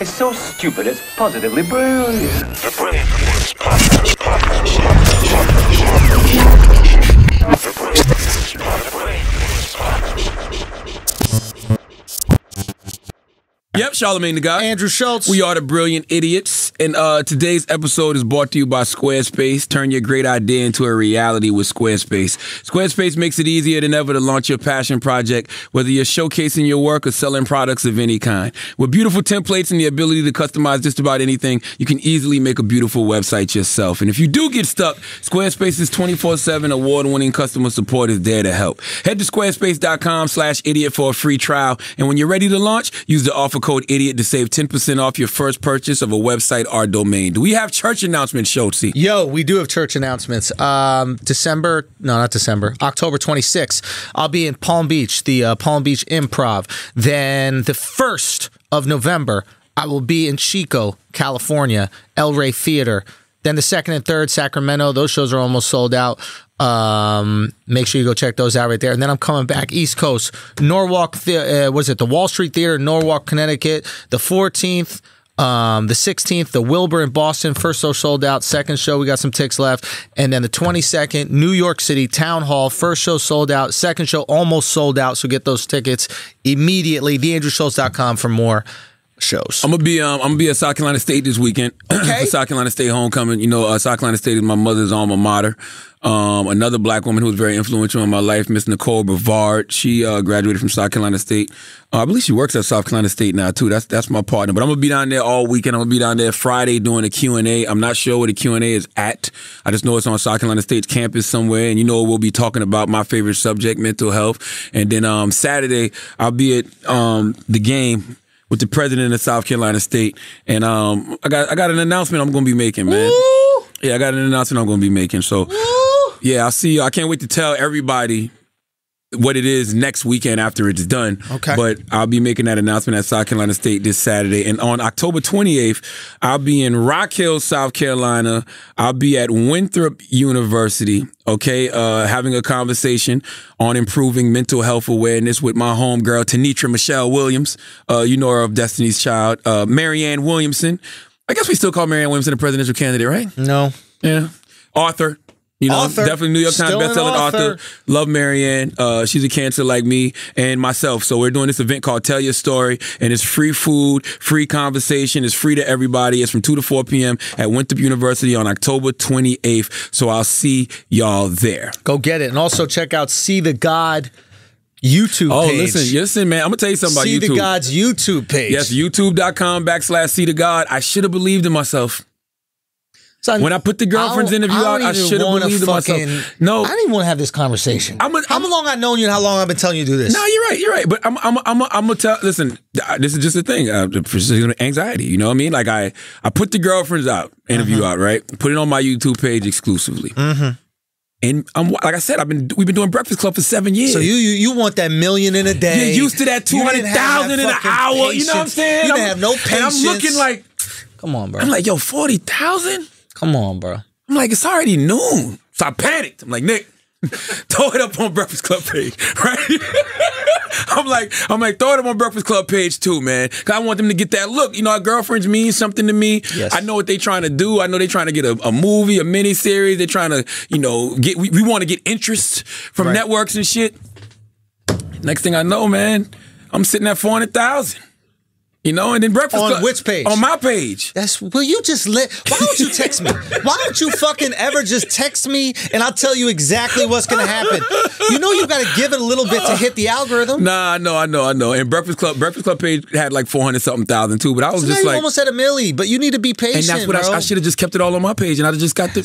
It's so stupid, it's positively brilliant. The Breakfast Club. Yep, Charlamagne Tha God. Andrew Schulz. We are the Brilliant Idiots. And today's episode is brought to you by Squarespace. Turn your great idea into a reality with Squarespace. Squarespace makes it easier than ever to launch your passion project, whether you're showcasing your work or selling products of any kind. With beautiful templates and the ability to customize just about anything, you can easily make a beautiful website yourself. And if you do get stuck, Squarespace's 24/7 award-winning customer support is there to help. Head to squarespace.com/idiot for a free trial. And when you're ready to launch, use the offer code IDIOT to save 10% off your first purchase of a website our domain. Do we have church announcements, Schultzy? Yo, we do have church announcements. October 26th, I'll be in Palm Beach, the Palm Beach Improv. Then the 1st of November, I will be in Chico, California, El Rey Theater. Then the 2nd and 3rd, Sacramento. Those shows are almost sold out. Make sure you go check those out right there. And then I'm coming back East Coast, Norwalk, the Wall Street Theater, Norwalk, Connecticut, the 14th. The 16th, the Wilbur in Boston, first show sold out, second show, we got some ticks left. And then the 22nd, New York City, Town Hall, first show sold out, second show almost sold out, so get those tickets immediately. TheAndrewSchulz.com for more shows. I'm gonna be at South Carolina State this weekend. Okay. For South Carolina State homecoming. You know, South Carolina State is my mother's alma mater. Another black woman who was very influential in my life, Miss Nicole Brevard. She graduated from South Carolina State. I believe she works at South Carolina State now too. That's my partner. But I'm gonna be down there all weekend. I'm gonna be down there Friday doing a Q&A. I'm not sure where the Q&A is at. I just know it's on South Carolina State's campus somewhere. And you know, we'll be talking about my favorite subject, mental health. And then Saturday I'll be at the game with the president of South Carolina State, and I got an announcement I'm gonna be making, man. Ooh. Yeah, I got an announcement I'm gonna be making. So, ooh, yeah, I'll see you. I can't wait to tell everybody what it is next weekend after it's done. Okay. But I'll be making that announcement at South Carolina State this Saturday. And on October 28th, I'll be in Rock Hill, South Carolina. I'll be at Winthrop University, okay, having a conversation on improving mental health awareness with my homegirl, Tanitra Michelle Williams. You know her of Destiny's Child. Marianne Williamson. I guess we still call Marianne Williamson a presidential candidate, right? No. Yeah. Author. You know, author, definitely New York Times bestselling author. Love Marianne. She's a cancer like me and myself. So we're doing this event called Tell Your Story, and it's free food, free conversation. It's free to everybody. It's from 2 to 4 p.m. at Winthrop University on October 28th. So I'll see y'all there. Go get it. And also check out See the God YouTube page. Oh, listen, man. I'm going to tell you something about YouTube. See the God's YouTube page. Yes, youtube.com/See the God. I should have believed in myself. So when I put the girlfriend's interview out, I should have believed in myself. No, I don't even want to have this conversation. How long I've known you and how long I've been telling you to do this? No, you're right. But I'm gonna tell. Listen, this is just a thing. Anxiety. You know what I mean? Like I put the girlfriend's interview out, right? Put it on my YouTube page exclusively. And like I said, we've been doing Breakfast Club for 7 years. So you want that million in a day? You're used to that 200,000 in an hour. Patience. You know what I'm saying? You didn't have no patience. And I'm looking like, come on, bro. I'm like, yo, 40,000. Come on, bro. I'm like, it's already noon. So I panicked. I'm like, Nick, throw it up on Breakfast Club page, right? I'm like, throw it up on Breakfast Club page too, man. Because I want them to get that look. You know, our girlfriends mean something to me. Yes. I know what they're trying to do. I know they're trying to get a movie, a miniseries. They're trying to, you know, we want to get interest from networks and shit. Next thing I know, man, I'm sitting at 400,000. You know, and then Breakfast Club. On which page? On my page. Will you just why don't you text me? Why don't you fucking ever just text me and I'll tell you exactly what's going to happen? You know you got to give it a little bit to hit the algorithm. Nah, I know. And Breakfast Club page had like 400-something thousand too, but I was just like, you almost at a milli, but you need to be patient, and that's what, bro. I should have just kept it all on my page and I'd have just got the...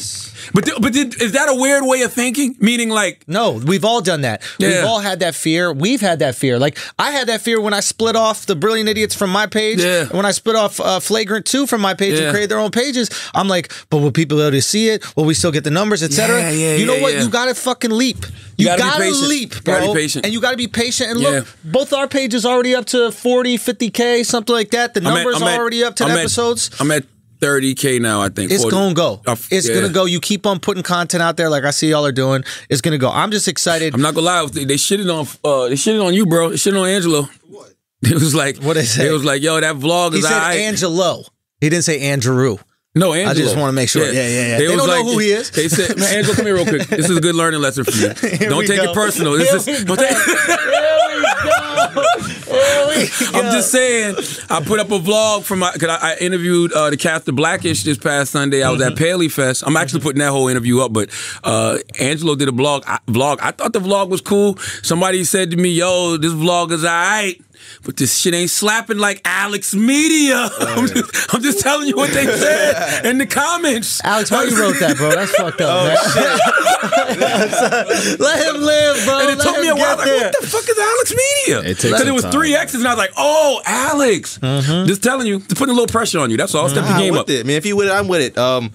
But is that a weird way of thinking? Meaning like... No, we've all done that. Yeah. We've all had that fear. We've had that fear. Like, I had that fear when I split off the Brilliant Idiots from my page, and when I split off Flagrant 2 from my page and create their own pages, I'm like, but will people be able to see it? Will we still get the numbers, etc.? You know what? You gotta fucking leap. You gotta leap, bro. You gotta be patient. And you gotta be patient. And look, both our pages already up to 40, 50K, something like that. The numbers are already up, 10 episodes. I'm at 30K now, I think. It's going to go. It's going to go. You keep on putting content out there like I see y'all are doing. It's going to go. I'm just excited. I'm not going to lie. They shitted on you, bro. They shitted on Angelo. What? It was like, what is it? It was like, yo, that vlog is. He said Angelo. He didn't say Andrew. No, Angelo. I just want to make sure. Yeah. They don't know who he is. They said, man, Angelo, come here real quick. This is a good learning lesson for you. Don't take it personal. I'm just saying, I put up a vlog from my, because I interviewed the cast of Black-ish this past Sunday. I was at Paley Fest. I'm actually putting that whole interview up, but Angelo did a vlog. I thought the vlog was cool. Somebody said to me, yo, this vlog is all right, but this shit ain't slapping like Alexx Media. I'm just telling you what they said in the comments. Alexx, why you wrote that, bro? That's fucked up. Oh, shit. Let him live, bro. And it took me a while. Like, what the fuck is Alexx Media? Because it was 3 X's, and I was like, oh, Alexx. Just telling you, just putting a little pressure on you. That's all. Step the game up. I mean, if you with it, I'm with it. I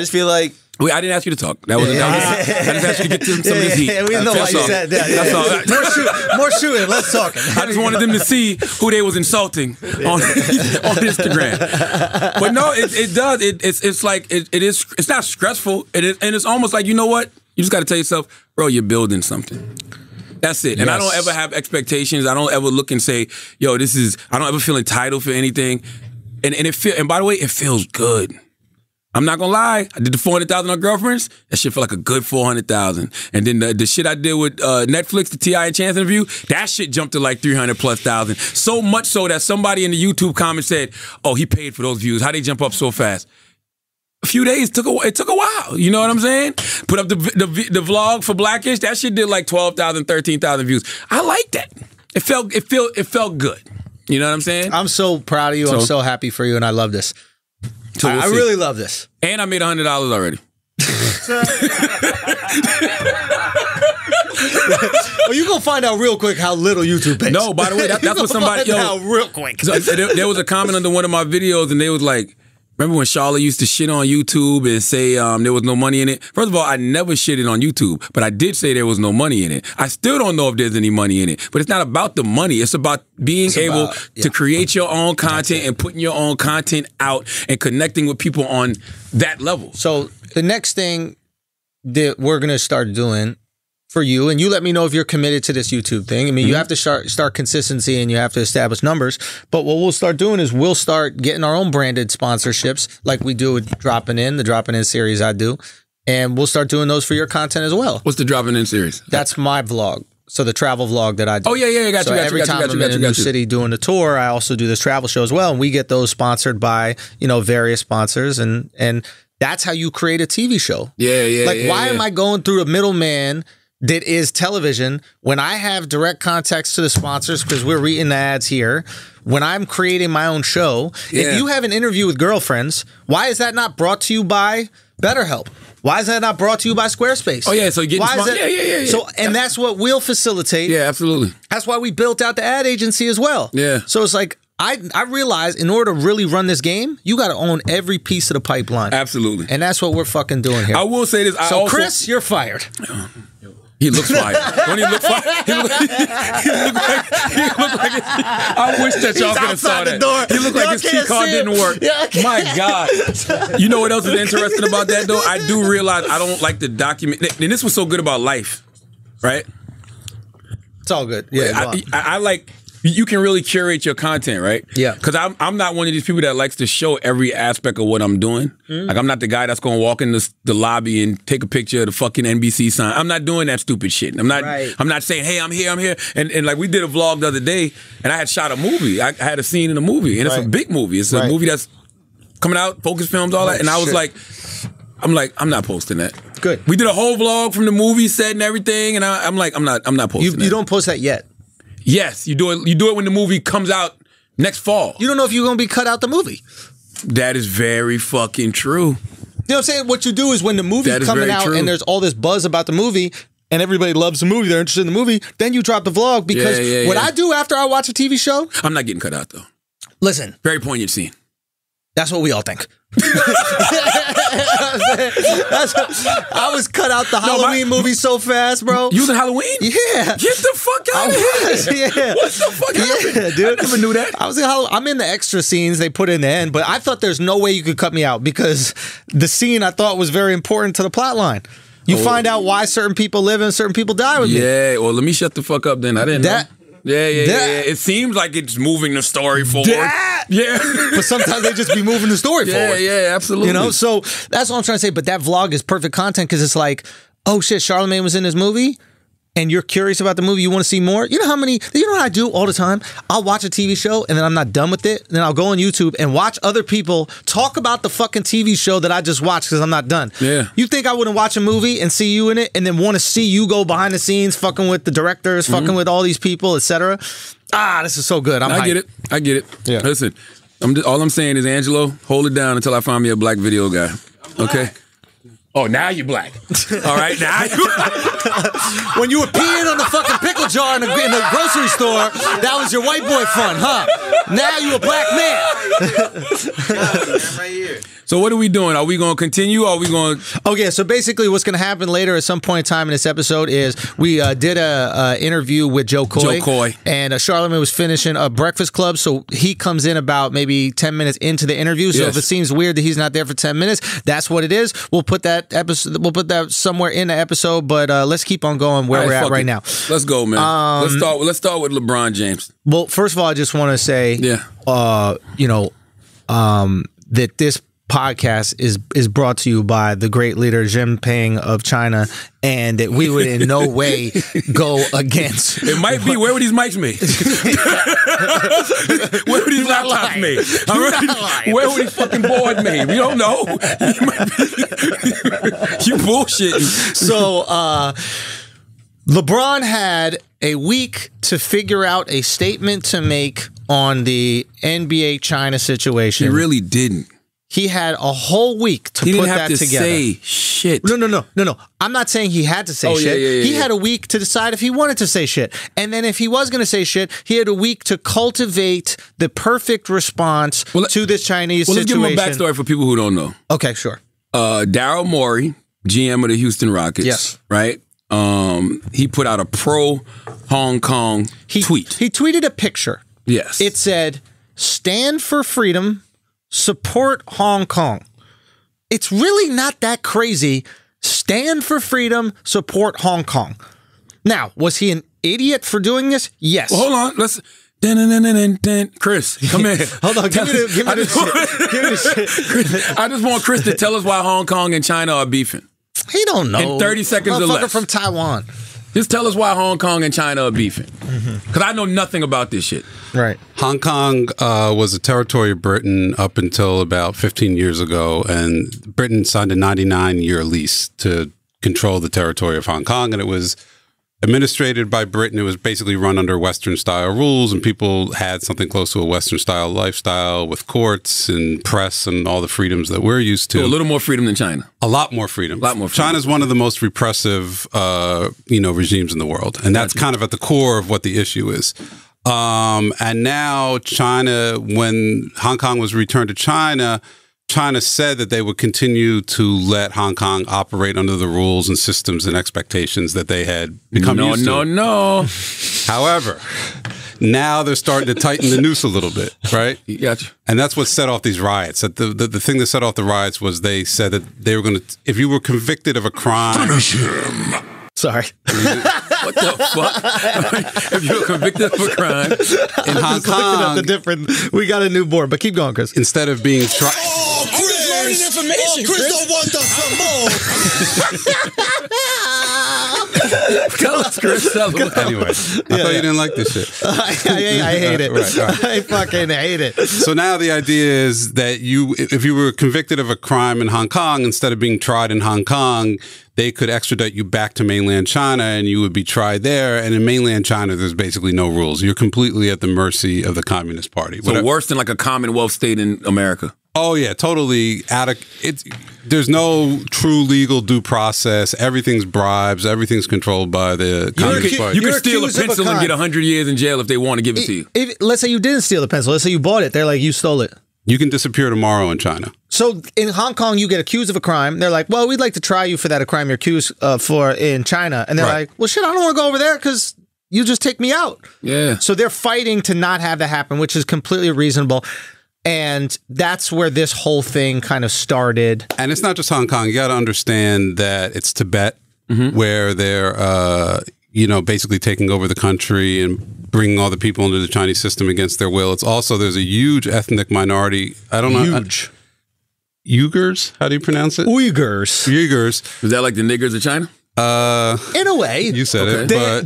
just feel like. I didn't ask you to talk. That was I just asked you to get some of this heat. Yeah, we know why you sat down. That's all. More shooting, less talking. I just wanted them to see who they was insulting on Instagram. But no, it does. It's like it is. It's not stressful. It is, and it's almost like, you know what? You just got to tell yourself, bro, you're building something. That's it. And I don't ever have expectations. I don't ever look and say, yo, this is. I don't ever feel entitled for anything. And it feel. And by the way, it feels good. I'm not gonna lie. I did the 400,000 on Girlfriends. That shit felt like a good 400,000. And then the shit I did with Netflix, the T.I. and Chance interview, that shit jumped to like 300,000+. So much so that somebody in the YouTube comment said, "Oh, he paid for those views. How they jump up so fast?" A few days took a while. You know what I'm saying? Put up the vlog for Black-ish. That shit did like 12,000, 13,000 views. I like that. It felt good. You know what I'm saying? I'm so proud of you. I'm so happy for you, and I love this. So we'll really love this. And I made $100 already. Well, you gonna find out real quick how little YouTube pays. No, by the way, that's what somebody. Real quick. There was a comment under one of my videos, and they was like, "Remember when Charlotte used to shit on YouTube and say there was no money in it?" First of all, I never shitted on YouTube, but I did say there was no money in it. I still don't know if there's any money in it, but it's not about the money. It's about being able to create your own content and putting your own content out and connecting with people on that level. So the next thing that we're going to start doing for you, and you let me know if you're committed to this YouTube thing. I mean, you have to start consistency and you have to establish numbers. But what we'll start doing is we'll start getting our own branded sponsorships like we do with Dropping In, the Dropping In series I do. And we'll start doing those for your content as well. What's the Dropping In series? That's my vlog. So the travel vlog that I do. Oh, yeah. Every time I'm in a new city doing a tour, I also do this travel show as well. And we get those sponsored by, you know, various sponsors. And that's how you create a TV show. Like, why am I going through a middleman that is television, when I have direct contacts to the sponsors because we're reading the ads here, when I'm creating my own show. If you have an interview with Girlfriends, why is that not brought to you by BetterHelp? Why is that not brought to you by Squarespace? So that's what we'll facilitate. Yeah, absolutely. That's why we built out the ad agency as well. Yeah. So it's like, I realize in order to really run this game, you got to own every piece of the pipeline. Absolutely. And that's what we're fucking doing here. I will say this. So Chris, you're fired. He looks fired. Don't he look fired? He looked like I wish that y'all could have saw that. He looked like his key card didn't work. My God. You know what else is interesting about that, though? I do realize I don't like to document. And this was so good about life, right? It's all good. Yeah. I like. You can really curate your content, right? Yeah. Because I'm not one of these people that likes to show every aspect of what I'm doing. Like, I'm not the guy that's going to walk in the lobby and take a picture of the fucking NBC sign. I'm not doing that stupid shit. I'm not saying, hey, I'm here. And like, we did a vlog the other day, and I had shot a movie. I had a scene in a movie, and it's a big movie. It's a movie that's coming out, Focus Films, all that. And I was like, I'm not posting that. Good. We did a whole vlog from the movie set and everything, and I'm not posting that. You don't post that yet. Yes, you do it. You do it when the movie comes out next fall. You don't know if you're gonna be cut out the movie. That is very fucking true. You know what I'm saying? What you do is when the movie's coming out and there's all this buzz about the movie and everybody loves the movie, they're interested in the movie, then you drop the vlog because what I do after I watch a TV show, I'm not getting cut out though. Listen, very poignant scene. That's what we all think. I was cut out the Halloween movie so fast, bro. You was in Halloween? Yeah. Get the fuck out of here. Yeah. What the fuck happened? Dude, I never knew that. I was in Halloween. I'm in the extra scenes they put in the end, but I thought there's no way you could cut me out because the scene I thought was very important to the plot line. You find out why certain people live and certain people die with me. Yeah, well, let me shut the fuck up then. I didn't know. Yeah. It seems like it's moving the story forward. But sometimes they just be moving the story forward. Yeah, absolutely. You know, so that's what I'm trying to say. But that vlog is perfect content because it's like, oh shit, Charlamagne was in this movie, and you're curious about the movie, you want to see more. You know how many, you know what I do all the time? I'll watch a TV show and then I'm not done with it. Then I'll go on YouTube and watch other people talk about the fucking TV show that I just watched because I'm not done. Yeah. You think I wouldn't watch a movie and see you in it and then want to see you go behind the scenes fucking with the directors, fucking with all these people, etc.? Ah, this is so good. I get it. I get it. Yeah. Listen, all I'm saying is, Angelo, hold it down until I find me a black video guy. Okay? Oh, now you black. All right, now you black. When you were peeing on the fucking pickle jar in the grocery store, that was your white boy fun, huh? Now you a black man. I'm right here. So what are we doing? Are we going to continue? Or are we going to... Okay, so basically what's going to happen later at some point in time in this episode is we did an interview with Jo Koy. And Charlamagne was finishing a Breakfast Club, so he comes in about maybe 10 minutes into the interview. So if it seems weird that he's not there for 10 minutes, that's what it is. We'll put that episode. We'll put that somewhere in the episode, but let's keep on going where we're at right now. Let's go, man. Let's start with LeBron James. Well, first of all, I just want to say, you know, that this podcast is brought to you by the great leader Jinping of China, and that we would in no way go against. It might be, where would these mics be? Where would these laptops be? Where would these fucking board be? We don't know. You bullshitting. So LeBron had a week to figure out a statement to make on the NBA China situation. He really didn't. He had a whole week to put that together. He didn't have to say shit. No. I'm not saying he had to say shit. He had a week to decide if he wanted to say shit. And then if he was going to say shit, he had a week to cultivate the perfect response to this Chinese situation. Well, let's give him a backstory for people who don't know. Okay, sure. Daryl Morey, GM of the Houston Rockets, right? He put out a pro-Hong Kong tweet. He tweeted a picture. Yes. It said, "Stand for freedom. Support Hong Kong." It's really not that crazy. Stand for freedom. Support Hong Kong. Now, was he an idiot for doing this? Yes. Well, hold on. Let's... Chris, come in. Hold on. Give me this shit. I just want Chris to tell us why Hong Kong and China are beefing. He don't know. In 30 seconds or less. Motherfucker from Taiwan. Just tell us why Hong Kong and China are beefing. Because I know nothing about this shit. Right. Hong Kong was a territory of Britain up until about 15 years ago. And Britain signed a 99-year lease to control the territory of Hong Kong. And it was administrated by Britain. It was basically run under Western-style rules. And people had something close to a Western-style lifestyle with courts and press and all the freedoms that we're used to. So a little more freedom than China. A lot more freedom. China's one of the most repressive, you know, regimes in the world. And that's kind of at the core of what the issue is. And now China, when Hong Kong was returned to China, China said that they would continue to let Hong Kong operate under the rules and systems and expectations that they had become used to. No. However, now they're starting to tighten the noose a little bit, right? Gotcha. And that's what set off these riots. That the thing that set off the riots was they said that they were going to, if you were convicted of a crime... Finish him! Sorry. What the fuck? If you're convicted for crime in Hong Kong, we got a newborn, but keep going, Chris. Instead of being tried, Chris don't want the tell us, Chris. Anyway, I thought you didn't like this shit. I hate it. Right. I fucking hate it. So now the idea is that if you were convicted of a crime in Hong Kong, instead of being tried in Hong Kong, they could extradite you back to mainland China and you would be tried there. And in mainland China, there's basically no rules. You're completely at the mercy of the Communist Party. So worse than like a Commonwealth state in America. Oh, yeah, totally. There's no true legal due process. Everything's bribes. Everything's controlled by the Communist Party. You can steal a pencil and get 100 years in jail if they want to give it to you. Let's say you didn't steal the pencil. Let's say you bought it. They're like, you stole it. You can disappear tomorrow in China. So in Hong Kong, you get accused of a crime. They're like, well, we'd like to try you for that, a crime you're accused for in China. And they're like, well, shit, I don't want to go over there because you just take me out. Yeah. So they're fighting to not have that happen, which is completely reasonable. And that's where this whole thing kind of started. And it's not just Hong Kong. You got to understand that it's Tibet, where they're... you know, basically taking over the country and bringing all the people into the Chinese system against their will. It's also, there's a huge ethnic minority. I don't know. Huge. Uyghurs? How do you pronounce it? Uyghurs. Uyghurs. Is that like the niggers of China? In a way. You said okay.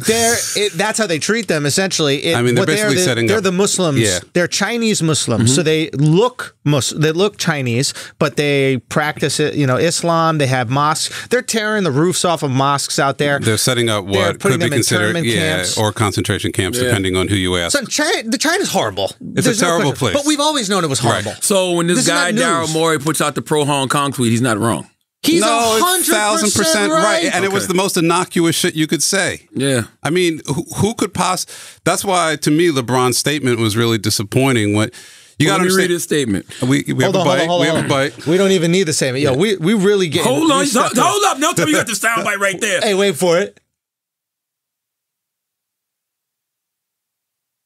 That's how they treat them, essentially. They're the Muslims. Yeah. They're Chinese Muslims. Mm-hmm. So they look Muslim. They look Chinese, but they practice it, you know, Islam. They have mosques. They're tearing the roofs off of mosques out there. They're setting up what could be considered camps. Or concentration camps, depending on who you ask. So China's horrible. There's a terrible place. But we've always known it was horrible. Right. So when this guy, Daryl Morey, puts out the pro-Hong Kong tweet, he's not wrong. He's 1,000% right. And it was the most innocuous shit you could say. Yeah. I mean, who could possibly... That's why, to me, LeBron's statement was really disappointing. Let me read his statement. We have a bite. We don't even need the statement. Yo, we really get... Hold up. No, tell me you got the soundbite right there. Hey, wait for it.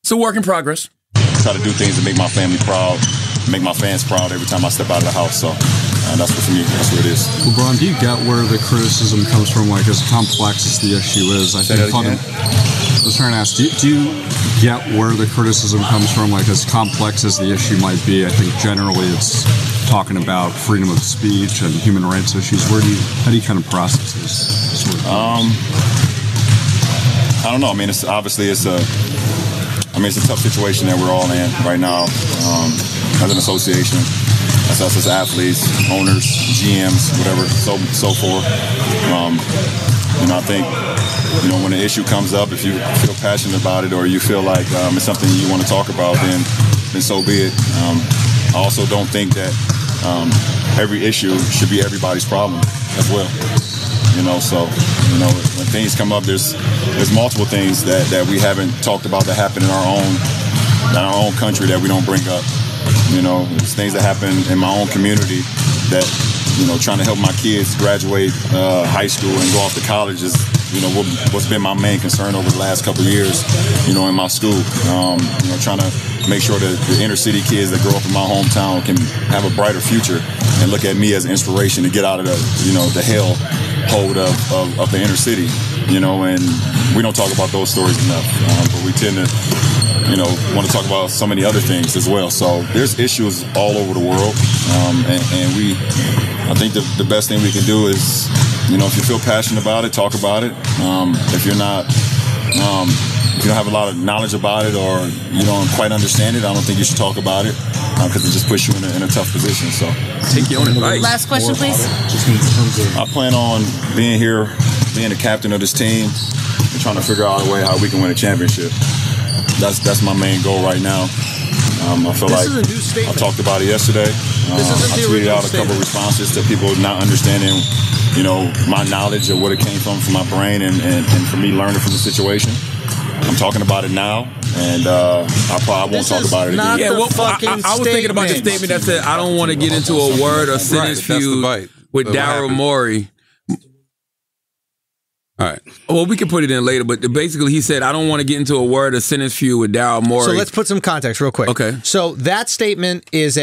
It's a work in progress. Try to do things to make my family proud, make my fans proud every time I step out of the house, so... And that's what, for me, that's what it is. LeBron, do you get where the criticism comes from? Like, as complex as the issue is, I was trying to ask, do you get where the criticism comes from? Like, as complex as the issue might be, I think generally it's talking about freedom of speech and human rights issues. How do you kind of process this sort of thing? I don't know. I mean, it's a tough situation that we're all in right now, as an association. That's us as athletes, owners, GMs, whatever, so forth. And I think, you know, when an issue comes up, if you feel passionate about it or you feel like it's something you want to talk about, then so be it. I also don't think that every issue should be everybody's problem as well. You know, so, you know, when things come up, there's multiple things that we haven't talked about that happen in our own country that we don't bring up. You know, there's things that happen in my own community that, you know, trying to help my kids graduate high school and go off to college is, you know, what's been my main concern over the last couple of years, you know, in my school. You know, trying to make sure that the inner city kids that grow up in my hometown can have a brighter future and look at me as an inspiration to get out of the, you know, the hell hold of the inner city, you know, and we don't talk about those stories enough, but we tend to, you know, want to talk about so many other things as well. So there's issues all over the world, I think the best thing we can do is, you know, if you feel passionate about it, talk about it. If you're not, if you don't have a lot of knowledge about it or you don't quite understand it, I don't think you should talk about it because it just puts you in a tough position. So take your own advice. Last question, please. I plan on being here, being the captain of this team, and trying to figure out a way how we can win a championship. That's my main goal right now. I feel like I talked about it yesterday. I tweeted out a couple of responses to people not understanding, you know, my knowledge or what it came from my brain and for me learning from the situation. I'm talking about it now, and I probably won't talk about it again. Yeah, well, I was thinking about the statement that said I don't want to get into a word or sentence feud with Daryl Morey. All right. Well, we can put it in later, but basically he said, I don't want to get into a word or sentence feud with Daryl Morey. So let's put some context real quick. Okay. So that statement is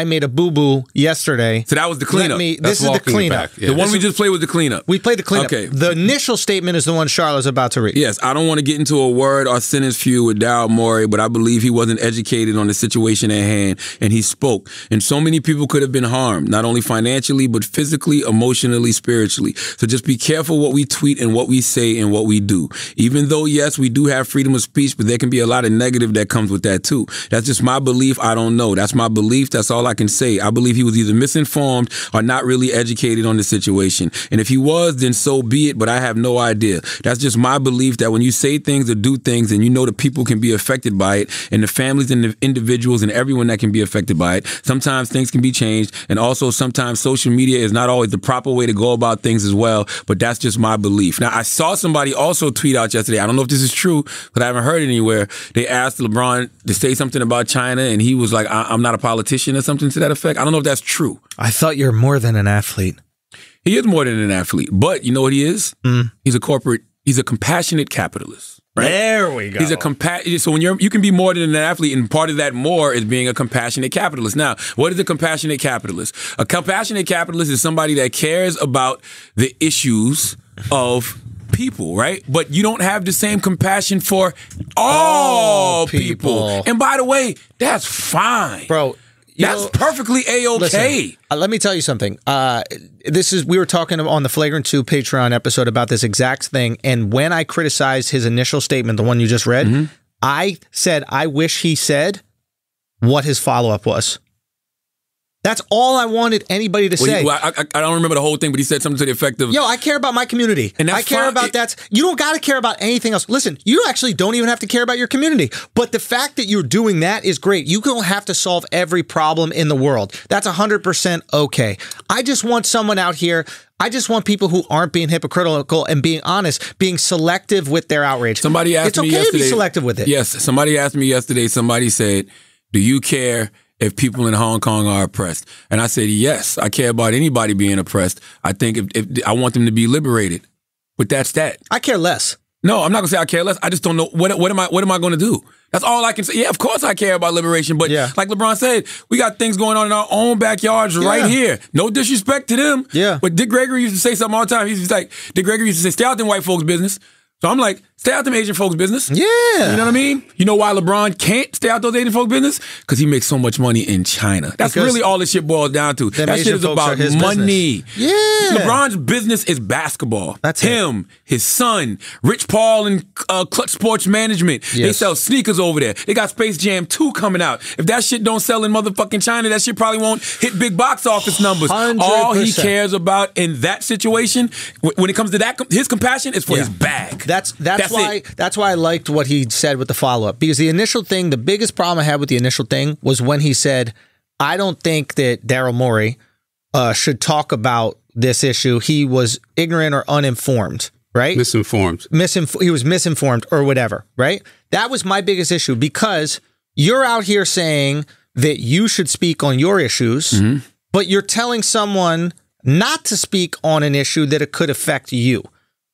I made a boo-boo yesterday. So that was the cleanup. This is the cleanup. Yeah. The one we just played was the cleanup. We played the cleanup. Okay. The initial statement is the one Charlotte's about to read. Yes. I don't want to get into a word or sentence feud with Daryl Morey, but I believe he wasn't educated on the situation at hand, and he spoke. And so many people could have been harmed, not only financially, but physically, emotionally, spiritually. So just be careful what we tweet and what we say and what we do. Even though, yes, we do have freedom of speech, but there can be a lot of negative that comes with that, too. That's just my belief. I don't know. That's my belief. That's all I can say. I believe he was either misinformed or not really educated on the situation. And if he was, then so be it, but I have no idea. That's just my belief that when you say things or do things and you know the people can be affected by it and the families and the individuals and everyone that can be affected by it, sometimes things can be changed. And also sometimes social media is not always the proper way to go about things as well, but that's just my belief. Now, I saw somebody also tweet out yesterday. I don't know if this is true, but I haven't heard it anywhere. They asked LeBron to say something about China and he was like, I'm not a politician or something to that effect. I don't know if that's true. I thought you're more than an athlete. He is more than an athlete, but you know what he is? Mm. He's a compassionate capitalist. Right? There we go. So when you can be more than an athlete, and part of that more is being a compassionate capitalist. Now, what is a compassionate capitalist? A compassionate capitalist is somebody that cares about the issues of people, right? But you don't have the same compassion for all people. And by the way, that's fine. Bro. That's perfectly A-OK. Listen, let me tell you something. We were talking on the Flagrant 2 Patreon episode about this exact thing. And when I criticized his initial statement, the one you just read, I said, I wish he said what his follow-up was. That's all I wanted anybody to say. I don't remember the whole thing, but he said something to the effect of, yo, I care about my community. And that's I care about that. You don't got to care about anything else. Listen, you actually don't even have to care about your community. But the fact that you're doing that is great. You don't have to solve every problem in the world. That's 100% okay. I just want someone out here. I just want people who aren't being hypocritical and being honest, being selective with their outrage. Somebody asked me yesterday. It's okay to be selective with it. Yes. Somebody asked me yesterday. Somebody said, do you care if people in Hong Kong are oppressed? And I said, yes, I care about anybody being oppressed. I think if I want them to be liberated. But that's that. I care less. No, I'm not gonna say I care less. I just don't know what am I gonna do? That's all I can say. Yeah, of course I care about liberation, but like LeBron said, we got things going on in our own backyards right here. No disrespect to them. Yeah. But Dick Gregory used to say something all the time. He's like, Dick Gregory used to say, stay out them white folks' business. So I'm like, stay out them Asian folks' business. Yeah. You know what I mean? You know why LeBron can't stay out those Asian folks' business? Because he makes so much money in China. That's really all this shit boils down to. That Asian shit is about money. Business. Yeah. LeBron's business is basketball. That's him, his son, Rich Paul and Clutch Sports Management. Yes. They sell sneakers over there. They got Space Jam 2 coming out. If that shit don't sell in motherfucking China, that shit probably won't hit big box office numbers. 100%. All he cares about in that situation, when it comes to that, his compassion is for his bag. That's why I liked what he said with the follow-up, because the initial thing, the biggest problem I had with the initial thing was when he said, I don't think that Daryl Morey should talk about this issue. He was ignorant or uninformed, right? Misinformed. He was misinformed or whatever, right? That was my biggest issue, because you're out here saying that you should speak on your issues, but you're telling someone not to speak on an issue that it could affect you.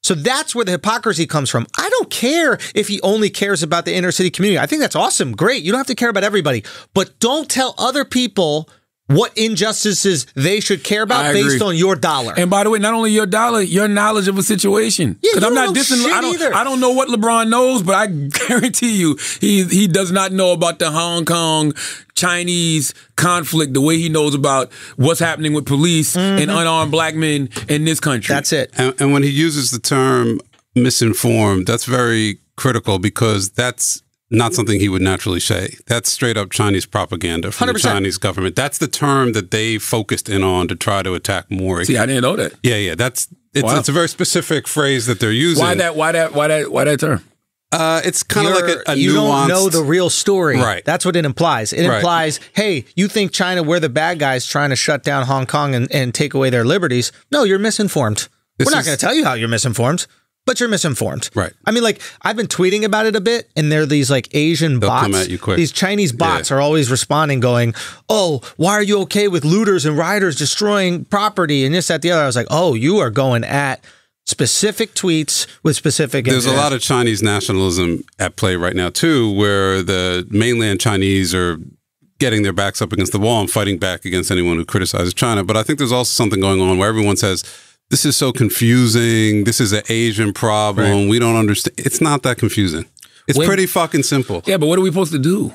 So that's where the hypocrisy comes from. I don't care if he only cares about the inner city community. I think that's awesome. Great. You don't have to care about everybody. But don't tell other people what injustices they should care about based on your dollar. And by the way, not only your dollar, your knowledge of a situation. Yeah, because I'm not dissing. I don't know what LeBron knows, but I guarantee you he does not know about the Hong Kong Chinese conflict the way he knows about what's happening with police and unarmed black men in this country. That's it. And when he uses the term misinformed, that's very critical, because that's not something he would naturally say. That's straight up Chinese propaganda from 100%. The Chinese government. That's the term that they focused in on to try to attack Morey. See, I didn't know that. Yeah, yeah. It's a very specific phrase that they're using. Why that term? It's kind of like a you nuanced, don't know the real story. Right. That's what it implies. It implies, hey, you think China, we're the bad guys trying to shut down Hong Kong and take away their liberties. No, you're misinformed. We're not going to tell you how you're misinformed, but you're misinformed. Right. I mean, like, I've been tweeting about it a bit, and there are these, like, Asian bots. They'll come at you quick. These Chinese bots are always responding going, oh, why are you okay with looters and rioters destroying property and this, that, the other. I was like, oh, you are going at specific tweets with specific incidents. There's a lot of Chinese nationalism at play right now, too, where the mainland Chinese are getting their backs up against the wall and fighting back against anyone who criticizes China. But I think there's also something going on where everyone says, this is so confusing. This is an Asian problem. Right. We don't understand. It's not that confusing. It's pretty fucking simple. Yeah, but what are we supposed to do?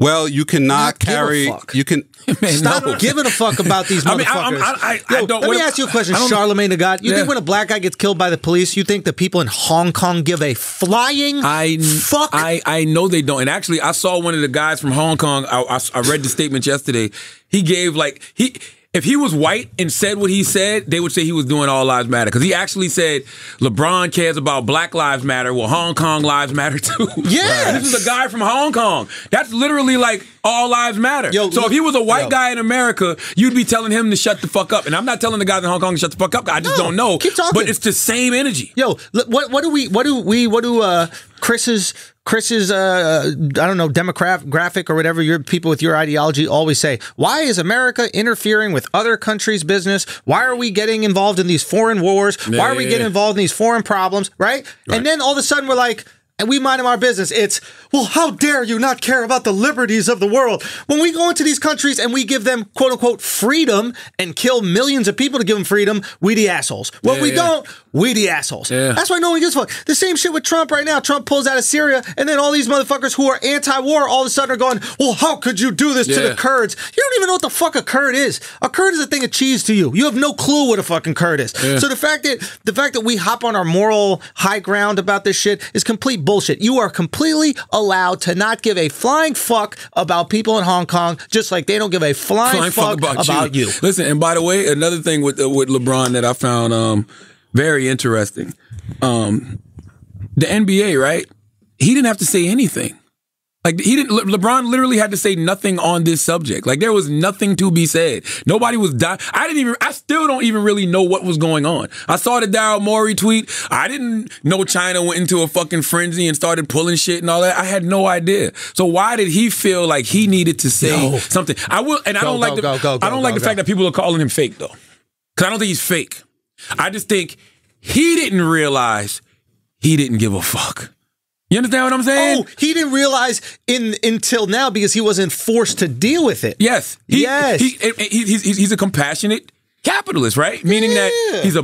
Well, you cannot carry. You can stop giving a fuck about these motherfuckers. Let me ask you a question, Charlamagne Tha God. You think when a black guy gets killed by the police, you think the people in Hong Kong give a flying fuck? I know they don't. And actually, I saw one of the guys from Hong Kong. I read the statement yesterday. He gave if he was white and said what he said, they would say he was doing all lives matter. Because he actually said, LeBron cares about Black Lives Matter. Well, Hong Kong lives matter too. Yeah. This is a guy from Hong Kong. That's literally like, all lives matter. Yo, so if he was a white guy in America, you'd be telling him to shut the fuck up. And I'm not telling the guys in Hong Kong to shut the fuck up. I just don't know. Keep talking. But it's the same energy. Yo, what do Chris's I don't know, demographic or whatever, your people with your ideology always say, why is America interfering with other countries' business? Why are we getting involved in these foreign wars? Why are we getting involved in these foreign problems? Right? And then all of a sudden we're like, and we mind our business, it's, well, how dare you not care about the liberties of the world? When we go into these countries and we give them, quote unquote, freedom and kill millions of people to give them freedom, we the assholes. When we don't, we the assholes. That's why no one gives a fuck. The same shit with Trump right now. Trump pulls out of Syria, and then all these motherfuckers who are anti-war all of a sudden are going, well, how could you do this to the Kurds? You don't even know what the fuck a Kurd is. A Kurd is a thing of cheese to you. You have no clue what a fucking Kurd is. So the fact that we hop on our moral high ground about this shit is complete bullshit. You are completely allowed to not give a flying fuck about people in Hong Kong, just like they don't give a flying fuck about you. Listen, and by the way, another thing with LeBron that I found very interesting, the NBA, right? He didn't have to say anything. Like LeBron literally had to say nothing on this subject. Like there was nothing to be said. Nobody was dying. I still don't even really know what was going on. I saw the Daryl Morey tweet. I didn't know China went into a fucking frenzy and started pulling shit and all that. I had no idea. So why did he feel like he needed to say something? I don't like the fact that people are calling him fake though. Cause I don't think he's fake. I just think he didn't realize he didn't give a fuck. You understand what I'm saying? Oh, he didn't realize until now because he wasn't forced to deal with it. Yes. He's a compassionate capitalist, right? Meaning that he's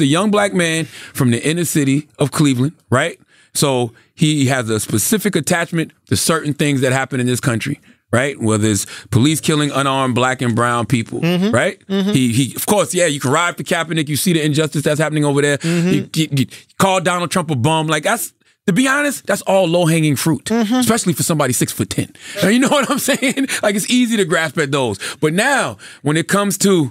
a young black man from the inner city of Cleveland, right? So he has a specific attachment to certain things that happen in this country, right? Whether it's police killing unarmed black and brown people, right? He, of course, you can ride for Kaepernick. You see the injustice that's happening over there. He called Donald Trump a bum. Like, that's, to be honest, that's all low-hanging fruit, especially for somebody 6'10". Now, you know what I'm saying? Like, it's easy to grasp at those. But now, when it comes to,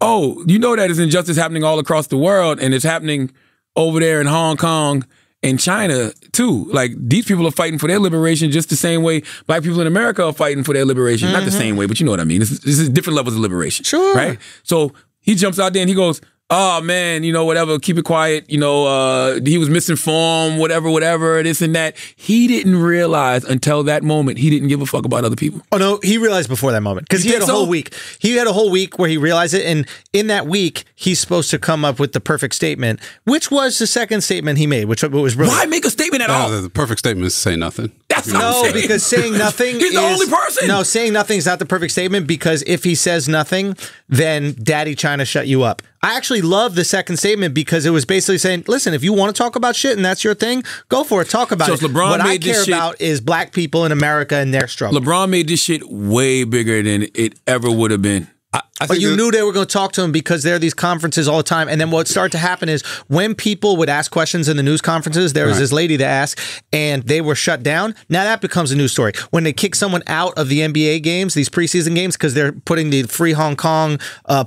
oh, you know that it's injustice happening all across the world, and it's happening over there in Hong Kong and China, too. Like, these people are fighting for their liberation just the same way black people in America are fighting for their liberation. Not the same way, but you know what I mean. This is different levels of liberation. Sure. Right? So, he jumps out there and he goes, oh, man, you know, whatever, keep it quiet. You know, he was misinformed, whatever, this and that. He didn't realize until that moment he didn't give a fuck about other people. Oh, no, he realized before that moment because he had a whole week. He had a whole week where he realized it. And in that week, he's supposed to come up with the perfect statement, which was the second statement he made, which was really. Why make a statement at all? The perfect statement is to say nothing. That's no, because saying nothing he's the only person. No, saying nothing is not the perfect statement because if he says nothing, then Daddy China shut you up. I actually love the second statement because it was basically saying, listen, if you want to talk about shit and that's your thing, go for it. Talk about it. What I care about is black people in America and their struggle. LeBron made this shit way bigger than it ever would have been. But you knew they were going to talk to him because there are these conferences all the time. And then what started to happen is when people would ask questions in the news conferences, there was this lady that asked and they were shut down. Now that becomes a news story. When they kick someone out of the NBA games, these preseason games, because they're putting the Free Hong Kong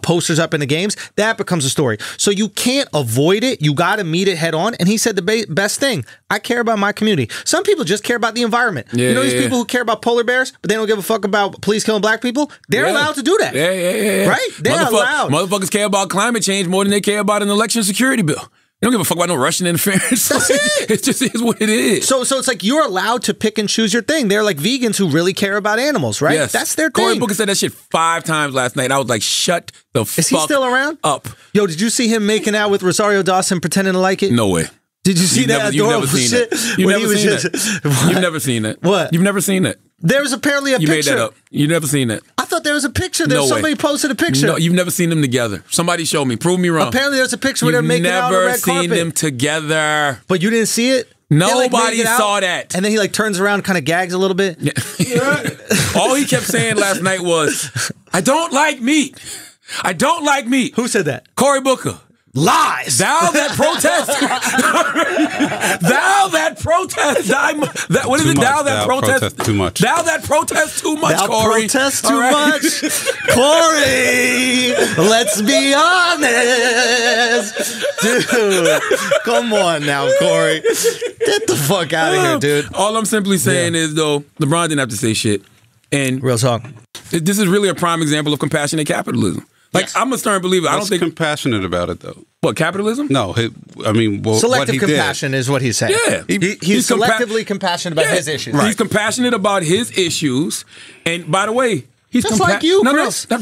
posters up in the games, that becomes a story. So you can't avoid it. You got to meet it head on. And he said the best thing. I care about my community. Some people just care about the environment. Yeah, you know these people who care about polar bears, but they don't give a fuck about police killing black people? They're allowed to do that. Right? They're allowed. Motherfuckers care about climate change more than they care about an election security bill. They don't give a fuck about no Russian interference. That's it. It just is what it is. So it's like you're allowed to pick and choose your thing. They're like vegans who really care about animals, right? Yes. That's their thing. Cory Booker said that shit 5 times last night. I was like, shut the fuck up. Is he still around? Yo, did you see him making out with Rosario Dawson pretending to like it? No way. Did you see that adorable shit? You've never seen that. You've never seen that. What? You've never seen that. There was apparently a picture. You made that up. You've never seen that. I thought there was a picture. Somebody posted a picture. No, you've never seen them together. Somebody showed me. Prove me wrong. Apparently there's a picture where they're making out on the red carpet. You've never seen them together. But you didn't see it? Nobody saw that. And then he like turns around, kind of gags a little bit. Yeah. All he kept saying last night was, I don't like meat. I don't like meat. Who said that? Cory Booker. Lies. Thou that protest. Thou that protest. What is it? Thou that protest too much. Thou that protest too much, Cory. Protest too much. Cory, let's be honest. Dude, come on now, Cory. Get the fuck out of here, dude. All I'm simply saying is, though, LeBron didn't have to say shit. And real talk. This is really a prime example of compassionate capitalism. Like, I'm a stern believer. I don't think compassionate about it, though. What, capitalism? No. Selective compassion is what he's saying. Yeah. He's selectively compassionate about his issues. Right. He's compassionate about his issues. And, by the way, he's compassionate. Just like you, Chris. No,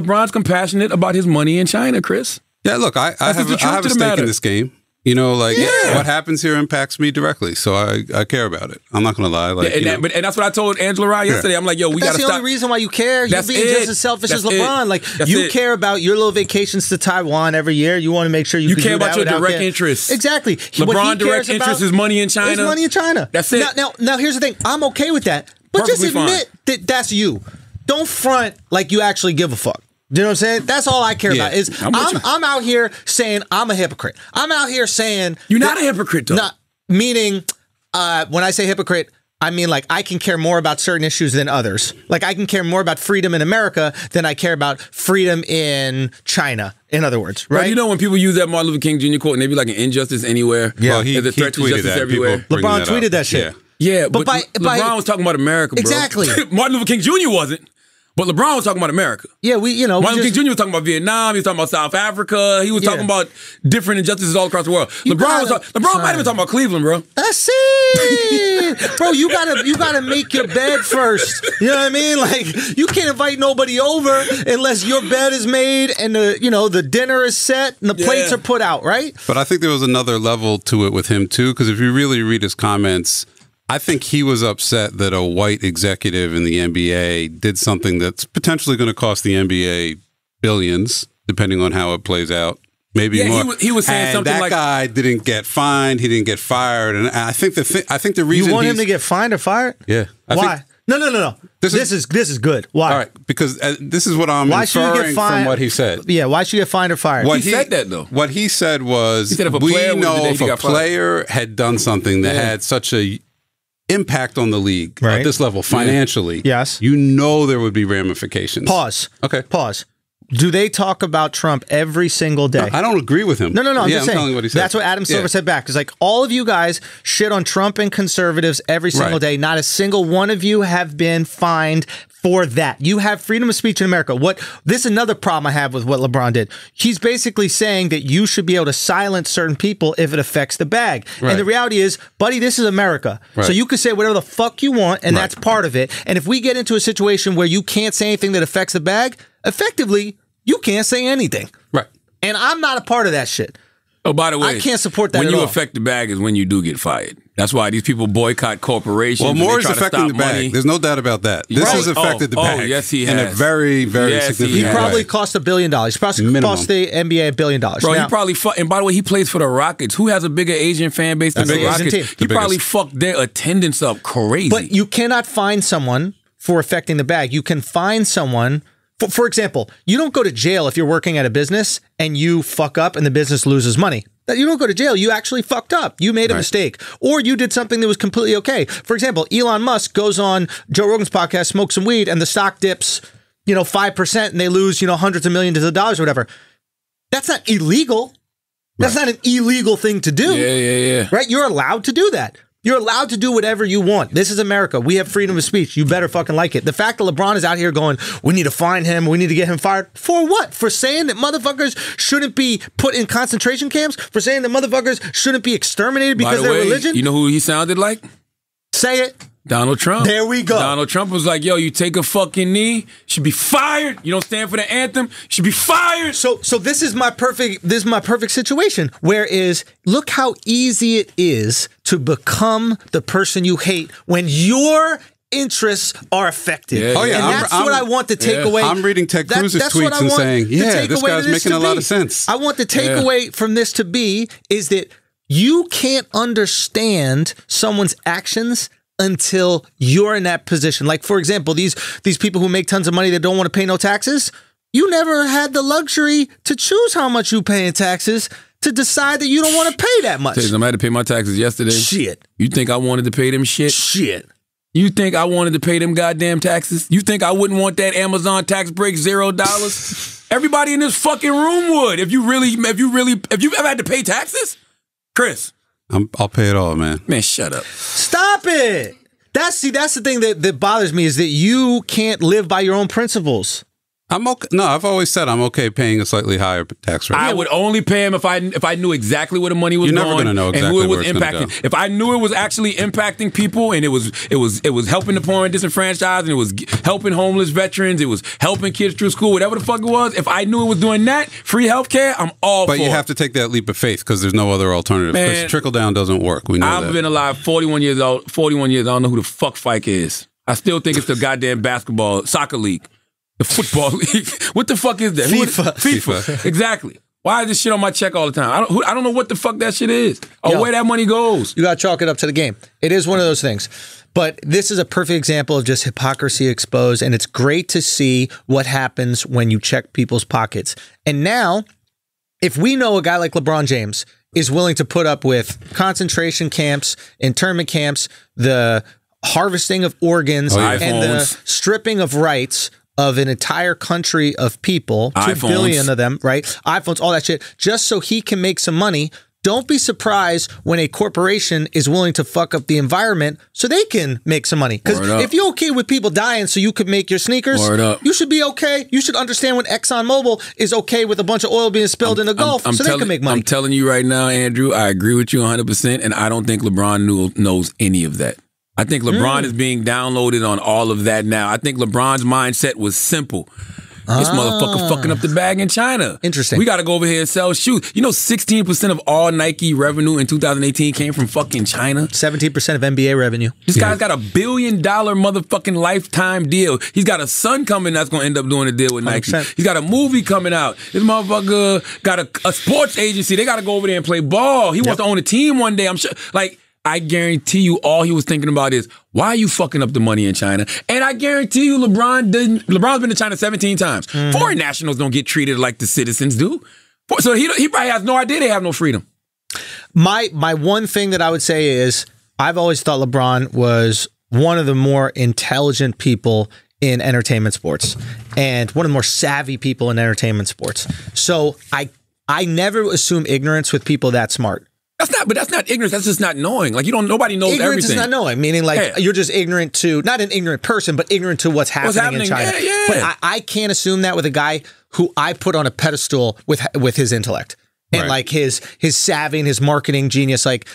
LeBron's compassionate about his money in China, Chris. Yeah, look, I have a stake in this game. You know, like, what happens here impacts me directly, so I care about it. I'm not going to lie. Like, and that's what I told Angela Rye yesterday. I'm like, yo, we got to stop. That's the only reason why you care. You're being just as selfish as LeBron. Like, you care about your little vacations to Taiwan every year. You want to make sure you can do that. You care about your direct interests. Exactly. LeBron direct interest is money in China. It's money in China. That's it. Now, here's the thing. I'm okay with that, but just admit that that's you. Don't front like you actually give a fuck. You know what I'm saying? That's all I care about is I'm out here saying I'm a hypocrite. I'm out here saying you're not a hypocrite, though. Not, meaning, when I say hypocrite, I mean like I can care more about certain issues than others. Like I can care more about freedom in America than I care about freedom in China. In other words, right? Well, you know when people use that Martin Luther King Jr. quote and they be like an injustice anywhere. Yeah, well, he tweeted that. LeBron tweeted that shit. Yeah, but LeBron was talking about America, bro. Exactly. Martin Luther King Jr. wasn't. But LeBron was talking about America. Yeah, Martin Luther King Jr. was talking about Vietnam. He was talking about South Africa. He was talking about different injustices all across the world. LeBron might have been talking about Cleveland, bro. That's it, bro. You gotta make your bed first. You know what I mean? Like you can't invite nobody over unless your bed is made and the dinner is set and the plates are put out, right? But I think there was another level to it with him too, because if you really read his comments. I think he was upset that a white executive in the NBA did something that's potentially going to cost the NBA billions, depending on how it plays out. Maybe more. He was saying something like that guy didn't get fined, he didn't get fired, and I think the reason you want him to get fined or fired. Yeah. Why? No. This is good. Why? All right, because this is what I'm inferring from what he said. Yeah, why should you get fined or fired? He said that, though. What he said was, if a player had done something that had such a impact on the league at this level financially. Yes. You know there would be ramifications. Pause. Okay. Pause. Do they talk about Trump every single day? No, I don't agree with him. No. I'm just saying. I'm telling you what he said. That's what Adam Silver said back. It's like all of you guys shit on Trump and conservatives every single day. Not a single one of you have been fined for that. You have freedom of speech in America. This is another problem I have with what LeBron did. He's basically saying that you should be able to silence certain people if it affects the bag. Right. And the reality is, buddy, this is America. Right. So you can say whatever the fuck you want, and that's part of it. And if we get into a situation where you can't say anything that affects the bag, effectively, you can't say anything. Right. And I'm not a part of that shit. Oh, by the way, I can't support that at all. When you affect the bag is when you do get fired. That's why these people boycott corporations. Well, Moore is affecting the bag. Money. There's no doubt about that. This has affected the bag. Oh, yes, he has. In a very, very significant way. He probably cost $1 billion. Probably cost the NBA $1 billion. Bro, now, he probably fucked. And by the way, he plays for the Rockets. Who has a bigger Asian fan base than the Rockets? He probably fucked their attendance up crazy. But you cannot fine someone for affecting the bag. You can fine someone. For example, you don't go to jail if you're working at a business and you fuck up and the business loses money. You don't go to jail. You actually fucked up. You made a mistake. Or you did something that was completely okay. For example, Elon Musk goes on Joe Rogan's podcast, smokes some weed, and the stock dips, 5% and they lose, hundreds of millions of dollars or whatever. That's not illegal. That's not an illegal thing to do. Yeah. Right? You're allowed to do that. You're allowed to do whatever you want. This is America. We have freedom of speech. You better fucking like it. The fact that LeBron is out here going, we need to fine him. We need to get him fired. For what? For saying that motherfuckers shouldn't be put in concentration camps? For saying that motherfuckers shouldn't be exterminated because of their religion? You know who he sounded like? Say it. Donald Trump. There we go. Donald Trump was like, yo, you take a fucking knee, should be fired. You don't stand for the anthem, should be fired. So this is my perfect situation. Whereas look how easy it is to become the person you hate when your interests are affected. Yeah. Oh, yeah. And that's what I want to take away. I'm reading Ted Cruz's tweets and saying, this guy's making a lot of sense. I want the takeaway from this to be is that you can't understand someone's actions until you're in that position. Like, for example, these people who make tons of money that don't want to pay no taxes, you never had the luxury to choose how much you pay in taxes to decide that you don't want to pay that much. I had to pay my taxes yesterday. Shit. You think I wanted to pay them shit? Shit. You think I wanted to pay them goddamn taxes? You think I wouldn't want that Amazon tax break $0? Everybody in this fucking room would. If you've ever had to pay taxes, Chris. I'll pay it all, man. Man, shut up. Stop it. That's the thing that bothers me is that you can't live by your own principles. I'm okay. No, I've always said I'm okay paying a slightly higher tax rate. I would only pay him if I knew exactly where the money was going. You're never going to know exactly where it's going to go. If I knew it was actually impacting people and it was helping the poor and disenfranchised and it was helping homeless veterans, it was helping kids through school, whatever the fuck it was, if I knew it was doing that, free healthcare, I'm all for it. But you have to take that leap of faith because there's no other alternative. Because trickle down doesn't work. We know that. I've been alive 41 years old. 41 years. I don't know who the fuck Fike is. I still think it's the goddamn soccer league. The football league. What the fuck is that? FIFA. Exactly. Why is this shit on my check all the time? I don't know what the fuck that shit is or where that money goes. You got to chalk it up to the game. It is one of those things. But this is a perfect example of just hypocrisy exposed, and it's great to see what happens when you check people's pockets. And now, if we know a guy like LeBron James is willing to put up with concentration camps, internment camps, the harvesting of organs, and the stripping of rights of an entire country of people, 2 billion of them, right? iPhones, all that shit, just so he can make some money. Don't be surprised when a corporation is willing to fuck up the environment so they can make some money. Because if you're okay with people dying so you could make your sneakers, you should be okay. You should understand when ExxonMobil is okay with a bunch of oil being spilled in the Gulf so they can make money. I'm telling you right now, Andrew, I agree with you 100%, and I don't think LeBron knows any of that. I think LeBron is being downloaded on all of that now. I think LeBron's mindset was simple. This motherfucker fucking up the bag in China. Interesting. We got to go over here and sell shoes. You know 16% of all Nike revenue in 2018 came from fucking China? 17% of NBA revenue. This guy's got $1 billion motherfucking lifetime deal. He's got a son coming that's going to end up doing a deal with Nike. 100%. He's got a movie coming out. This motherfucker got a sports agency. They got to go over there and play ball. He wants to own a team one day. I'm sure. Like, I guarantee you all he was thinking about is, why are you fucking up the money in China? And I guarantee you LeBron's been to China 17 times. Foreign nationals don't get treated like the citizens do. So he probably has no idea they have no freedom. My one thing that I would say is, I've always thought LeBron was one of the more intelligent people in entertainment sports and one of the more savvy people in entertainment sports. So I never assume ignorance with people that smart. That's not ignorance. That's just not knowing. Like, nobody knows everything. Ignorance is not knowing. Meaning, like, you're just ignorant to, not an ignorant person, but ignorant to what's happening in China. Yeah. But I can't assume that with a guy who I put on a pedestal with his intellect and like his savvy and his marketing genius. Like,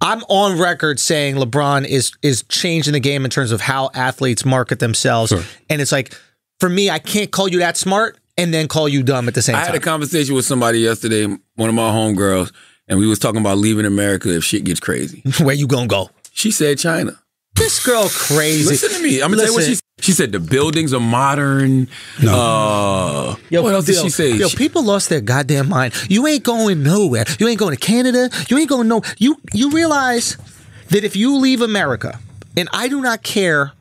I'm on record saying LeBron is changing the game in terms of how athletes market themselves. Sure. And it's like, for me, I can't call you that smart and then call you dumb at the same time. I had a conversation with somebody yesterday, one of my homegirls. And we was talking about leaving America if shit gets crazy. Where you gonna go? She said China. This girl crazy. Listen to me. I'm gonna tell you what she said. She said the buildings are modern. No. What else did she say? Yo, people lost their goddamn mind. You ain't going nowhere. You ain't going to Canada. You ain't going nowhere. You realize that if you leave America, and I do not care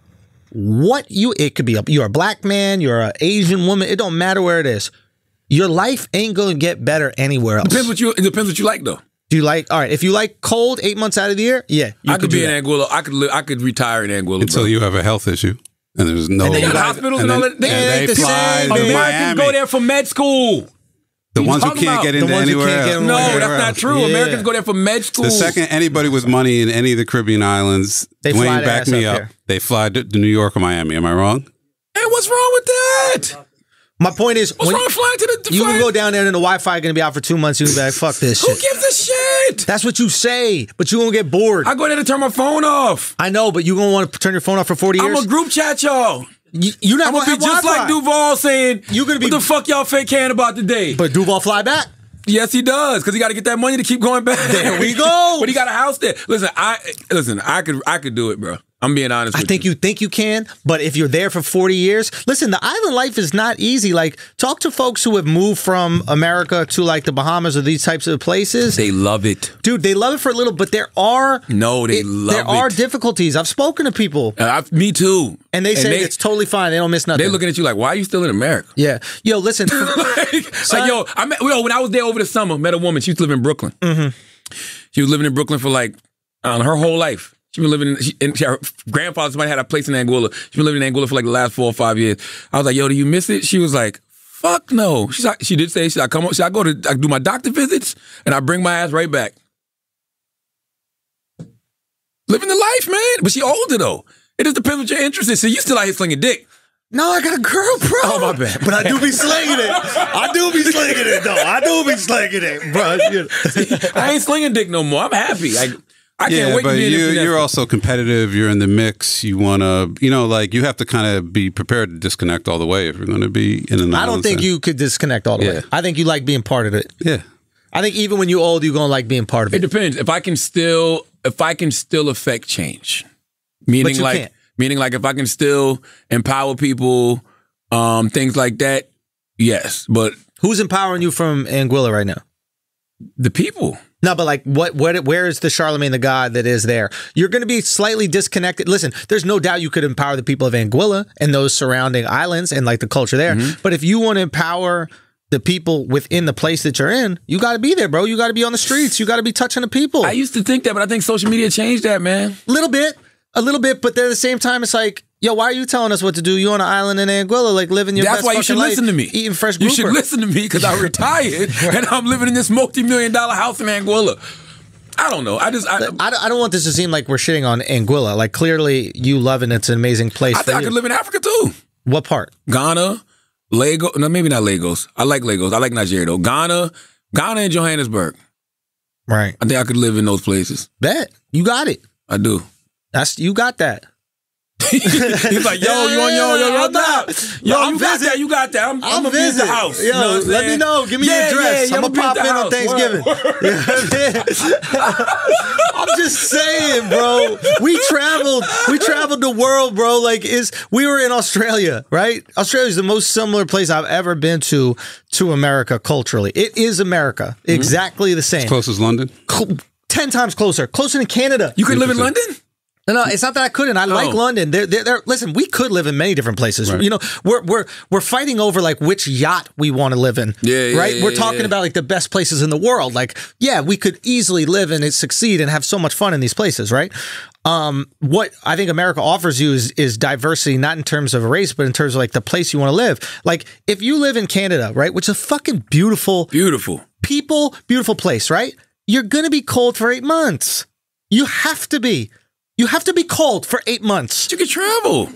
what it could be. You're a black man. You're an Asian woman. It don't matter where it is. Your life ain't gonna get better anywhere else. It depends what you like though. Do you like, all right, if you like cold 8 months out of the year, I could be in Anguilla. I could retire in Anguilla. Until you have a health issue. And there's no and they got hospitals and all that. They fly to Americans Miami. Go there for med school. The ones who can't get into anywhere else. No, that's not true. Yeah. Americans go there for med school. The second anybody with money in any of the Caribbean islands, Dwayne back me up. They fly to New York or Miami. Am I wrong? Hey, what's wrong with that? My point is, what's wrong flying to the you can go down there and the Wi-Fi going to be out for 2 months. You're going to be like, fuck this shit. Who gives a shit? That's what you say, but you're going to get bored. I go there to turn my phone off. I know, but you're going to want to turn your phone off for 40 years? I'm a group chat, y'all. You're not going to be just Wi-Fi. Like Duval saying, you're gonna be, what the fuck y'all fake caring about today? But Duval fly back? Yes, he does, because he got to get that money to keep going back. There we go. But he got a house there. Listen, I could do it, bro. I'm being honest with you. I think you think you can, but if you're there for 40 years, listen, the island life is not easy. Like, talk to folks who have moved from America to, like, the Bahamas or these types of places. They love it. Dude, they love it for a little, but there are... No, they love it. There are difficulties. I've spoken to people. Me too. And they say it's totally fine. They don't miss nothing. They're looking at you like, why are you still in America? Yeah. Yo, listen. When I was there over the summer, met a woman. She was living in Brooklyn. She was living in Brooklyn for, like, her whole life. She's been living in her grandfather, somebody had a place in Anguilla. She's been living in Anguilla for like the last 4 or 5 years. I was like, yo, do you miss it? She was like, fuck no. She did say, should I come up? Should I go to, I do my doctor visits and I bring my ass right back? Living the life, man. But she older though. It just depends what your interest is. So you still out here slinging dick. No, I got a girl, bro. Oh, my bad. But I do be slinging it. I do be slinging it, though. I do be slinging it, bro. I ain't slinging dick no more. I'm happy. I can't wait to be in the you're also competitive. You're in the mix. You want to, you know, like, you have to kind of be prepared to disconnect all the way if you're going to be in an I don't think you could disconnect all the way. I think you like being part of it. Yeah. I think even when you're old, you're going to like being part of it. It depends. If I can still affect change. Meaning, like, can't. Meaning, like, if I can still empower people, things like that, yes. But who's empowering you from Anguilla right now? The people. No, but like, what? Where is the Charlamagne Tha God that is there? You're going to be slightly disconnected. Listen, there's no doubt you could empower the people of Anguilla and those surrounding islands and like the culture there. Mm-hmm. But if you want to empower the people within the place that you're in, you got to be there, bro. You got to be on the streets. You got to be touching the people. I used to think that, but I think social media changed that, man. A little bit, but at the same time, it's like, yo, why are you telling us what to do? You on an island in Anguilla, like living your best fucking life. That's why you should listen to me. Eating fresh grouper. You should listen to me because I retired and I'm living in this multi-million-dollar house in Anguilla. I don't know. I don't want this to seem like we're shitting on Anguilla. Like, clearly, you love it. It's an amazing place. I think I could live in Africa too. What part? Ghana, Lagos. No, maybe not Lagos. I like Lagos. I like Nigeria though. Ghana and Johannesburg. Right. I think I could live in those places. Bet you got it. I do. You got that. He's like, yo, you on your top. Yo, I'm visiting. You got that. I'm going to visit the house. Yo, you know, let me know. Give me your address. I'm going to pop in on Thanksgiving. I'm just saying, bro. We traveled the world, bro. Like, we were in Australia, right? Australia's the most similar place I've ever been to America culturally. It is America. Mm-hmm. Exactly the same. As close as London? 10 times closer. Closer than Canada. You could live in London? No, it's not that I couldn't. I like London. Listen, we could live in many different places. Right. You know, we're fighting over like which yacht we want to live in. Yeah, right. Yeah, we're talking about like the best places in the world. Like, yeah, we could easily live and succeed and have so much fun in these places, right? What I think America offers you is diversity, not in terms of race, but in terms of like the place you want to live. Like, if you live in Canada, right, which is a fucking beautiful place, right? You're gonna be cold for 8 months. You have to be. You have to be cold for 8 months. You can travel.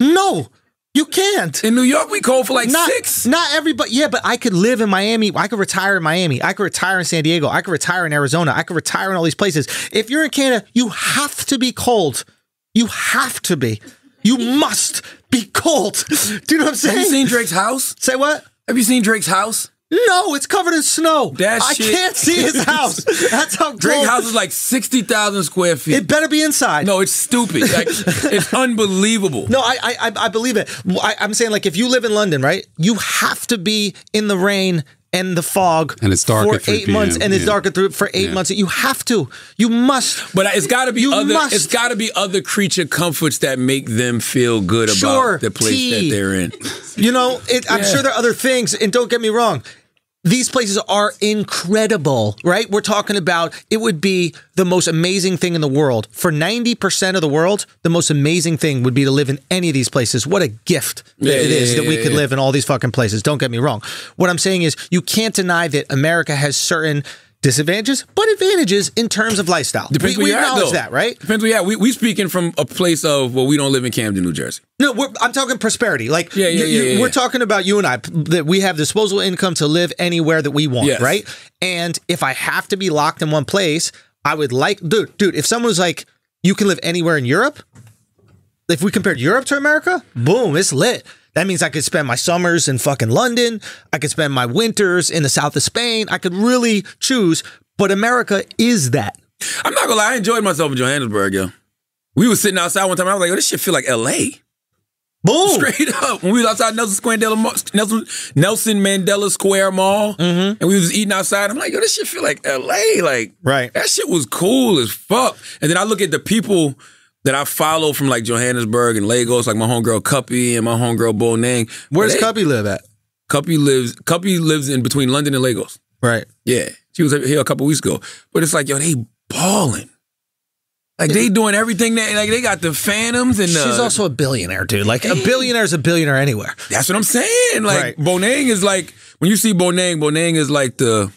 No, you can't. In New York, we cold for like six. Not everybody. Yeah, but I could live in Miami. I could retire in Miami. I could retire in San Diego. I could retire in Arizona. I could retire in all these places. If you're in Canada, you have to be cold. You have to be. You must be cold. Do you know what I'm saying? Have you seen Drake's house? Say what? Have you seen Drake's house? No, it's covered in snow. I can't see his house. That's how cold. Drake's house is like 60,000 square feet. It better be inside. No, it's stupid. Like, it's unbelievable. No, I believe it. I'm saying, like, if you live in London, right, you have to be in the rain and the fog and it's dark for 8 months, and it's dark for 8 months. You have to. You must. But it's got to be it's got to be other creature comforts that make them feel good about the place that they're in. You know, I'm sure there are other things, and don't get me wrong. These places are incredible, right? We're talking about it would be the most amazing thing in the world. For 90% of the world, the most amazing thing would be to live in any of these places. What a gift that we could live in all these fucking places. Don't get me wrong. What I'm saying is you can't deny that America has certain disadvantages, but advantages in terms of lifestyle. We acknowledge that, right? Depends where you at. We're speaking from a place of, well, we don't live in Camden, New Jersey. No, I'm talking prosperity. Like, we're talking about you and I, that we have disposable income to live anywhere that we want, right? And if I have to be locked in one place, I would like, dude, if someone was like, you can live anywhere in Europe, if we compared Europe to America, boom, it's lit. That means I could spend my summers in fucking London. I could spend my winters in the south of Spain. I could really choose. But America is that. I'm not gonna lie. I enjoyed myself in Johannesburg, yo. We were sitting outside one time. I was like, oh, this shit feel like L.A. Boom. Straight up. When we was outside Nelson Mandela Square Mall, and we was eating outside, I'm like, yo, this shit feel like L.A. Like, right. That shit was cool as fuck. And then I look at the people that I follow from like Johannesburg and Lagos, like my homegirl Cuppy and my homegirl Bonang. Where's Cuppy live at? Cuppy lives in between London and Lagos. Right. Yeah. She was here a couple weeks ago. But it's like, yo, they balling. Like, they doing everything that, like, they got the phantoms and the... She's also a billionaire, dude. Like, a billionaire's a billionaire anywhere. That's what I'm saying. Like, Bonang is like, when you see Bonang is like the...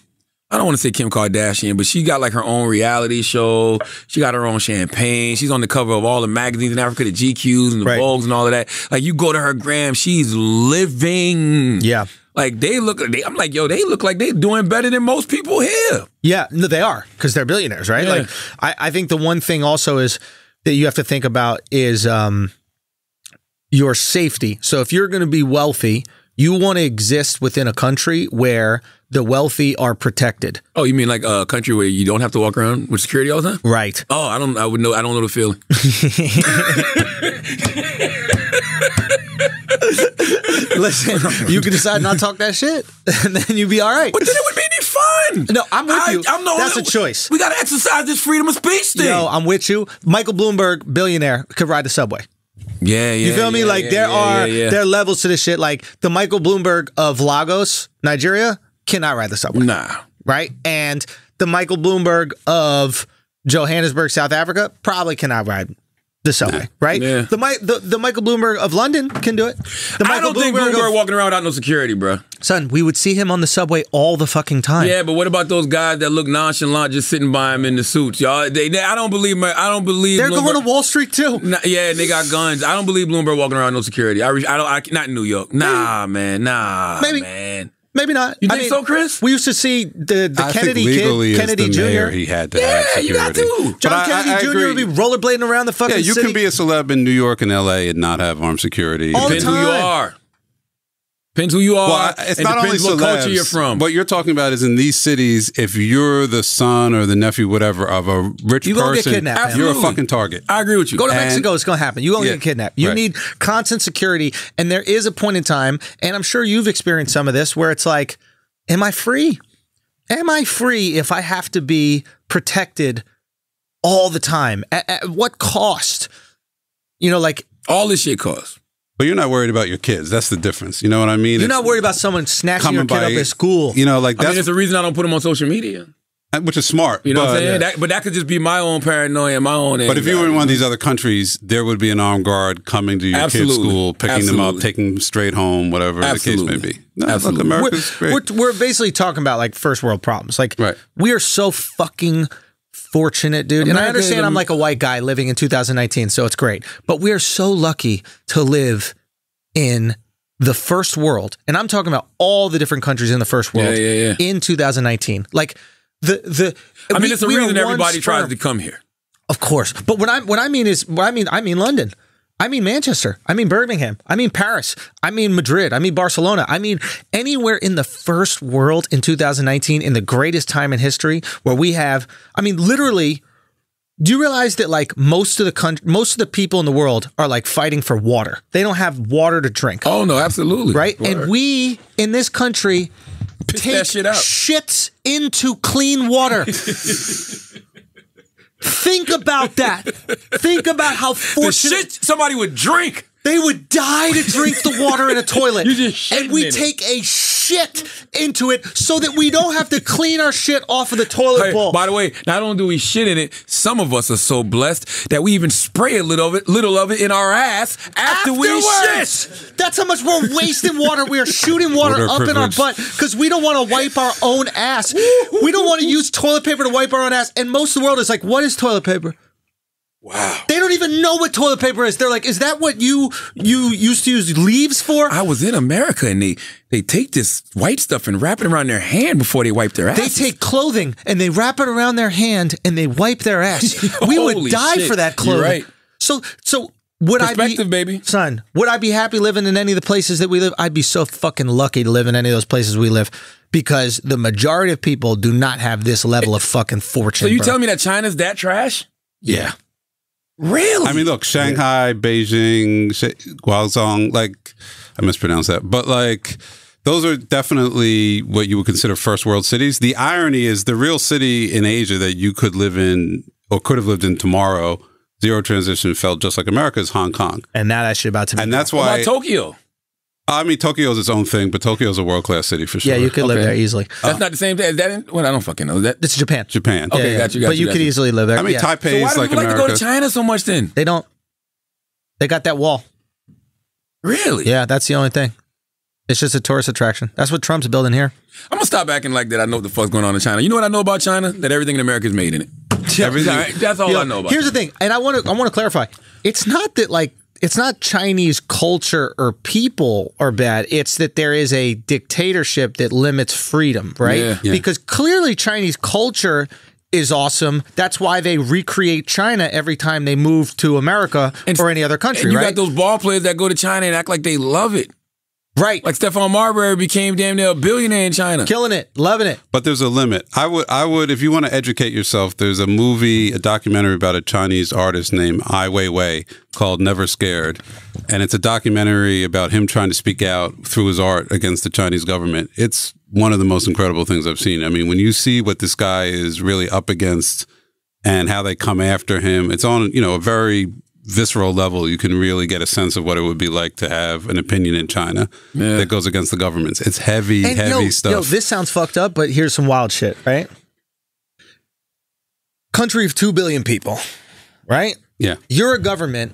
I don't want to say Kim Kardashian, but she got like her own reality show. She got her own champagne. She's on the cover of all the magazines in Africa, the GQs and the Vogues and all of that. Like you go to her gram, she's living. Yeah. Like they look, I'm like, yo, they look like they're doing better than most people here. Yeah, no, they are because they're billionaires, right? Yeah. Like I think the one thing also is that you have to think about is your safety. So if you're going to be wealthy, you want to exist within a country where the wealthy are protected. Oh, you mean like a country where you don't have to walk around with security all the time? Right. Oh, I don't know the feeling. Listen, you can decide not to talk that shit, and then you'll be all right. But then it would be any fun. No, I'm with you. That's a choice. We got to exercise this freedom of speech thing. No, I'm with you. Michael Bloomberg, billionaire, could ride the subway. Yeah, yeah. You feel me? Yeah, like there are levels to this shit. Like the Michael Bloomberg of Lagos, Nigeria, cannot ride the subway. Nah. Right? And the Michael Bloomberg of Johannesburg, South Africa, probably cannot ride the subway. Nah. Right? Yeah. The Michael Bloomberg of London can do it. I don't think Bloomberg walking around without no security, bro. Son, we would see him on the subway all the fucking time. Yeah, but what about those guys that look nonchalant just sitting by him in the suits, y'all? I don't believe they're Bloomberg. Going to Wall Street too. Yeah, they got guns. I don't believe Bloomberg walking around no security. Not in New York. Nah, maybe. Man. Nah, maybe. Man. Maybe not. I mean, Chris? We used to see the Kennedy kid, Kennedy Jr. Mayor, he had to have security. You got to. John Kennedy Jr. Would be rollerblading around the fucking city. Yeah, you can be a celeb in New York and L.A. and not have armed security. Depends who you are. Depends who you are. Well, it's not only celebs, what culture you're from. What you're talking about is in these cities, if you're the son or the nephew, whatever, of a rich person, you're a fucking target. I agree with you. Go to Mexico, it's going to happen. You're going to get kidnapped. You need constant security. And there is a point in time, and I'm sure you've experienced some of this, where it's like, am I free? Am I free if I have to be protected all the time? At what cost? You know, like... all this shit costs. But you're not worried about your kids. That's the difference. You know what I mean? You're not worried about someone snatching your kid up at school. You know, like that's... I mean, it's the reason I don't put them on social media. Which is smart. You know what I'm saying? Yeah. But that could just be my own paranoia and my own... But if you were in one of these other countries, there would be an armed guard coming to your kid's school, picking them up, taking them straight home, whatever the case may be. No, absolutely. Look, America's great. We're basically talking about like first world problems. Like we are so fucking... fortunate, dude. And I understand I'm like a white guy living in 2019, so it's great. But we are so lucky to live in the first world. And I'm talking about all the different countries in the first world in 2019. Like I mean, it's the reason everybody tries to come here. Of course. But what I mean is London. I mean Manchester. I mean Birmingham. I mean Paris. I mean Madrid. I mean Barcelona. I mean anywhere in the first world in 2019, in the greatest time in history, where we have, I mean, literally, do you realize that like most of the people in the world are like fighting for water? They don't have water to drink. Oh no, absolutely. Right? Water. And we in this country take shits into clean water. Think about that. Think about how fortunate... the shit somebody would drink. They would die to drink the water in a toilet. And we take a shit into it so that we don't have to clean our shit off of the toilet bowl. By the way, not only do we shit in it, some of us are so blessed that we even spray a little of it in our ass after we shit. That's how much we're wasting water. We are shooting water up in our butt because we don't want to wipe our own ass. We don't want to use toilet paper to wipe our own ass. And most of the world is like, what is toilet paper? Wow. They don't even know what toilet paper is. They're like, is that what you used to use leaves for? I was in America and they take this white stuff and wrap it around their hand before they wipe their ass. They take clothing and they wrap it around their hand and they wipe their ass. We would die for that clothing. Right. So would I be, baby. Son, would I be happy living in any of the places that we live? I'd be so fucking lucky to live in any of those places we live. Because the majority of people do not have this level of fucking fortune. So you tell me that China's that trash? Yeah. Really? I mean, look, Shanghai, Beijing, Guangzhou, like, I mispronounced that. But, like, those are definitely what you would consider first world cities. The irony is the real city in Asia that you could live in or could have lived in tomorrow, zero transition felt just like America, is Hong Kong. And that actually about to be. And that's why. What about Tokyo? I mean, Tokyo is its own thing, but Tokyo is a world-class city for sure. Yeah, you could live there easily. That's not the same thing. Is that in? Well, I don't fucking know. Is that it's Japan. Japan. Okay, yeah, got you. But you could easily live there. I mean, Taipei is like America. So why do people like to go to China so much then? They don't. They got that wall. Really? Yeah, that's the only thing. It's just a tourist attraction. That's what Trump's building here. I'm gonna stop acting like that. I know what the fuck's going on in China. You know what I know about China? That everything in America is made in it. Everything. That's all I know about. Here's the thing, and I want to clarify. It's not that like it's not Chinese culture or people are bad. It's that there is a dictatorship that limits freedom, right? Yeah. Yeah. Because clearly Chinese culture is awesome. That's why they recreate China every time they move to America or any other country. And you got those ball players that go to China and act like they love it. Right. Like Stephon Marbury became damn near a billionaire in China. Killing it. Loving it. But there's a limit. I would, if you want to educate yourself, there's a movie, a documentary about a Chinese artist named Ai Weiwei called Never Scared. And it's a documentary about him trying to speak out through his art against the Chinese government. It's one of the most incredible things I've seen. I mean, when you see what this guy is really up against and how they come after him, it's on, you know, a very visceral level. You can really get a sense of what it would be like to have an opinion in China that goes against the governments. It's heavy, and heavy stuff. This sounds fucked up, but here's some wild shit, right? Country of 2 billion people, right? Yeah. You're a government.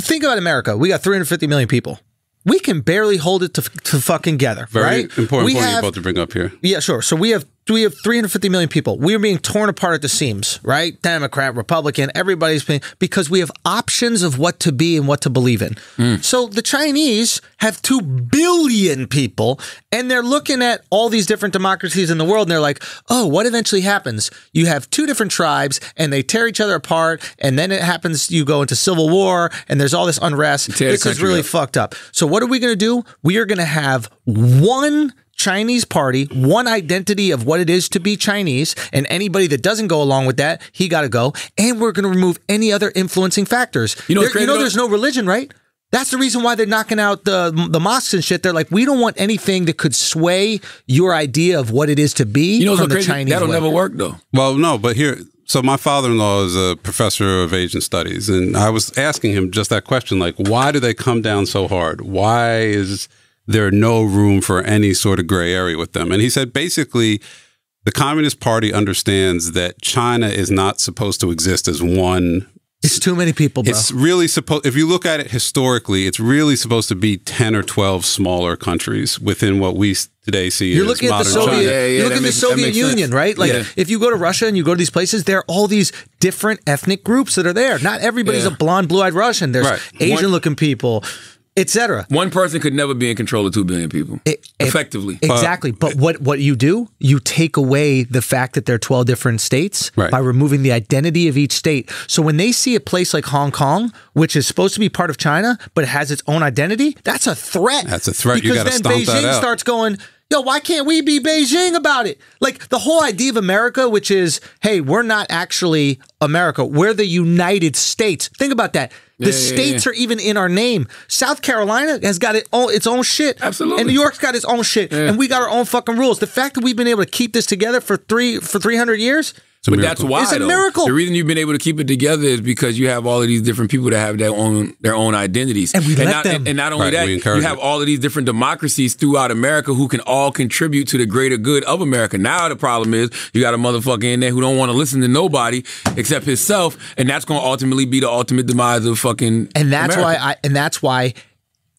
Think about America. We got 350 million people. We can barely hold it to fucking gather, right? Very important point you're about to bring up here. Yeah, sure. So we have 350 million people. We're being torn apart at the seams, right? Democrat, Republican, everybody's being, because we have options of what to be and what to believe in. Mm. So the Chinese have 2 billion people, and they're looking at all these different democracies in the world, and they're like, oh, what eventually happens? You have 2 different tribes, and they tear each other apart, and then it happens, you go into civil war, and there's all this unrest. This is really fucked up. So what are we going to do? We are going to have one Chinese party, one identity of what it is to be Chinese, and anybody that doesn't go along with that, he got to go. And we're going to remove any other influencing factors. There's no religion, right? That's the reason why they're knocking out the mosques and shit. They're like, we don't want anything that could sway your idea of what it is to be. Chinese that'll never work, though. Well, no, but here. So my father-in-law is a professor of Asian studies, and I was asking him just that question, like, why do they come down so hard? Why is there no room for any sort of gray area with them? And he said, basically, the Communist Party understands that China is not supposed to exist as one. It's too many people, bro. It's really supposed, if you look at it historically, it's really supposed to be 10 or 12 smaller countries within what we today see. You're looking at the Soviet, you look at the Soviet Union, right? Like if you go to Russia and you go to these places, there are all these different ethnic groups that are there. Not everybody's a blonde, blue-eyed Russian. There's Asian-looking people, etc. One person could never be in control of 2 billion people, effectively. Exactly. But what you do, you take away the fact that there are 12 different states by removing the identity of each state. So when they see a place like Hong Kong, which is supposed to be part of China, but it has its own identity, that's a threat. That's a threat. Because you gotta stomp that out. Then Beijing starts going, yo, why can't we be Beijing about it? Like the whole idea of America, which is, hey, we're not actually America. We're the United States. Think about that. The states are even in our name. South Carolina has got its own shit. Absolutely. And New York's got its own shit. Yeah. And we got our own fucking rules. The fact that we've been able to keep this together for 300 years, that's why it's a miracle. The reason you've been able to keep it together is because you have all of these different people that have their own identities. And we let them. And not only that, you have all of these different democracies throughout America who can all contribute to the greater good of America. Now the problem is you got a motherfucker in there who don't want to listen to nobody except himself, and that's going to ultimately be the ultimate demise of fucking America. And that's why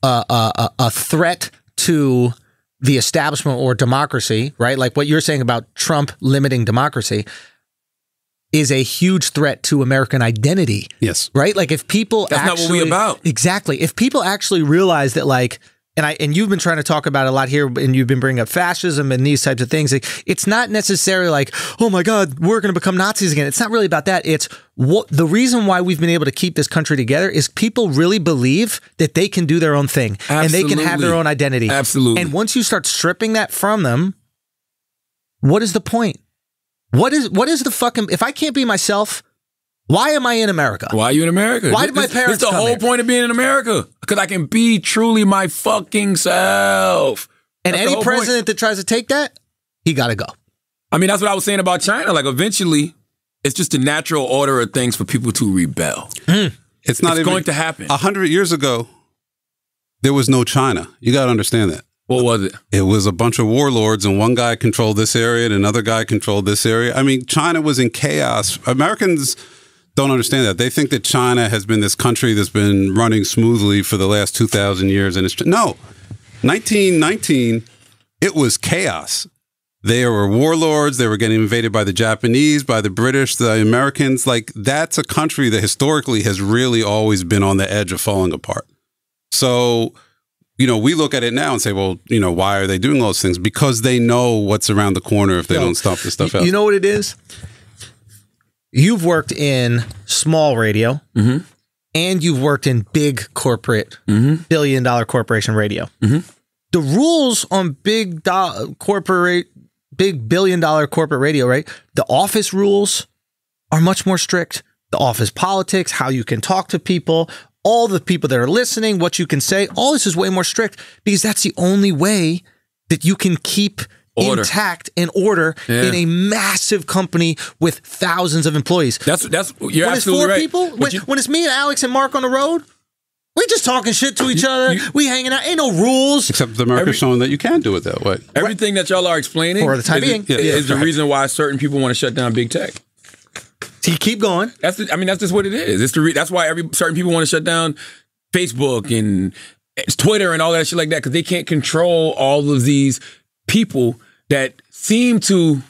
a threat to the establishment or democracy, right? Like what you're saying about Trump limiting democracy is a huge threat to American identity. Yes. Right? Like if people that's not what we about. Exactly. If people actually realize that, like, and you've been trying to talk about it a lot here, and you've been bringing up fascism and these types of things. Like, it's not necessarily like, oh my God, we're going to become Nazis again. It's not really about that. It's what the reason why we've been able to keep this country together is people really believe that they can do their own thing. Absolutely. And they can have their own identity. Absolutely. And once you start stripping that from them, what is the point? What is the fucking, if I can't be myself, why am I in America? Why are you in America? Why did my parents come here? It's the whole point of being in America. Because I can be truly my fucking self. And any president that tries to take that, he got to go. I mean, that's what I was saying about China. Like, eventually, it's just the natural order of things for people to rebel. Mm. It's not going to happen. 100 years ago, there was no China. You got to understand that. What was it? It was a bunch of warlords, and one guy controlled this area, and another guy controlled this area. I mean, China was in chaos. Americans don't understand that. They think that China has been this country that's been running smoothly for the last 2,000 years. No, 1919, it was chaos. There were warlords. They were getting invaded by the Japanese, by the British, the Americans. Like, that's a country that historically has really always been on the edge of falling apart. So, you know, we look at it now and say, well, you know, why are they doing all those things? Because they know what's around the corner if they don't stop this stuff out. You know what it is? You've worked in small radio, mm-hmm. and you've worked in big corporate, mm-hmm. billion-dollar corporation radio. Mm-hmm. The rules on big billion-dollar corporate radio, right? The office rules are much more strict. The office politics, how you can talk to people, all the people that are listening, what you can say, all this is way more strict because that's the only way that you can keep order intact and order, yeah, in a massive company with thousands of employees. That's you're when absolutely right. When it's four people, when it's me and Alex and Mark on the road, we just talking shit to each other. We hanging out. Ain't no rules. Except the America's showing that you can do it that way. Everything that y'all are explaining for the time being is the reason why certain people want to shut down big tech. So you keep going. That's just what it is. It's the that's why certain people want to shut down Facebook and Twitter and all that shit like that, because they can't control all of these people that seem to,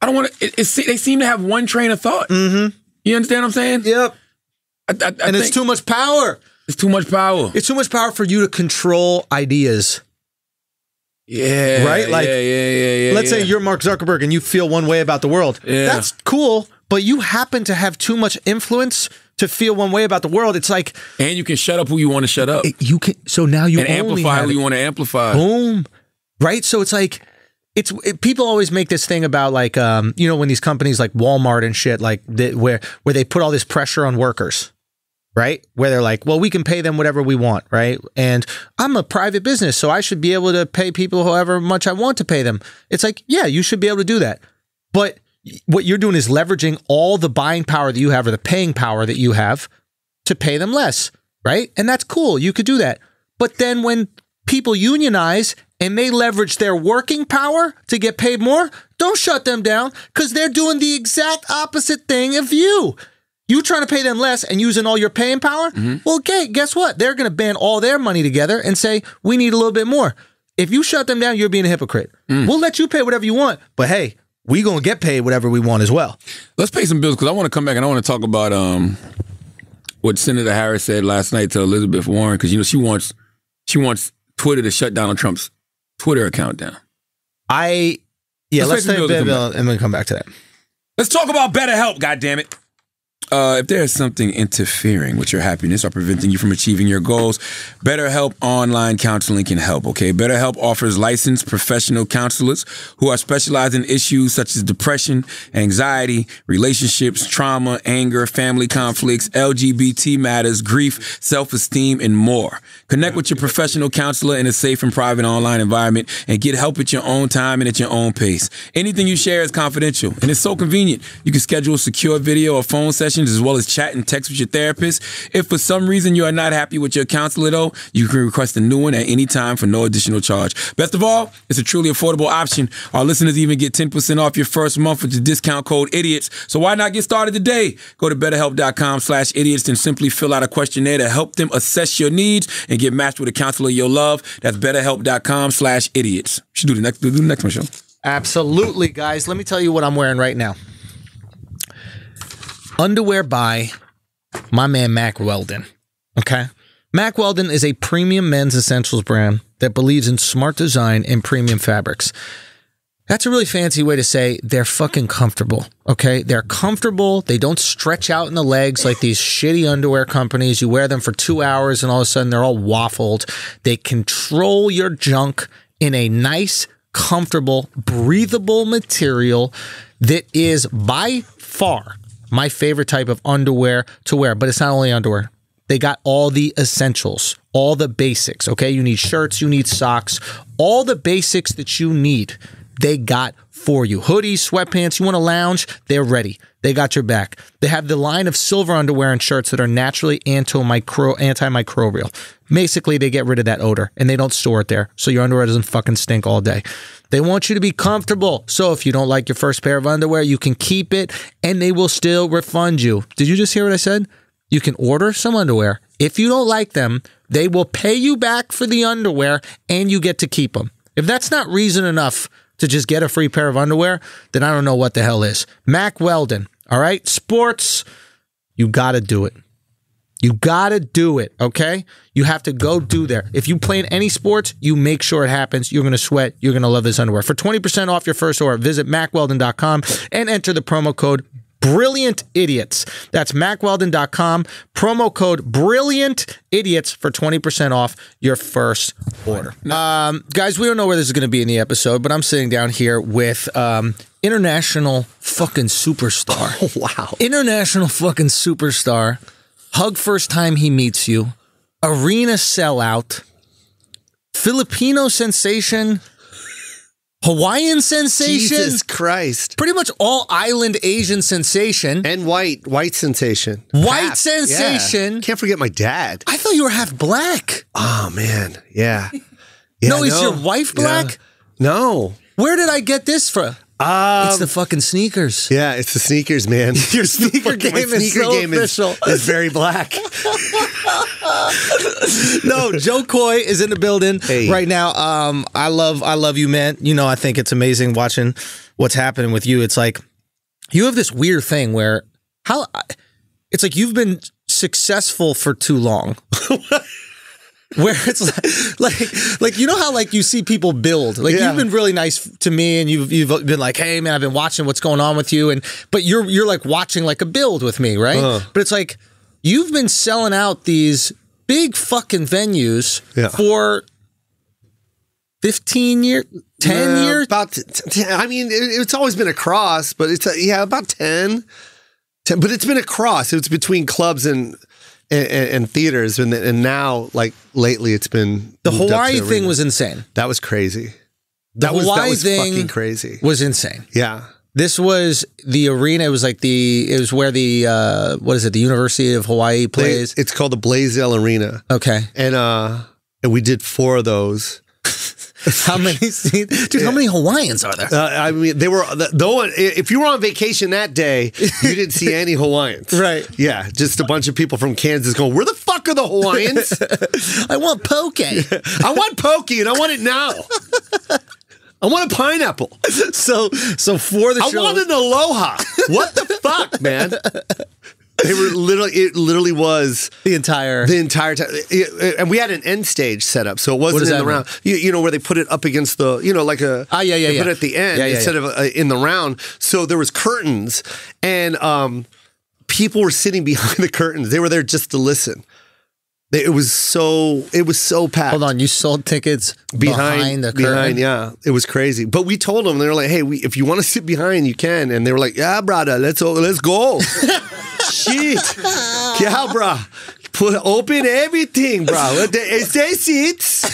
they seem to have one train of thought. Mm-hmm. You understand what I'm saying? Yep. I think it's too much power. It's too much power. It's too much power for you to control ideas. Yeah. Right? Like, yeah. Let's say you're Mark Zuckerberg and you feel one way about the world. Yeah. That's cool, but you happen to have too much influence to feel one way about the world. It's like, and you can shut up who you want to shut up. You can. So now you and only amplify who you want to amplify. Boom. Right? So it's like, people always make this thing about, like, you know, when these companies like Walmart and shit, like where they put all this pressure on workers. Right? Where they're like, well, we can pay them whatever we want, right? And I'm a private business, so I should be able to pay people however much I want to pay them. It's like, yeah, you should be able to do that. But what you're doing is leveraging all the buying power that you have or the paying power that you have to pay them less, right? And that's cool. You could do that. But then when people unionize and they leverage their working power to get paid more, don't shut them down because they're doing the exact opposite thing of you. You trying to pay them less and using all your paying power? Mm-hmm. Well, okay, guess what? They're going to band all their money together and say, we need a little bit more. If you shut them down, you're being a hypocrite. Mm. We'll let you pay whatever you want, but hey, we going to get paid whatever we want as well. Let's pay some bills because I want to come back and I want to talk about what Senator Harris said last night to Elizabeth Warren, because, you know, she wants Twitter to shut Donald Trump's Twitter account down. Let's pay some bills and we'll come back to that. Let's talk about BetterHelp, goddammit. If there is something interfering with your happiness or preventing you from achieving your goals, BetterHelp Online Counseling can help, okay? BetterHelp offers licensed professional counselors who are specialized in issues such as depression, anxiety, relationships, trauma, anger, family conflicts, LGBT matters, grief, self-esteem, and more. Connect with your professional counselor in a safe and private online environment and get help at your own time and at your own pace. Anything you share is confidential, and it's so convenient. You can schedule a secure video or phone session, as well as chat and text with your therapist. If for some reason you are not happy with your counselor, though, you can request a new one at any time for no additional charge. Best of all, it's a truly affordable option. Our listeners even get 10% off your first month with the discount code IDIOTS. So why not get started today? Go to BetterHelp.com/idiots and simply fill out a questionnaire to help them assess your needs and get matched with a counselor you'll love. That's BetterHelp.com/idiots. Should do the next one, Sean. Absolutely, guys. Let me tell you what I'm wearing right now. Underwear by my man, Mack Weldon, okay? Mack Weldon is a premium men's essentials brand that believes in smart design and premium fabrics. That's a really fancy way to say they're fucking comfortable, okay? They're comfortable. They don't stretch out in the legs like these shitty underwear companies. You wear them for 2 hours and all of a sudden they're all waffled. They control your junk in a nice, comfortable, breathable material that is by far my favorite type of underwear to wear. But it's not only underwear. They got all the essentials, all the basics, okay? You need shirts, you need socks, all the basics that you need, they got for you. Hoodies, sweatpants, you want to lounge, they're ready. They got your back. They have the line of silver underwear and shirts that are naturally antimicrobial. Basically, they get rid of that odor and they don't store it there, so your underwear doesn't fucking stink all day. They want you to be comfortable, so if you don't like your first pair of underwear, you can keep it and they will still refund you. Did you just hear what I said? You can order some underwear. If you don't like them, They will pay you back for the underwear and you get to keep them. If that's not reason enough to just get a free pair of underwear, then I don't know what the hell is. Mack Weldon, all right? Sports, you got to do it. You got to do it, okay? You have to go do there. If you play in any sports, you make sure it happens. You're going to sweat. You're going to love this underwear. For 20% off your first order, visit MackWeldon.com and enter the promo code BRILLIANTIDIOTS. That's MackWeldon.com, promo code BRILLIANTIDIOTS for 20% off your first order. Guys, we don't know where this is going to be in the episode, but I'm sitting down here with... international fucking superstar. Oh, wow. International fucking superstar. Hug first time he meets you. Arena sellout. Filipino sensation. Hawaiian sensation. Jesus Christ. Pretty much all island Asian sensation. And white sensation. White half. Sensation. Yeah. Can't forget my dad. I thought you were half black. Oh, man. Yeah. No, is your wife black? Yeah. No. Where did I get this from? It's the fucking sneakers. Yeah, it's the sneakers, man. Your sneaker game is so official. It's very black. No, Jo Koy is in the building right now. I love you, man. You know, I think it's amazing watching what's happening with you. It's like you have this weird thing where it's like you've been successful for too long. Where it's like you know how like you see people build, like you've been really nice to me, and you've been like, hey man, I've been watching what's going on with you, and but you're like watching like a build with me, right? But it's like you've been selling out these big fucking venues for 15 years, 10 years. About I mean, it's always been a cross, but it's about 10, but it's been a cross. It's between clubs and theaters, and now, like lately, it's been the Hawaii thing was insane. That was crazy. That Hawaii thing fucking crazy. Was insane. Yeah, this was the arena. It was like it was where the what is it? The University of Hawaii plays. It's called the Blaisdell Arena. Okay, and we did 4 of those. How many seats? Dude, how many Hawaiians are there? I mean, they were, though, if you were on vacation that day, you didn't see any Hawaiians. Right. Yeah, just a bunch of people from Kansas going, where the fuck are the Hawaiians? I want poke. I want poke, and I want it now. I want a pineapple. So for the show. I want an aloha. What the fuck, man? They were literally, it literally was the entire time. And we had an end stage set up, so it wasn't in the round. You know, where they put it up against the, you know, like a, they put it at the end instead of in the round. So there was curtains, and people were sitting behind the curtains. They were there just to listen. It was so packed. Hold on, you sold tickets behind the curtain? Behind, yeah. It was crazy. But we told them, they were like, hey, if you want to sit behind, you can. And they were like, yeah, brother, let's go. Shit. Yeah, brah. Open everything, brah. Is there seats?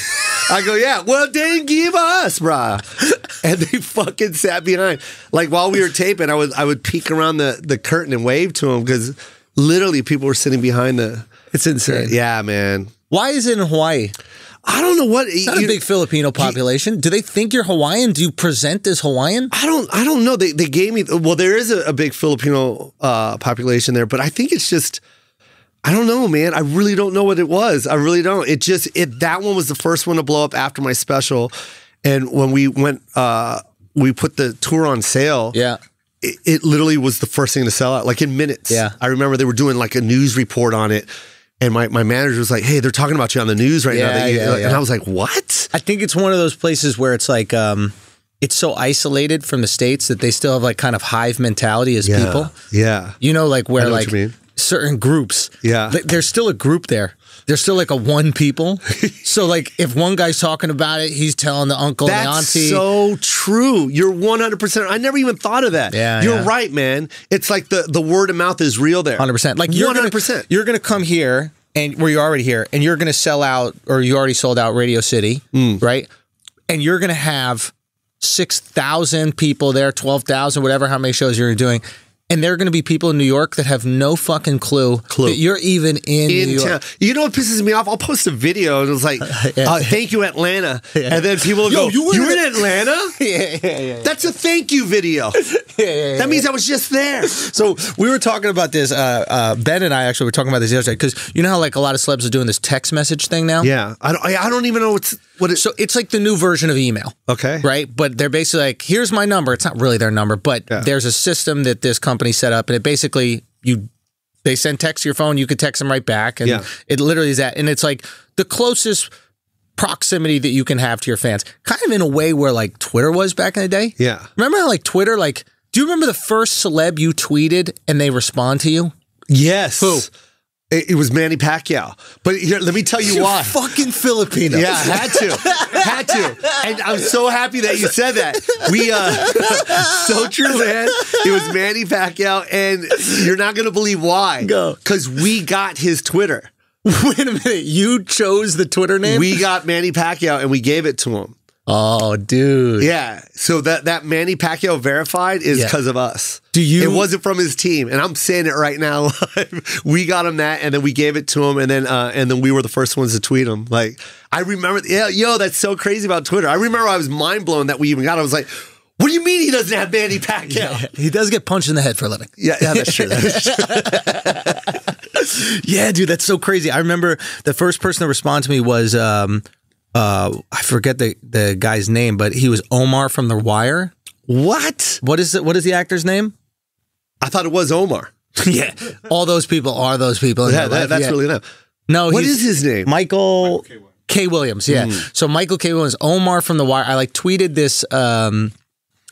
I go, yeah. Well, then give us, brah. And they fucking sat behind. Like, while we were taping, I would peek around the curtain and wave to them, because literally people were sitting behind the... It's insane. Yeah, man. Why is it in Hawaii? I don't know what... It's not a big Filipino population. Do they think you're Hawaiian? Do you present as Hawaiian? I don't know. They gave me... Well, there is a big Filipino population there, but I think it's just... I don't know, man. I really don't know what it was. I really don't. It just... That one was the first one to blow up after my special. And when we went... we put the tour on sale. Yeah. It literally was the first thing to sell out, like in minutes. Yeah. I remember they were doing like a news report on it. And my manager was like, hey, they're talking about you on the news right now. And I was like, what? I think it's one of those places where it's like, it's so isolated from the States that they still have like kind of hive mentality as people. Yeah. You know, like where like certain groups. Yeah. There's still a group there. There's still like a one people. So like if one guy's talking about it, he's telling the uncle and the auntie. That's so true. You're 100%. I never even thought of that. Yeah, you're right, man. It's like the word of mouth is real there. 100%. Like you're 100%. You're going to come here, and where you're already here, and you're going to sell out, or you already sold out Radio City, right? And you're going to have 6,000 people there, 12,000, whatever, how many shows you're doing. And there are going to be people in New York that have no fucking clue that you're even in New York. You know what pisses me off? I'll post a video and it's like, thank you, Atlanta. Yeah. And then people will go, you were in Atlanta? That's a thank you video. Yeah. That means I was just there. So we were talking about this. Ben and I actually were talking about this the other day because you know how like a lot of celebs are doing this text message thing now. Yeah, I don't even know what it. So it's like the new version of email. Okay, right? But they're basically like, here's my number. It's not really their number, but there's a system that this company set up, and it basically they send text to your phone. You could text them right back, and it literally is that. And it's like the closest proximity that you can have to your fans, kind of in a way where like Twitter was back in the day. Yeah, remember how like Twitter, like, do you remember the first celeb you tweeted and they respond to you? Yes. Who? It was Manny Pacquiao. But here, let me tell you why. Fucking Filipino. Yeah, had to. And I'm so happy that you said that. So true, man. It was Manny Pacquiao, and you're not going to believe why. Go. Because we got his Twitter. Wait a minute. You chose the Twitter name? We got Manny Pacquiao, and we gave it to him. Oh, dude. Yeah. So that Manny Pacquiao verified is because of us. It wasn't from his team, and I'm saying it right now live. We got him that, and then we gave it to him, and then we were the first ones to tweet him. Like, I remember, yo, that's so crazy about Twitter. I remember I was mind blown that we even got it. I was like, what do you mean he doesn't have Manny Pacquiao? Yeah, he does get punched in the head for a living. Yeah, that's true. Yeah, dude, that's so crazy. I remember the first person to respond to me was I forget the guy's name, but he was Omar from The Wire. What? What is the actor's name? I thought it was Omar. Yeah. All those people are those people. Yeah, that's really enough. No, what is his name? Michael K. Williams. Yeah. Mm. So Michael K. Williams, Omar from The Wire. I like tweeted this. I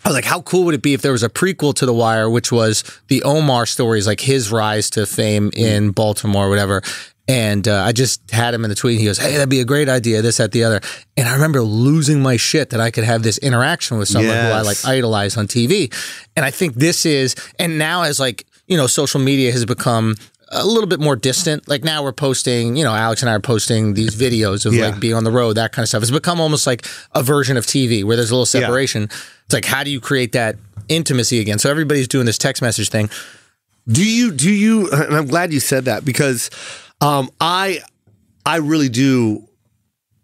was like, how cool would it be if there was a prequel to The Wire, which was the Omar stories, like his rise to fame in Baltimore or whatever. And I just had him in the tweet. And he goes, hey, that'd be a great idea, this, that, the other. And I remember losing my shit that I could have this interaction with someone who I like idolized on TV. And I think this is, and now as like, you know, social media has become a little bit more distant. Like now we're posting, you know, Alex and I are posting these videos of like being on the road, that kind of stuff. It's become almost like a version of TV where there's a little separation. Yeah. It's like, how do you create that intimacy again? So everybody's doing this text message thing. Do you, and I'm glad you said that because I really do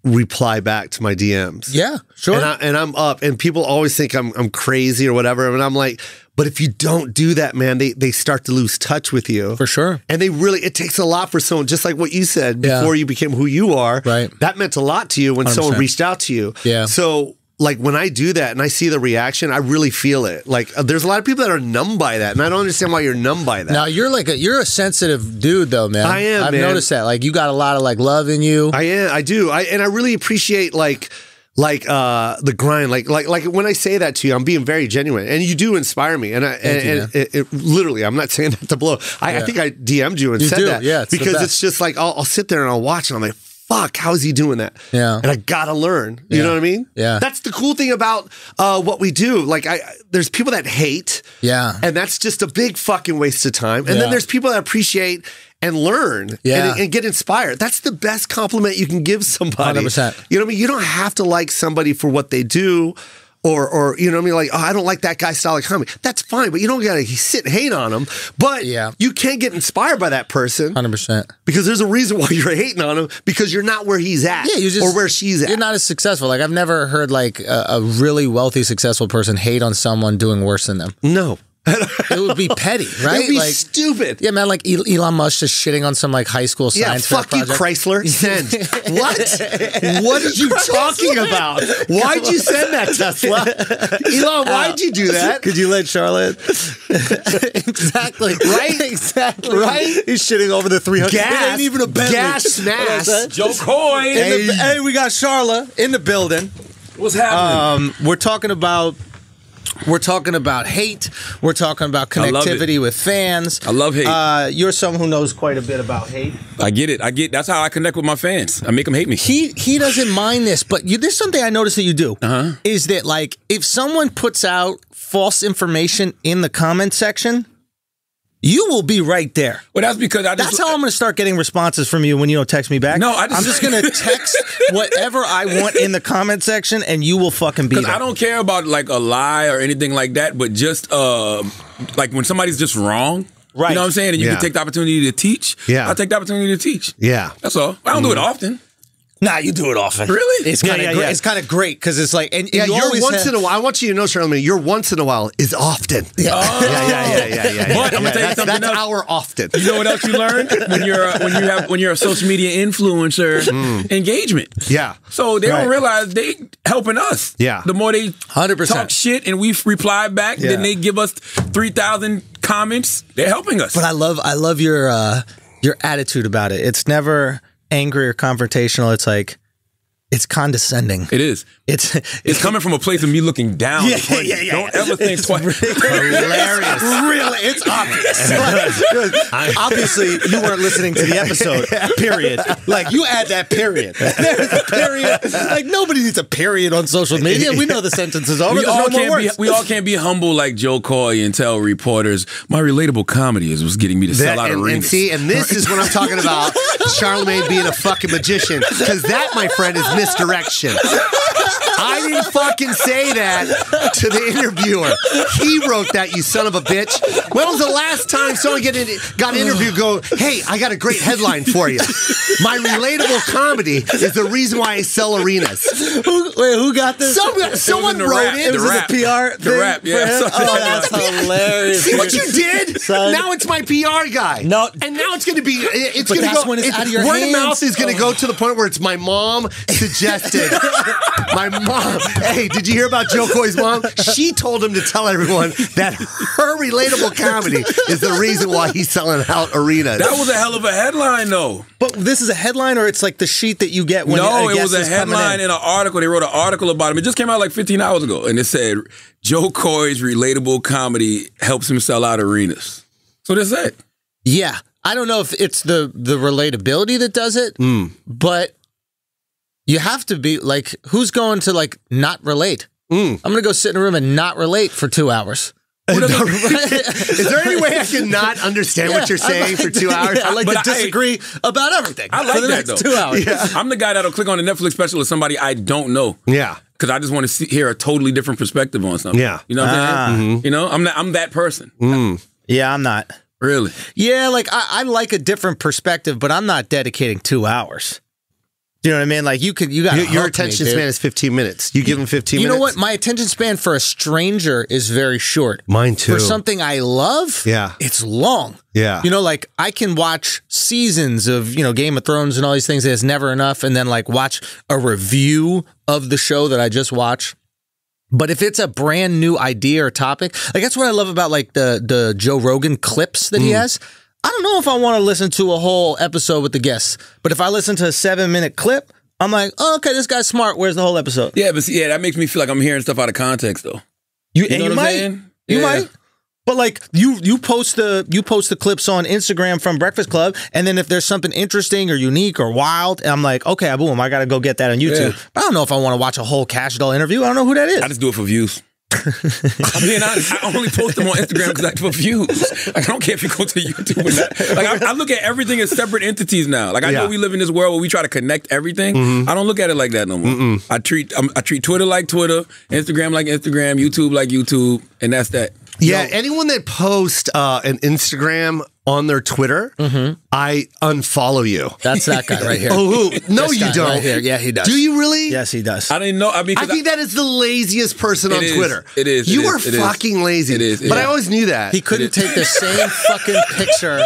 reply back to my DMs. Yeah, sure. And I'm up, and people always think I'm crazy or whatever. And I'm like, but if you don't do that, man, they start to lose touch with you for sure. And they really, it takes a lot for someone, just like what you said before you became who you are. Right, that meant a lot to you when 100%. Someone reached out to you. Yeah, so. Like when I do that and I see the reaction, I really feel it. Like there's a lot of people that are numb by that, and I don't understand why you're numb by that. Now you're like you're a sensitive dude, though, man. I am. I've noticed that. Like you got a lot of like love in you. I am. I do. And I really appreciate like the grind. Like when I say that to you, I'm being very genuine, and you do inspire me. And literally, I'm not saying that to blow. I think I DM'd you and you said that. Yeah, it's because it's just like I'll sit there and I'll watch, and I'm like, fuck, how is he doing that? Yeah. And I gotta learn. You know what I mean? Yeah. That's the cool thing about what we do. Like, there's people that hate. Yeah. And that's just a big fucking waste of time. And then there's people that appreciate and learn and get inspired. That's the best compliment you can give somebody. 100%. You know what I mean? You don't have to like somebody for what they do. Or you know what I mean? Like, oh, I don't like that guy's style of comedy. That's fine, but you don't got to sit and hate on him. But you can get inspired by that person. 100%. Because there's a reason why you're hating on him, because you're not where he's at or where she's at. You're not as successful. Like, I've never heard, like, a really wealthy, successful person hate on someone doing worse than them. No. It would be petty, right? It would be like, stupid. Yeah, man, like Elon Musk just shitting on some like high school science fair project. Yeah, fuck you, Chrysler. Send. What? What are you talking about? Why'd you send that, Tesla? Elon, why'd you do that? Could you let Charlotte? Exactly. Right? Exactly. Right? He's shitting over the 300. Gas. It ain't even a Bentley. Gas smash. Jo Koy. Hey, we got Charla in the building. What's happening? We're talking about hate. We're talking about connectivity with fans. I love hate. You're someone who knows quite a bit about hate. I get it. That's how I connect with my fans. I make them hate me. He doesn't mind this, but this is something I noticed that you do. Is that like if someone puts out false information in the comment section, you will be right there. Well, that's because that's how I'm going to start getting responses from you when you don't text me back. No, I'm just going to text whatever I want in the comment section, and you will fucking be there. Because I don't care about like a lie or anything like that, but just like when somebody's just wrong. Right. You know what I'm saying? And you can take the opportunity to teach. Yeah. I take the opportunity to teach. Yeah. That's all. I don't do it often. Nah, you do it often. Really? It's kind of great. It's kind of great because it's like, and you always once in a while. I want you to know, Charlamagne, your once in a while is often. Yeah, oh. But I'm gonna tell you something. That's our often. You know what else you learn when you're a social media influencer? Engagement. Yeah. So they don't realize they helping us. Yeah. The more they 100% talk shit and we reply back, then they give us 3,000 comments. They're helping us. But I love your attitude about it. It's never angry or confrontational. It's like, it's condescending. It is. It's coming from a place of me looking down. Yeah. Don't ever think twice. Hilarious. Really, it's obvious. Like, obviously, you weren't listening to the episode. Period. Like, you add that period. There's a period. Like, nobody needs a period on social media. We know the sentence is over. We all can't be humble like Jo Koy and tell reporters my relatable comedy is what's getting me to sell out arenas. And this is what I'm talking about. Charlamagne being a fucking magician, because that, my friend, is misdirection. I didn't fucking say that to the interviewer. He wrote that, you son of a bitch. When was the last time someone got an interview go, hey, I got a great headline for you. My relatable comedy is the reason why I sell arenas. Who got this? Someone wrote it. It was a PR thing. The rap, yeah. Oh, that's hilarious. See what you did? Son. Now it's my PR guy. No. And now it's going to be, it's going to go, when it's out of your word of mouth is going to go to the point where it's my mom suggested. My mom, hey, did you hear about Jo Koy's mom? She told him to tell everyone that her relatable comedy is the reason why he's selling out arenas. That was a hell of a headline, though. But this is a headline, or it's like the sheet that you get when no, it was a headline in an article. They wrote an article about him. It just came out like 15 hours ago, and it said, Jo Koy's relatable comedy helps him sell out arenas. So that's it. Yeah. I don't know if it's the relatability that does it, but... You have to be like, who's going to like not relate? I'm gonna go sit in a room and not relate for 2 hours. Is there any way I can not understand what you're saying for 2 hours? Yeah, I like to disagree about everything. I like that though. 2 hours. Yeah. I'm the guy that'll click on a Netflix special of somebody I don't know. Yeah. Because I just want to hear a totally different perspective on something. Yeah. You know what I'm saying? You know, I'm that person. Yeah, I'm not really. Yeah, like I like a different perspective, but I'm not dedicating 2 hours. You know what I mean? Like you got your attention span is 15 minutes. You give them 15 minutes. You know what? My attention span for a stranger is very short. Mine too. For something I love, it's long. Yeah. You know, like I can watch seasons of, you know, Game of Thrones and all these things that is never enough, and then like watch a review of the show that I just watched. But if it's a brand new idea or topic, like that's what I love about like the Joe Rogan clips that he has. I don't know if I want to listen to a whole episode with the guests, but if I listen to a 7-minute clip, I'm like, oh, okay, this guy's smart. Where's the whole episode? Yeah, but see, that makes me feel like I'm hearing stuff out of context, though. You know what I'm saying? You might. But like you post the clips on Instagram from Breakfast Club, and then if there's something interesting or unique or wild, and I'm like, okay, boom, I got to go get that on YouTube. Yeah. But I don't know if I want to watch a whole Cash Doll interview. I don't know who that is. I just do it for views. I'm being honest, I only post them on Instagram because I for views. Like, I don't care if you go to YouTube or not. Like I look at everything as separate entities now. Like I know we live in this world where we try to connect everything. I don't look at it like that no more. I treat Twitter like Twitter, Instagram like Instagram, YouTube like YouTube, and that's that. Yeah, anyone that posts an Instagram on their Twitter, I unfollow you. That's that guy right here. Oh, who? No, you don't. Right here. Yeah, he does. Do you really? Yes, he does. I didn't know. I mean, I think that is the laziest person on Twitter. It is. You are fucking lazy. It is. But I always knew that. He couldn't take the same fucking picture.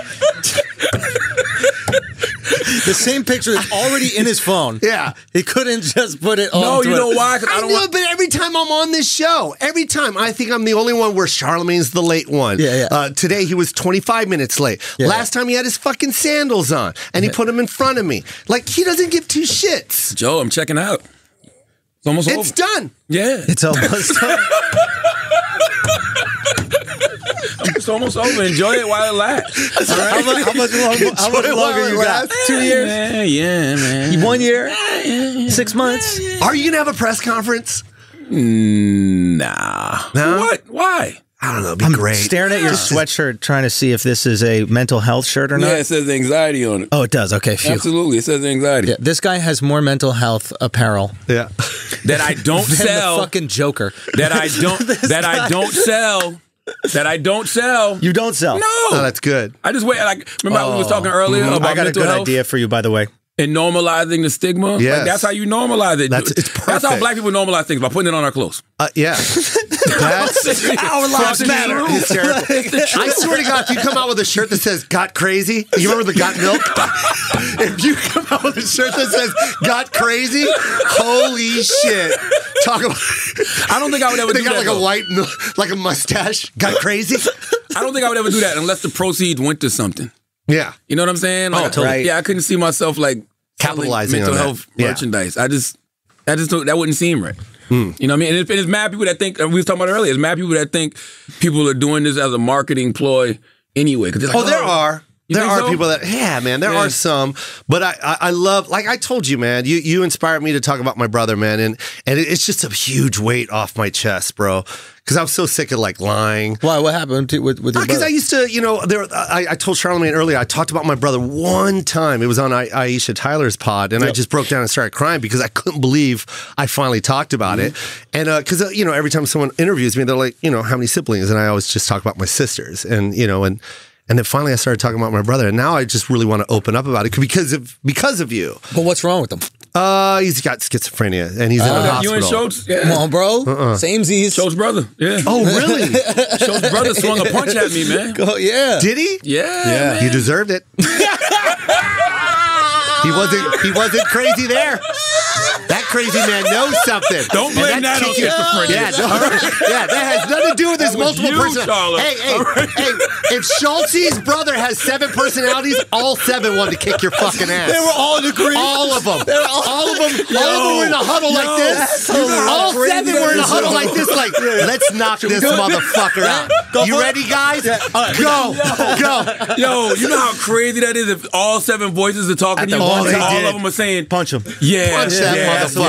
The same picture is already in his phone. Yeah. He couldn't just put it on. No, you know why? I know, but every time I'm on this show, every time I think I'm the only one where Charlamagne's the late one. Yeah. Today he was 25 minutes late. Yeah, Last time he had his fucking sandals on and he put them in front of me. Like, he doesn't give two shits. Joe, I'm checking out. It's almost over. It's done. Yeah. It's almost done. It's almost over. Enjoy it while it lasts. All right? How much longer you got? 2 years? Yeah, man. 1 year? Yeah. 6 months? Yeah. Are you going to have a press conference? Nah. No? What? Why? I don't know. It'd be great. Staring at your sweatshirt trying to see if this is a mental health shirt or not. Yeah, it says anxiety on it. Oh, it does. Okay, phew. Absolutely. It says anxiety. Yeah, this guy has more mental health apparel. Yeah. That I don't sell. The fucking Joker. That I don't sell. That I don't sell. You don't sell? No. Oh, that's good. I just wait. Like, remember, we was talking earlier about mental health? I got a good idea for you, by the way. And normalizing the stigma? Yes. Like, that's how you normalize it. It's perfect. That's how black people normalize things, by putting it on our clothes. Yeah. Our lives matter. I swear to God, if you come out with a shirt that says, got crazy, you remember the got milk? If you come out with a shirt that says, got crazy, holy shit. Talk about... I don't think I would ever do that. They got like a white, like a mustache, got crazy. I don't think I would ever do that unless the proceeds went to something. Yeah. You know what I'm saying? Oh, totally. Right. Yeah, I couldn't see myself like capitalizing mental health merchandise. Yeah. I just that wouldn't seem right. Mm. You know what I mean? And it's mad people that think, we were talking about it earlier, it's mad people that think people are doing this as a marketing ploy anyway. Like, there are. There are people that, there are some, but I love, like I told you, man, you inspired me to talk about my brother, man, and it's just a huge weight off my chest, bro, because I was so sick of like lying. Why? What happened with your brother? Because I used to, I told Charlamagne earlier, I talked about my brother one time. It was on Aisha Tyler's pod, and I just broke down and started crying because I couldn't believe I finally talked about it, and because every time someone interviews me, they're like, how many siblings, and I always just talk about my sisters, And then finally I started talking about my brother, and now I just really want to open up about it because of you. But what's wrong with him? He's got schizophrenia, and he's in the hospital. You and Schulz? Yeah. Come on, bro. Samesies. Schulz's brother. Yeah. Oh, really? Schulz's brother swung a punch at me, man. Oh, yeah. Did he? Yeah. You deserved it. He wasn't crazy there. That crazy man knows something. Don't blame that on schizophrenia. That has nothing to do with his multiple personalities. Hey, if Schulz's brother has 7 personalities, all 7 wanted to kick your fucking ass. They were all in agreement. All of them. All of them were in a huddle like this. All 7 were in a huddle like this, like, let's knock this motherfucker out. You ready, guys? Go. Yo, you know how crazy that is if all 7 voices are talking to you? All of them are saying, punch him. Yeah. Punch that motherfucker.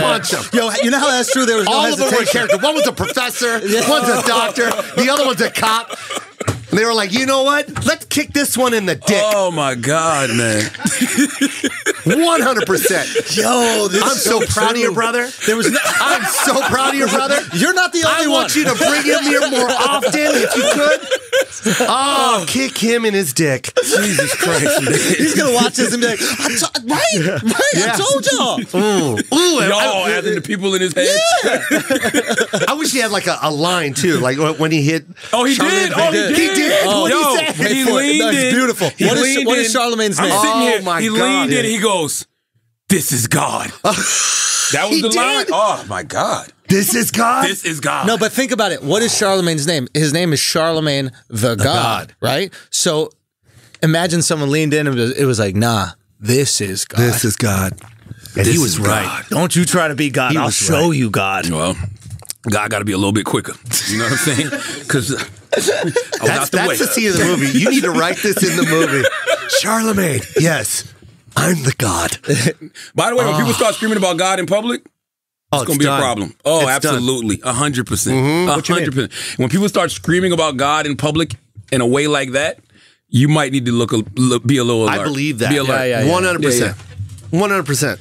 Punch him. Yo, you know how that's true? There was all of them were character. One was a professor, one's a doctor, the other one's a cop. And they were like, you know what? Let's kick this one in the dick. Oh, my God, man. 100%. Yo, this I'm so proud of your brother. I'm so proud of your brother. You're not the only one. I want you to bring him here more often if you could. Oh, kick him in his dick. Jesus Christ. He's going to watch this and be like, I told y'all. Y'all adding the people in his head. Yeah. I wish he had like a line, too. Like when he hit. Oh, he did. He did. Oh, what he said. He leaned in. That's beautiful. What is Charlamagne's name? Oh, my God. He leaned in. He goes, this is God. That was the line. Oh, my God. This is God? This is God. No, but think about it. What is Charlamagne's name? His name is Charlamagne the God, right? So imagine someone leaned in and it was like, nah, this is God. This is God. And he was right. God. Don't you try to be God. I'll show you God. Well, God got to be a little bit quicker. You know what I'm saying? Because that's the scene of the movie. You need to write this in the movie. Charlamagne, yes, I'm the God. By the way, when people start screaming about God in public, it's going to be a problem. Oh, absolutely. 100%. 100%. When people start screaming about God in public in a way like that, you might need to be a little alert. I believe that. Be alert. 100%. Yeah. 100%.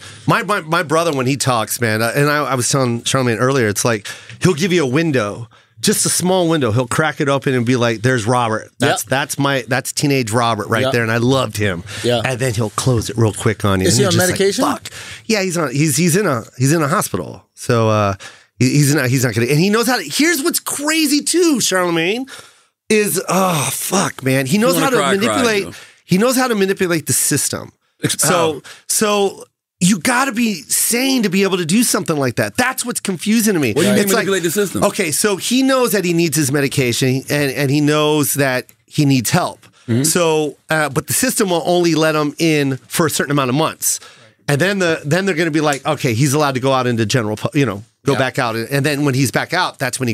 My brother, when he talks, man, and I was telling Charlamagne earlier, it's like he'll give you a window, just a small window. He'll crack it open and be like, "There's Robert. That's teenage Robert right there." And I loved him. Yeah. And then he'll close it real quick on you. Is he on medication? Like, fuck. Yeah, he's in a hospital. So he's not gonna. And he knows how to. Here's what's crazy too, Charlamagne, is fuck, man. He knows how to manipulate. He knows how to manipulate the system. So you got to be sane to be able to do something like that. That's what's confusing to me. What do you mean manipulate the system? Okay, so he knows that he needs his medication, and he knows that he needs help. Mm-hmm. So, but the system will only let him in for a certain amount of months, and then they're going to be like, okay, he's allowed to go out into general, back out, and then when he's back out, that's when he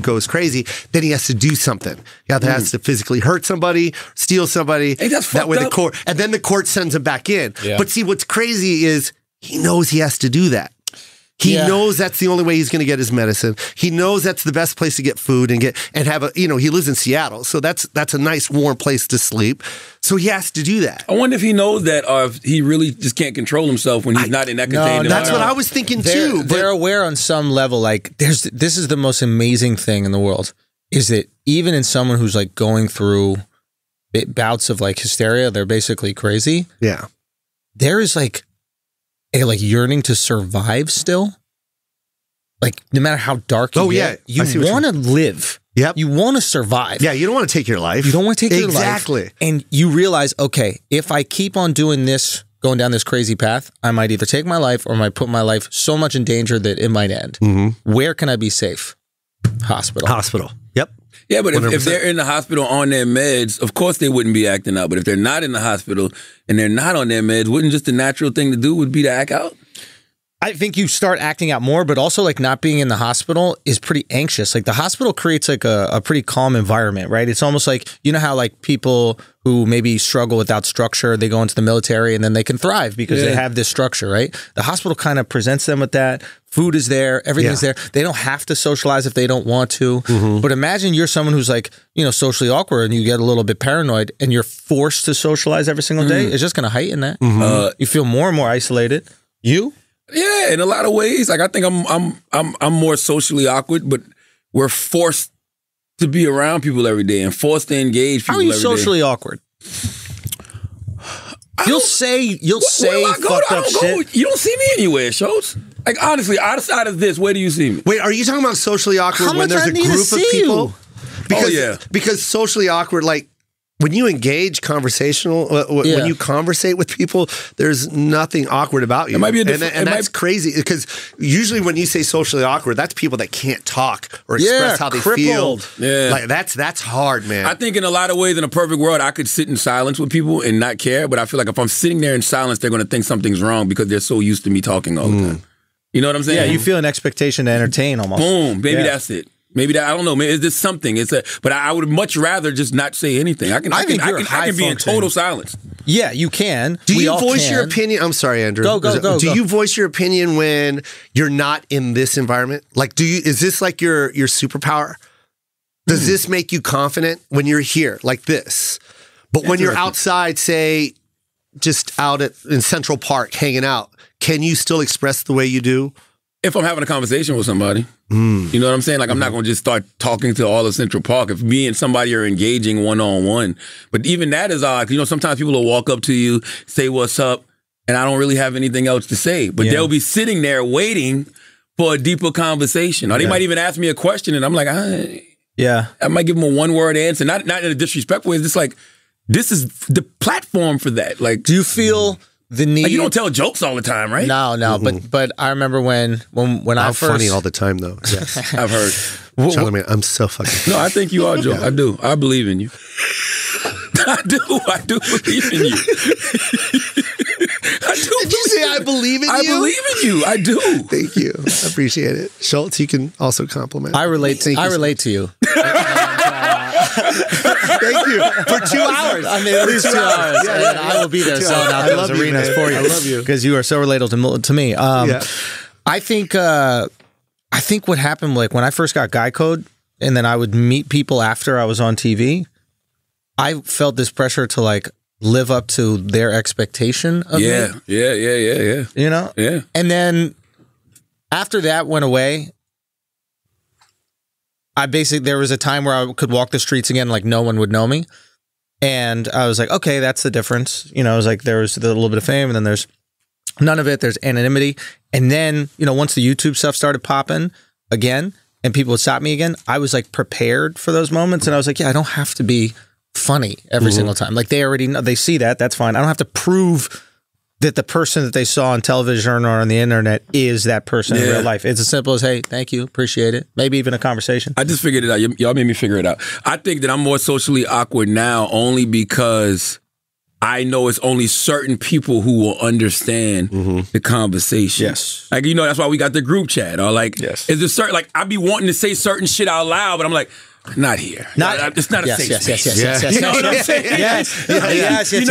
goes crazy. Then he has to do something. He either has to physically hurt somebody, steal somebody. That way the court, and then the court sends him back in. Yeah. But see, what's crazy is he knows he has to do that. He knows that's the only way he's going to get his medicine. He knows that's the best place to get food and he lives in Seattle, so that's a nice warm place to sleep. So he has to do that. I wonder if he knows that, or if he really just can't control himself when he's not in that contained environment. That's what I was thinking too. They're aware on some level. Like this is the most amazing thing in the world, is that even in someone who's like going through bouts of like hysteria, they're basically crazy. Yeah. there is like a yearning to survive still. Like no matter how dark you get, you want to live. Yep. You want to survive. Yeah, you don't want to take your life. You don't want to take your life. Exactly. And you realize, okay, if I keep on doing this, going down this crazy path, I might either take my life or I might put my life so much in danger that it might end. Mm-hmm. Where can I be safe? Hospital. Hospital. Yep. Yeah, but if they're in the hospital on their meds, of course they wouldn't be acting out. But if they're not in the hospital and they're not on their meds, wouldn't just the natural thing to do would be to act out? I think you start acting out more, but also like not being in the hospital is pretty anxious. Like the hospital creates like a pretty calm environment, right? It's almost like, you know how like people who maybe struggle without structure, they go into the military and then they can thrive because they have this structure, right? The hospital kind of presents them with that. Food is there. Everything's there. They don't have to socialize if they don't want to. Mm-hmm. But imagine you're someone who's like, you know, socially awkward and you get a little bit paranoid and you're forced to socialize every single day. It's just going to heighten that. Mm-hmm. You feel more and more isolated. You? Yeah, in a lot of ways. Like I think I'm more socially awkward, but we're forced to be around people every day and forced to engage people every day. How are you socially awkward? You'll say fucked up shit. You don't see me anywhere, Schulz. Like honestly, outside of this, where do you see me? Wait, are you talking about socially awkward when there's a group of people? Because, because socially awkward, like when you engage conversational, when you conversate with people, there's nothing awkward about you. It might be a and that's crazy because usually when you say socially awkward, that's people that can't talk or express how they feel. Yeah, like that's hard, man. I think in a lot of ways, in a perfect world, I could sit in silence with people and not care. But I feel like if I'm sitting there in silence, they're going to think something's wrong because they're so used to me talking all the time. You know what I'm saying? Yeah, you feel an expectation to entertain almost. Boom, baby, that's it. Maybe that, I don't know, man. Is this something? It's a, but I would much rather just not say anything. I can be in total silence. Yeah, you can. Do you voice your opinion? I'm sorry, Andrew. Go. Do you voice your opinion when you're not in this environment? Like, do you? Is this like your superpower? Does this make you confident when you're here like this? But when you're outside, say, just out in Central Park hanging out, can you still express the way you do? If I'm having a conversation with somebody. You know what I'm saying? Like, I'm not going to just start talking to all of Central Park if me and somebody are engaging one-on-one. But even that is odd. You know, sometimes people will walk up to you, say, what's up? And I don't really have anything else to say. But they'll be sitting there waiting for a deeper conversation. Or they might even ask me a question, and I'm like, I might give them a one-word answer. Not in a disrespectful way. It's just like, this is the platform for that. Like, do you feel... the need. Like you don't tell jokes all the time, right? No, but I remember when I first... I'm funny all the time, though. Yes, I've heard. Charlamagne, I'm so fucking... No, I think you are, Joe. I do. I believe in you. I do believe in you. Did you say I believe in you? I believe in you. I do. Thank you. I appreciate it. Schulz, you can also compliment. I relate to you. Thank you. For 2 hours. I mean, at least 2 hours. Yeah. I will be there selling out those arenas for you. I love you. Because you are so relatable to me. I think what happened, like when I first got Guy Code and then I would meet people after I was on TV, I felt this pressure to like live up to their expectation of me. Yeah. You know? Yeah. And then after that went away, there was a time where I could walk the streets again, like no one would know me. And I was like, okay, that's the difference. You know, I was like, there's the little bit of fame and then there's none of it. There's anonymity. And then, you know, once the YouTube stuff started popping again and people would stop me again, I was like prepared for those moments. And I was like, yeah, I don't have to be funny every single time. Like they already know, they see that, that's fine. I don't have to prove that the person that they saw on television or on the internet is that person in real life. It's as simple as, hey, thank you, appreciate it. Maybe even a conversation. I just figured it out. Y'all made me figure it out. I think that I'm more socially awkward now only because I know it's only certain people who will understand the conversation. Yes. Like, you know, that's why we got the group chat. Or like, is there certain, like, I be wanting to say certain shit out loud, but I'm like, not here. It's not a safe space. Yes. You know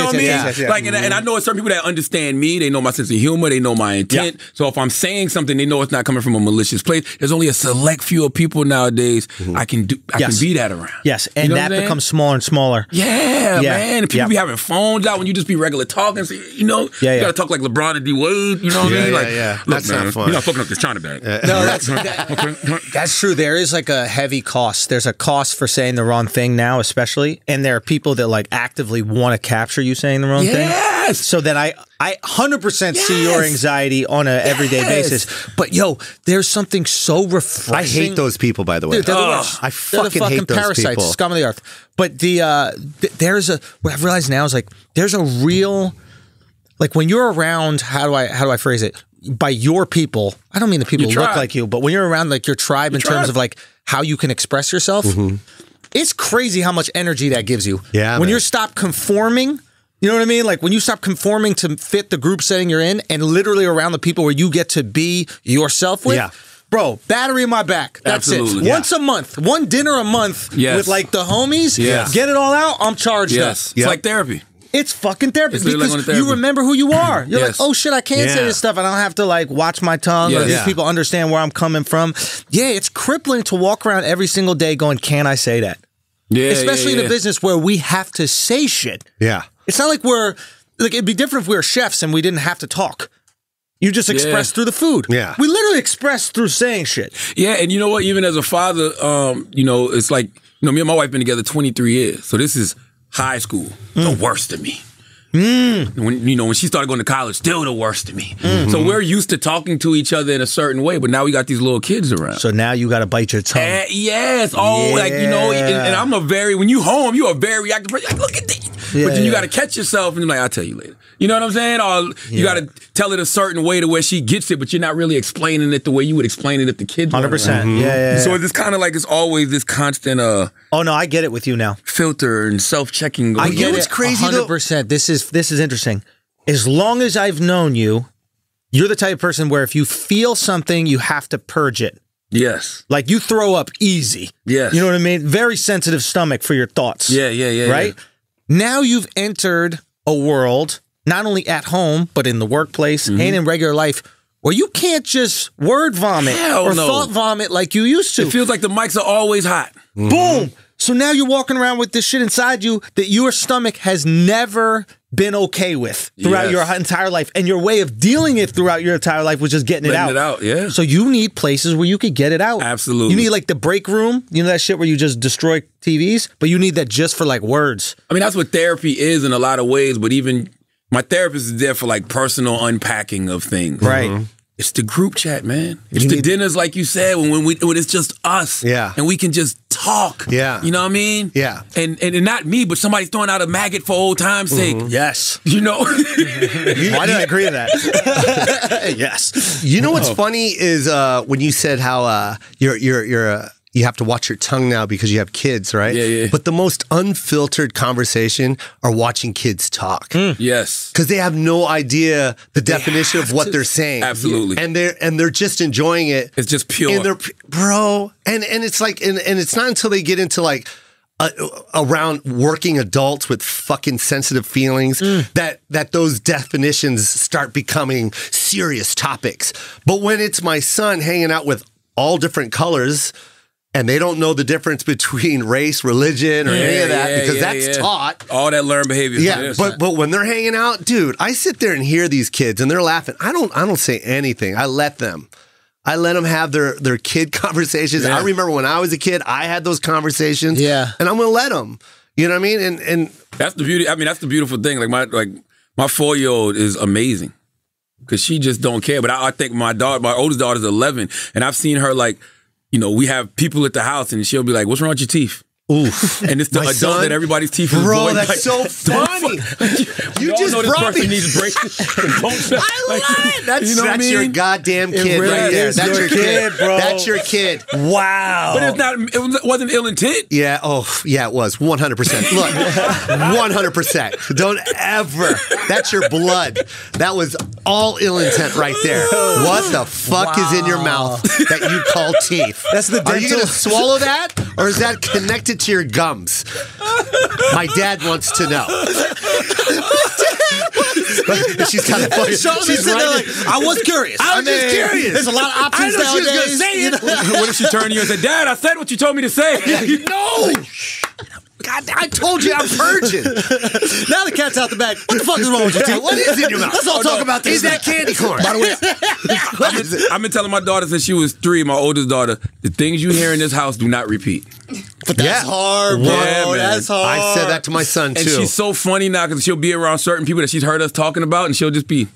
what I mean? Like, and I know certain people that understand me. They know my sense of humor. They know my intent. Yeah. So if I'm saying something, they know it's not coming from a malicious place. There's only a select few of people nowadays I can be that around. Yes, and you know that becomes smaller and smaller. Yeah, man. And people be having phones out when you just be regular talking. So, you know, you got to talk like LeBron and D Wade. You know what I mean? That's not fun. You're not fucking up this China bag. No, that's true. There is like a heavy cost. There's a cost for saying the wrong thing now, especially. And there are people that like actively want to capture you saying the wrong thing. Yes. So that I 100% see your anxiety on an everyday basis. But yo, there's something so refreshing. I hate those people, by the way. Dude, they're the worst. I fucking hate those parasites, people. Scum of the earth. But the there's a, what I've realized now is like there's a real, like when you're around, how do I phrase it? By your people, I don't mean the people who look like you, but when you're around like your tribe in terms of like how you can express yourself, it's crazy how much energy that gives you. Yeah, when you stop conforming, you know what I mean? Like when you stop conforming to fit the group setting you're in and literally around the people where you get to be yourself with, bro, battery in my back. That's it. Once a month, one dinner a month with like the homies, get it all out, I'm charged up. It's like therapy. It's fucking therapy because you remember who you are. You're like, oh shit, I can't say this stuff. I don't have to like watch my tongue or these people understand where I'm coming from. Yeah, it's crippling to walk around every single day going, can I say that? Yeah, especially in a business where we have to say shit. Yeah. It's not like we're, like it'd be different if we were chefs and we didn't have to talk. You just express through the food. Yeah. We literally express through saying shit. Yeah, and you know what? Even as a father, you know, it's like, you know, me and my wife been together 23 years. So this is high school, the worst of me. When, you know, when she started going to college, still the worst of me. So we're used to talking to each other in a certain way, but now we got these little kids around. So now you got to bite your tongue. Like, you know, and I'm a very, when you home, you're a very reactive person. Like, look at this. Yeah, but then you got to catch yourself and you're like, I'll tell you later. You know what I'm saying? Or you got to tell it a certain way to where she gets it, but you're not really explaining it the way you would explain it if the kids 100%. So it's kind of like it's always this constant oh no, I get it with you now. Filter and self-checking. I get it's crazy 100%. Though. This is interesting. As long as I've known you, you're the type of person where if you feel something, you have to purge it. Yes. Like you throw up easy. Yes. You know what I mean? Very sensitive stomach for your thoughts. Yeah. Right? Yeah. Now you've entered a world, not only at home, but in the workplace and in regular life, where you can't just word vomit or thought vomit like you used to. It feels like the mics are always hot. Boom! So now you're walking around with this shit inside you that your stomach has never been okay with throughout your entire life. And your way of dealing it throughout your entire life was just getting it out. Yeah. So you need places where you could get it out. Absolutely. You need like the break room, you know that shit where you just destroy TVs, but you need that just for like words. I mean, that's what therapy is in a lot of ways, but even my therapist is there for like personal unpacking of things. Right. It's the group chat, man. It's the dinners, like you said, when it's just us. Yeah. And we can just talk. Yeah. You know what I mean? Yeah. And not me, but somebody's throwing out a maggot for old time's sake. Yes. You know? Why did I agree with that? Yes. You know what's funny is when you said how you have to watch your tongue now because you have kids, right? Yeah. But the most unfiltered conversation are watching kids talk. Yes. Because they have no idea the definition of what they're saying. Absolutely. And they're just enjoying it. It's just pure. And they're, bro. And it's like, and it's not until they get into like, around working adults with fucking sensitive feelings that those definitions start becoming serious topics. But when it's my son hanging out with all different colors, and they don't know the difference between race, religion, or any of that because that's taught. All that learned behavior. Yeah, but when they're hanging out, dude, I sit there and hear these kids and they're laughing. I don't say anything. I let them. I let them have their kid conversations. Yeah. I remember when I was a kid, I had those conversations. Yeah, and I'm gonna let them. You know what I mean? And that's the beauty. I mean, that's the beautiful thing. Like my 4-year-old is amazing because she just don't care. But I think my oldest daughter's 11, and I've seen her like. You know, we have people at the house and she'll be like, what's wrong with your teeth? Oof. And it's the adult that everybody's teeth is void. Bro, that's like, so funny. You just brought me. I lied. That's your goddamn kid right there. That's your kid, bro. That's your kid. Wow. But it's not, it wasn't ill intent. Yeah, it was. 100%. Look, 100%. Don't ever. That's your blood. That was all ill intent right there. What the fuck is in your mouth that you call teeth? That's the dental. Are you going to swallow that? Or is that connected to your gums? My dad wants to know. She's kind of funny. She's like, I was curious. I was just curious. There's a lot of options nowadays. I know she was going to say it. What if she turned to you and said, Dad, I said what you told me to say? Yeah. No. God, I told you I'm virgin. Now the cat's out the bag. What the fuck is wrong with you two? What is in your mouth? Let's all talk about this. Is that candy corn? By the way, I've been telling my daughter since she was 3, my oldest daughter, the things you hear in this house do not repeat. But that's hard, bro. Yeah, that's hard. I said that to my son, too. And she's so funny now because she'll be around certain people that she's heard us talking about, and she'll just be...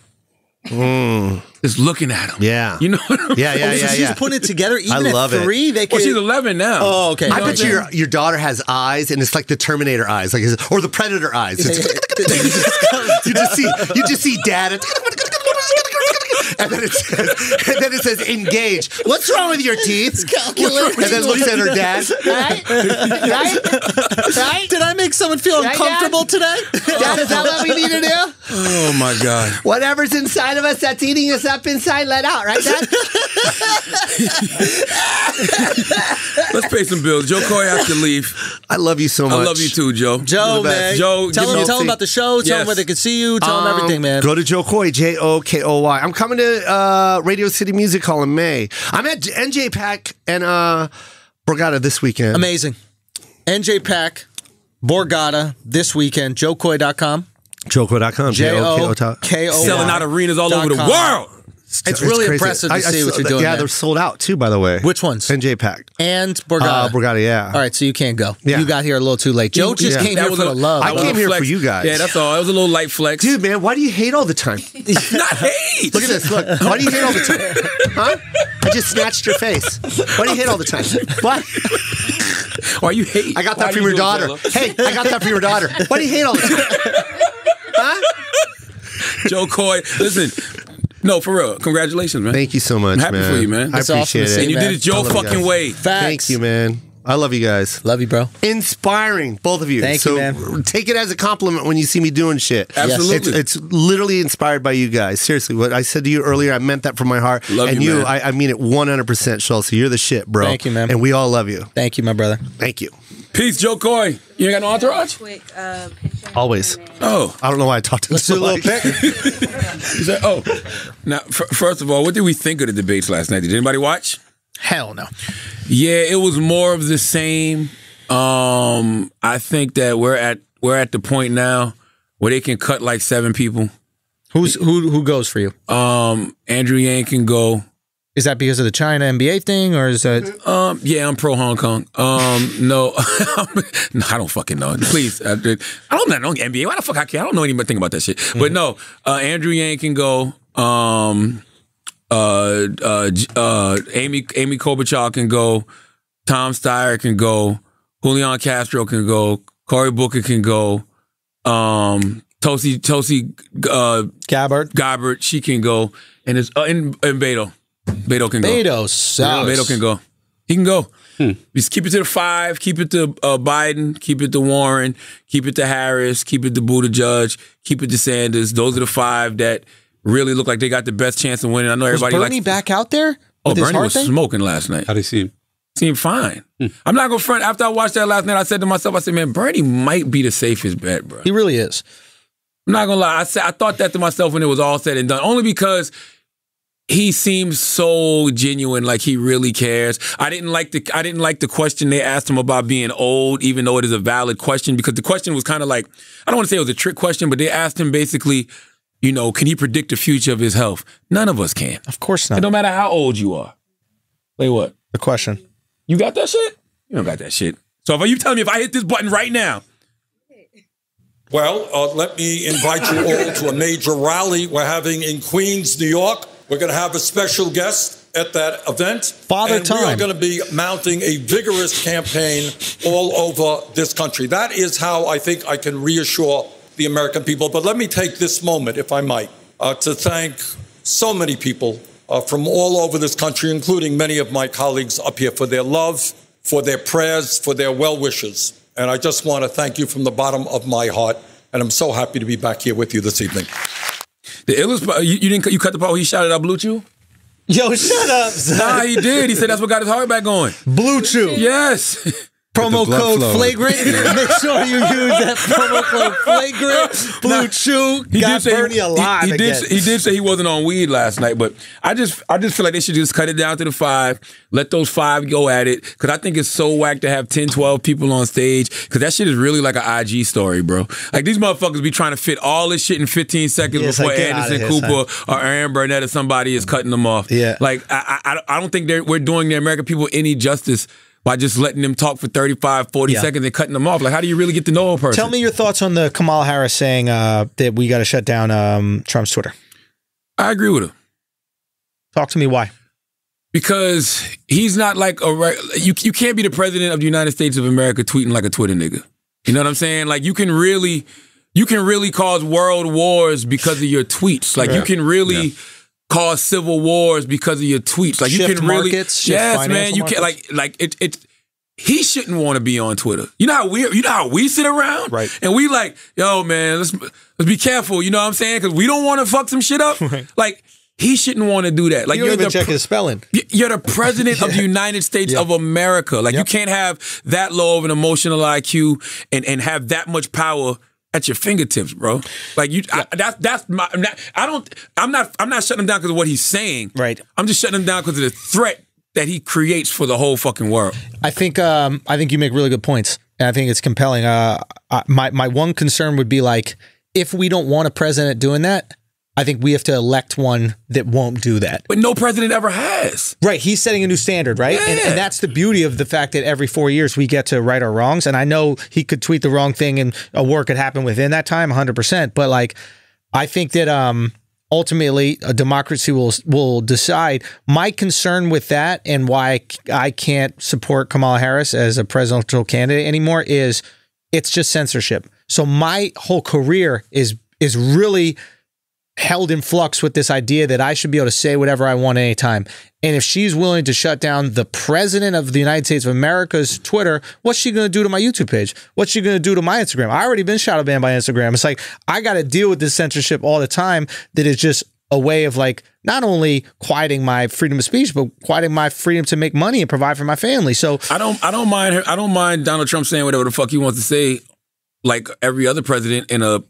just looking at them. Yeah. You know what I'm saying? So she's putting it together even at 3? They could... Well, she's 11 now. Oh, okay. I bet you your daughter has eyes, and it's like the Terminator eyes, like or the Predator eyes. You just see dad. And then it says, engage. What's wrong with your teeth? And then looks at her dad. Right? Did I make someone feel uncomfortable today? Dad, is that what we need to do? Oh, my God. Whatever's inside of us that's eating us up inside, let out. Right, Dad? Let's pay some bills. Jo Koy has to leave. I love you so much. I love you too, Joe. Joe, man. Joe, tell them about the show. Tell them where they can see you. Tell them everything, man. Go to Jo Koy, J-O-K-O-Y. I'm coming to Radio City Music Hall in May. I'm at NJ Pack and Borgata this weekend. Amazing. NJ Pack, Borgata this weekend. JoKoy.com. JoKoy.com. J-O-K-O-Y. Selling out arenas all over the world. It's really impressive to see what you're doing. Yeah, they're sold out too, by the way. Which ones? NJ Pack. And Borgata. Borgata, yeah. All right, so you can't go. Yeah. You got here a little too late. Joe just came here for the love. I came here for you guys. Yeah, that's all. It was a little light flex. Dude, man, why do you hate all the time? Not hate. Look at this. Look. Why do you hate all the time? Huh? I just snatched your face. Why do you hate all the time? What? Why you hate? I got that from your daughter. Hey, I got that from your daughter. Why do you hate all the time? Huh? Jo Koy, listen... No, for real. Congratulations, man. Thank you so much, man. I'm happy for you, man. I appreciate it. And you did it your fucking way. Facts. Thank you, man. I love you guys. Love you, bro. Inspiring, both of you. Thank you, man. Take it as a compliment when you see me doing shit. Absolutely. It's literally inspired by you guys. Seriously, what I said to you earlier, I meant that from my heart. Love you, man. And you, I mean it 100%, Schulz. You're the shit, bro. Thank you, man. And we all love you. Thank you, my brother. Thank you. Peace, Jo Koy. You ain't got no entourage? Always. Oh. I don't know why I talked to this. Let's do a little pic. Said, oh. Now, first of all, what did we think of the debates last night? Did anybody watch? Hell no. Yeah, it was more of the same. I think that we're at the point now where they can cut like 7 people. Who goes for you? Andrew Yang can go. Is that because of the China NBA thing, or is that? Yeah, I'm pro Hong Kong. No, no, I don't fucking know. Please, I don't know NBA. Why the fuck I care? I don't know anything about that shit. Mm-hmm. But no, Andrew Yang can go. Amy Klobuchar can go. Tom Steyer can go. Julian Castro can go. Cory Booker can go. Tosi Gabbard, she can go, and it's and Beto. Beto can go. Beto can go. He can go. Just keep it to the 5. Keep it to Biden. Keep it to Warren. Keep it to Harris. Keep it to Buttigieg. Keep it to Sanders. Those are the 5 that really look like they got the best chance of winning. I know everybody. Was Bernie back out there? Oh, Bernie was smoking last night. How did he seem? Seemed fine. I'm not gonna front. After I watched that last night, I said to myself, I said, man, Bernie might be the safest bet, bro. He really is. I'm not gonna lie. I thought that to myself when it was all said and done, only because. He seems so genuine, like he really cares. I didn't like the question they asked him about being old, even though it is a valid question, because the question was kind of like, I don't want to say it was a trick question, but they asked him basically, you know, can he predict the future of his health? None of us can. Of course not. And no matter how old you are. Wait, what? The question. You got that shit? You don't got that shit. So if you telling me if I hit this button right now, well, let me invite you all to a major rally we're having in Queens, New York. We're going to have a special guest at that event. Father Time. And we are going to be mounting a vigorous campaign all over this country. That is how I think I can reassure the American people. But let me take this moment, if I might, to thank so many people from all over this country, including many of my colleagues up here, for their love, for their prayers, for their well wishes. And I just want to thank you from the bottom of my heart. And I'm so happy to be back here with you this evening. The illest part, you cut the part where he shouted out Blue Chew? Yo, shut up, son. Nah, he did. He said that's what got his heart back going. Blue Chew. Yes. promo code Flagrant. Make sure you use that promo code Flagrant. Blue Chew got Bernie alive again. He did say he wasn't on weed last night, but I just feel like they should just cut it down to the 5. Let those 5 go at it, because I think it's so whack to have 10, 12 people on stage, because that shit is really like an IG story, bro. Like, these motherfuckers be trying to fit all this shit in 15 seconds before Anderson Cooper or Aaron Burnett or somebody is cutting them off. Yeah. Like, I don't think we're doing the American people any justice by just letting them talk for 35, 40 seconds and cutting them off. Like, how do you really get to know a person? Tell me your thoughts on the Kamala Harris saying that we got to shut down Trump's Twitter. I agree with her. Talk to me why. Because he's not like you can't be the president of the United States of America tweeting like a Twitter nigga. You know what I'm saying? Like, you can really cause world wars because of your tweets. Like, you can really cause civil wars because of your tweets. Like, shift you can really markets, yes, man, you can markets. like it he shouldn't want to be on Twitter. You know how we sit around and we like, yo man, let's be careful, you know what I'm saying? Cuz we don't want to fuck some shit up. Like, he shouldn't want to do that. Like, you're even checking his spelling. You're the president of the United States of America. Like, you can't have that low of an emotional IQ and have that much power at your fingertips, bro. Like, you, I'm not shutting him down because of what he's saying. Right. I'm just shutting him down because of the threat that he creates for the whole fucking world. I think you make really good points, and I think it's compelling. My one concern would be, like, if we don't want a president doing that, I think we have to elect one that won't do that. But no president ever has. Right. He's setting a new standard, right? Yeah. And that's the beauty of the fact that every 4 years we get to right our wrongs. And I know he could tweet the wrong thing and a war could happen within that time, 100%. But, like, I think that ultimately a democracy will decide. My concern with that and why I can't support Kamala Harris as a presidential candidate anymore is it's just censorship. So my whole career is really held in flux with this idea that I should be able to say whatever I want at any time. And if she's willing to shut down the president of the United States of America's Twitter, what's she going to do to my YouTube page? What's she going to do to my Instagram? I already been shadow banned by Instagram. It's like, I got to deal with this censorship all the time that is just a way of, like, not only quieting my freedom of speech, but quieting my freedom to make money and provide for my family. So I don't mind her. I don't mind Donald Trump saying whatever the fuck he wants to say, like every other president in a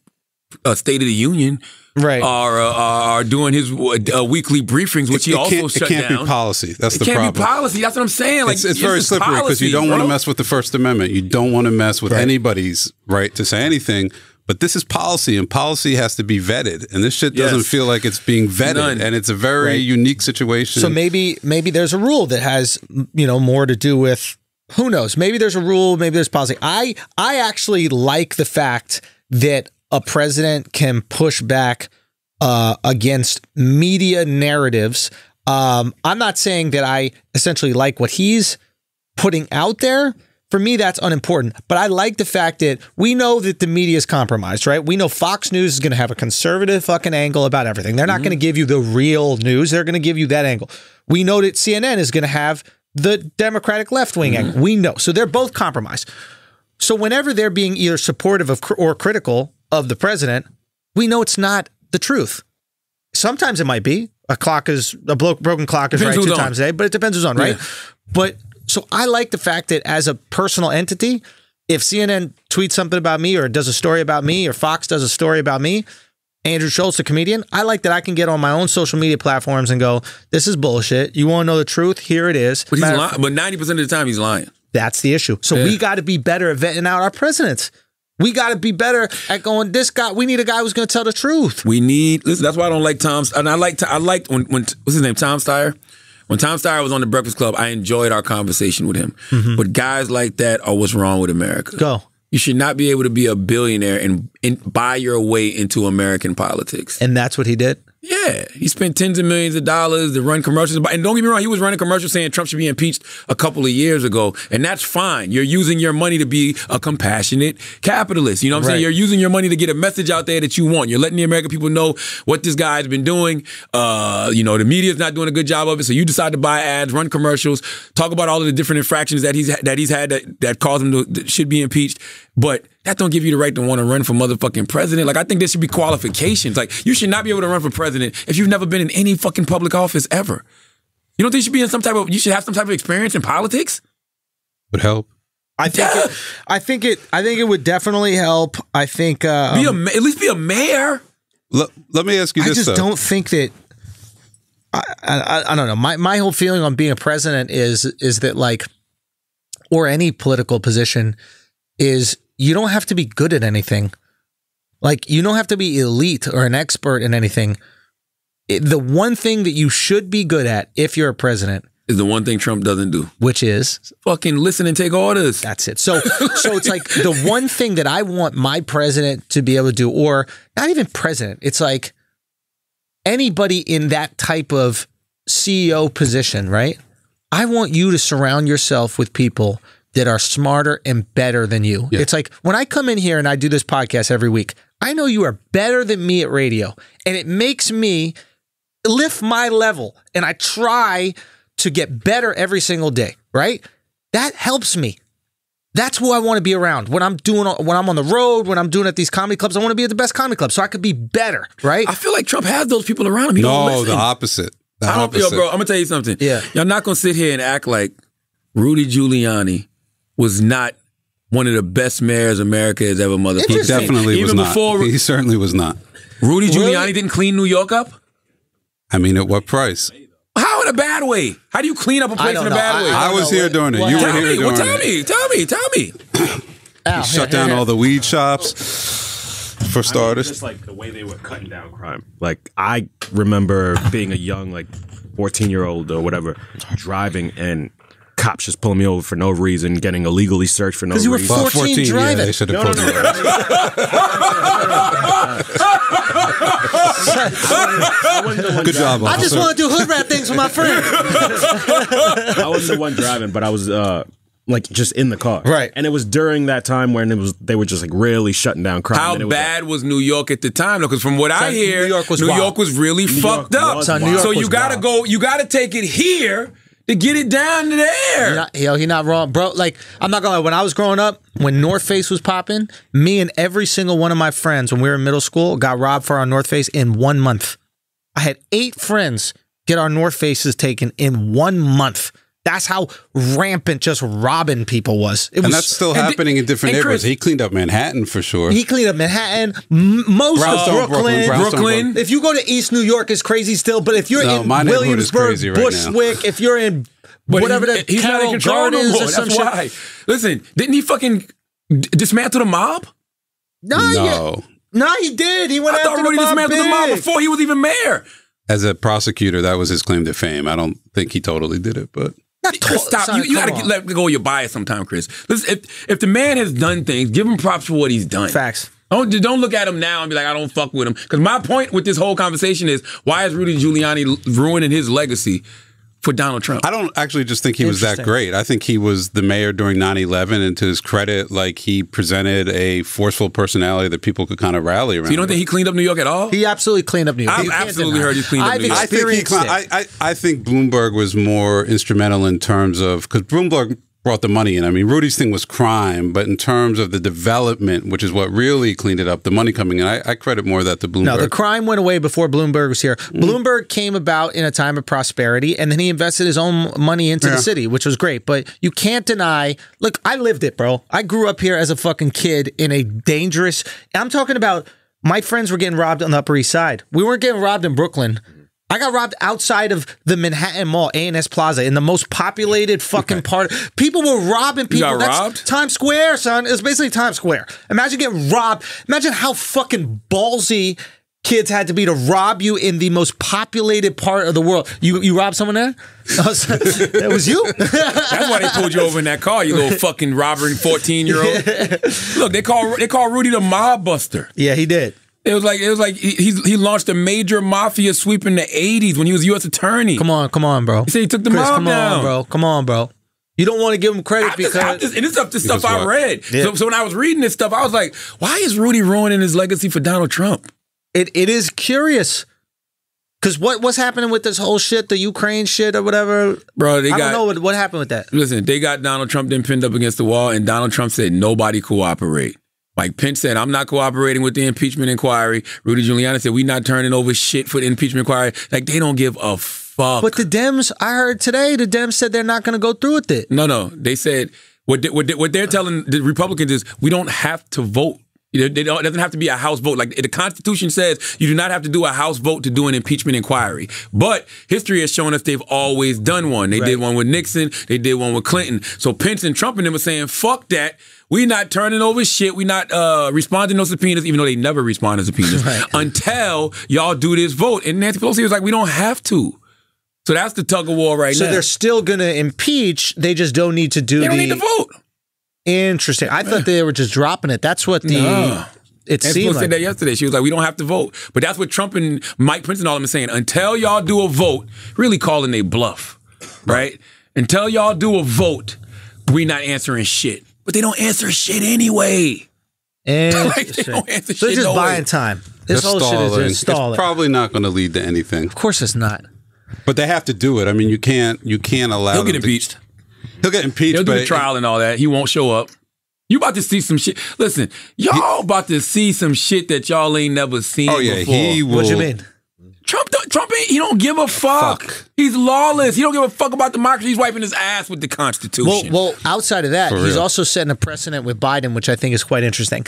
State of the Union. Right, are doing his weekly briefings, which he also shut down. It can't be policy. That's the problem. It can't be policy. That's what I'm saying. Like, it's very slippery because you don't want to mess with the First Amendment. You don't want to mess with anybody's right to say anything. But this is policy, and policy has to be vetted. And this shit doesn't feel like it's being vetted. None. And it's a very unique situation. So maybe there's a rule that has, you know, more to do with, who knows? Maybe there's a rule. Maybe there's policy. I actually like the fact that a president can push back against media narratives. I'm not saying that I essentially like what he's putting out there. For me, that's unimportant. But I like the fact that we know that the media is compromised, right? We know Fox News is going to have a conservative fucking angle about everything. They're not going to give you the real news. They're going to give you that angle. We know that CNN is going to have the Democratic left-wing angle. We know. So they're both compromised. So whenever they're being either supportive of or critical of the president, we know it's not the truth. Sometimes it might be. A broken clock is right 2 times a day, but it depends who's on, right? Yeah. But so I like the fact that as a personal entity, if CNN tweets something about me or does a story about me or Fox does a story about me, Andrew Schulz, the comedian, I like that I can get on my own social media platforms and go, this is bullshit. You want to know the truth? Here it is. But 90% of the time he's lying. That's the issue. So we got to be better at vetting out our presidents. We got to be better at going, this guy, we need a guy who's going to tell the truth. We need, listen, that's why I don't like Tom. And I liked when what's his name, Tom Steyer? When Tom Steyer was on The Breakfast Club, I enjoyed our conversation with him. But guys like that are what's wrong with America. Go. You should not be able to be a billionaire and buy your way into American politics. And that's what he did? Yeah. He spent tens of millions of dollars to run commercials. And don't get me wrong, he was running commercials saying Trump should be impeached a couple of years ago. And that's fine. You're using your money to be a compassionate capitalist. You know what I'm saying? You're using your money to get a message out there that you want. You're letting the American people know what this guy's been doing. You know, the media's not doing a good job of it. So you decide to buy ads, run commercials, talk about all of the different infractions that he's had that caused him that should be impeached. But that don't give you the right to want to run for motherfucking president. Like, I think there should be qualifications. Like, you should not be able to run for president if you've never been in any fucking public office ever. You don't think you should have some type of experience in politics? Would help. I think it would definitely help. I think at least be a mayor. Let me ask you this. I just don't think that. I don't know. My whole feeling on being a president is that, like, or any political position, is you don't have to be good at anything. Like, you don't have to be elite or an expert in anything. The one thing that you should be good at if you're a president is the one thing Trump doesn't do, which is fucking listen and take orders. That's it. So it's like the one thing that I want my president to be able to do, or not even president. It's like anybody in that type of CEO position, right? I want you to surround yourself with people that are smarter and better than you. Yeah. It's like when I come in here and I do this podcast every week, I know you are better than me at radio, and it makes me lift my level, and I try to get better every single day, right? That helps me. That's who I want to be around. When I'm on the road, when I'm doing at these comedy clubs, I want to be at the best comedy club so I could be better, right? I feel like Trump has those people around him. He don't listen. The opposite. Yo, bro, I'm going to tell you something. Yeah. Y'all not going to sit here and act like Rudy Giuliani was not one of the best mayors America has ever motherfucked. He definitely was not. He certainly was not. Rudy Giuliani didn't clean New York up? I mean, at what price? How in a bad way? How do you clean up a place in a bad way? I was here doing it. You were here doing it. Tell me. Shut down all the weed shops, for starters. Just like the way they were cutting down crime. Like, I remember being a young, like, 14-year-old or whatever, driving, and cops just pulling me over for no reason, getting illegally searched for no reason. Because you were 14 driving. Yeah, they should have pulled me over. Good job, officer. I just want to do hood rat things with my friend. I wasn't the one driving, but I was like just in the car. Right. And it was during that time when they were just like really shutting down crime. How bad was New York at the time? Because from what I hear, New York was really fucked up. So you got to go, you got to take it here to get it down to there. He's not wrong, bro. Like, I'm not gonna lie, when I was growing up, when North Face was popping, me and every single one of my friends when we were in middle school got robbed for our North Face in 1 month. I had 8 friends get our North Faces taken in 1 month. That's how rampant just robbing people was. It was, and that's still happening in different neighborhoods. He cleaned up Manhattan for sure. He cleaned up Manhattan, most of Brooklyn. If you go to East New York, it's crazy still. But if you're in Williamsburg, Bushwick, right, if you're in whatever that, he's not in control no more. That's why. Listen, didn't he fucking dismantle the mob? No, he did. He went after the mob. I thought Rudy dismantled the mob before he was even mayor. As a prosecutor, that was his claim to fame. I don't think he totally did it, but. Stop. You got to let go of your bias sometime, Chris. Listen, if the man has done things, give him props for what he's done. Facts. Don't look at him now and be like, I don't fuck with him. Because my point with this whole conversation is, why is Rudy Giuliani ruining his legacy for Donald Trump? I don't actually just think he was that great. I think he was the mayor during 9/11, and to his credit, like, he presented a forceful personality that people could kind of rally around. So you don't think he cleaned up New York at all? He absolutely cleaned up New York. I've absolutely heard he cleaned up New York. I think Bloomberg was more instrumental in terms of, because Bloomberg brought the money in. I mean, Rudy's thing was crime, but in terms of the development, which is what really cleaned it up, the money coming in, I credit more of that to Bloomberg. No, the crime went away before Bloomberg was here. Bloomberg came about in a time of prosperity, and then he invested his own money into the city, which was great. But you can't deny, look, I lived it, bro. I grew up here as a fucking kid in a dangerous, I'm talking about, my friends were getting robbed on the Upper East Side. We weren't getting robbed in Brooklyn. I got robbed outside of the Manhattan Mall, A&S Plaza, in the most populated fucking part. People were robbing people. You got robbed? Times Square, son. It was basically Times Square. Imagine getting robbed. Imagine how fucking ballsy kids had to be to rob you in the most populated part of the world. You robbed someone there? That was you? That's why they pulled you over in that car, you little fucking robbering 14-year-old. Look, they call Rudy the mob buster. Yeah, he did. It was like he launched a major mafia sweep in the 80s when he was U.S. attorney. Come on, bro. He said he took the mob down. Come on, bro. You don't want to give him credit and it's up to stuff I read. Yeah. So when I was reading this stuff, I was like, why is Rudy ruining his legacy for Donald Trump? It is curious. Because what's happening with this whole shit, the Ukraine shit or whatever? Bro, I don't know what happened with that. Listen, they got Donald Trump then pinned up against the wall, and Donald Trump said nobody cooperate. Like Pence said, I'm not cooperating with the impeachment inquiry. Rudy Giuliani said, we're not turning over shit for the impeachment inquiry. Like, they don't give a fuck. But the Dems, I heard today, the Dems said they're not going to go through with it. No, no. They said, What they're telling the Republicans is we don't have to vote. It doesn't have to be a House vote. Like the Constitution says, you do not have to do a House vote to do an impeachment inquiry. But history has shown us they've always done one. They did one with Nixon. They did one with Clinton. So Pence and Trump and them are saying, fuck that. We're not turning over shit. We're not responding to subpoenas, even though they never respond to subpoenas, until y'all do this vote. And Nancy Pelosi was like, we don't have to. So that's the tug of war right now. So they're still going to impeach. They just don't need to do the... They don't need to vote. Interesting. I thought they were just dropping it. That's what the... No. It seemed like... Nancy Pelosi said that yesterday. She was like, we don't have to vote. But that's what Trump and Mike Pence and all of them are saying. Until y'all do a vote, really calling they bluff, right? Until y'all do a vote, we not answering shit. But they don't answer shit anyway. Like, they don't answer shit. They're just buying time. This whole shit is just stalling. It's probably not going to lead to anything. Of course it's not. But they have to do it. I mean, you can't allow. He'll get impeached. He'll get impeached. He'll do a trial and all that. He won't show up. You about to see some shit. Listen, y'all about to see some shit that y'all ain't never seen. Oh yeah, before. He will. What you mean? Trump ain't. He don't give a fuck. He's lawless. He don't give a fuck about democracy. He's wiping his ass with the Constitution. Well, outside of that, he's also setting a precedent with Biden, which I think is quite interesting.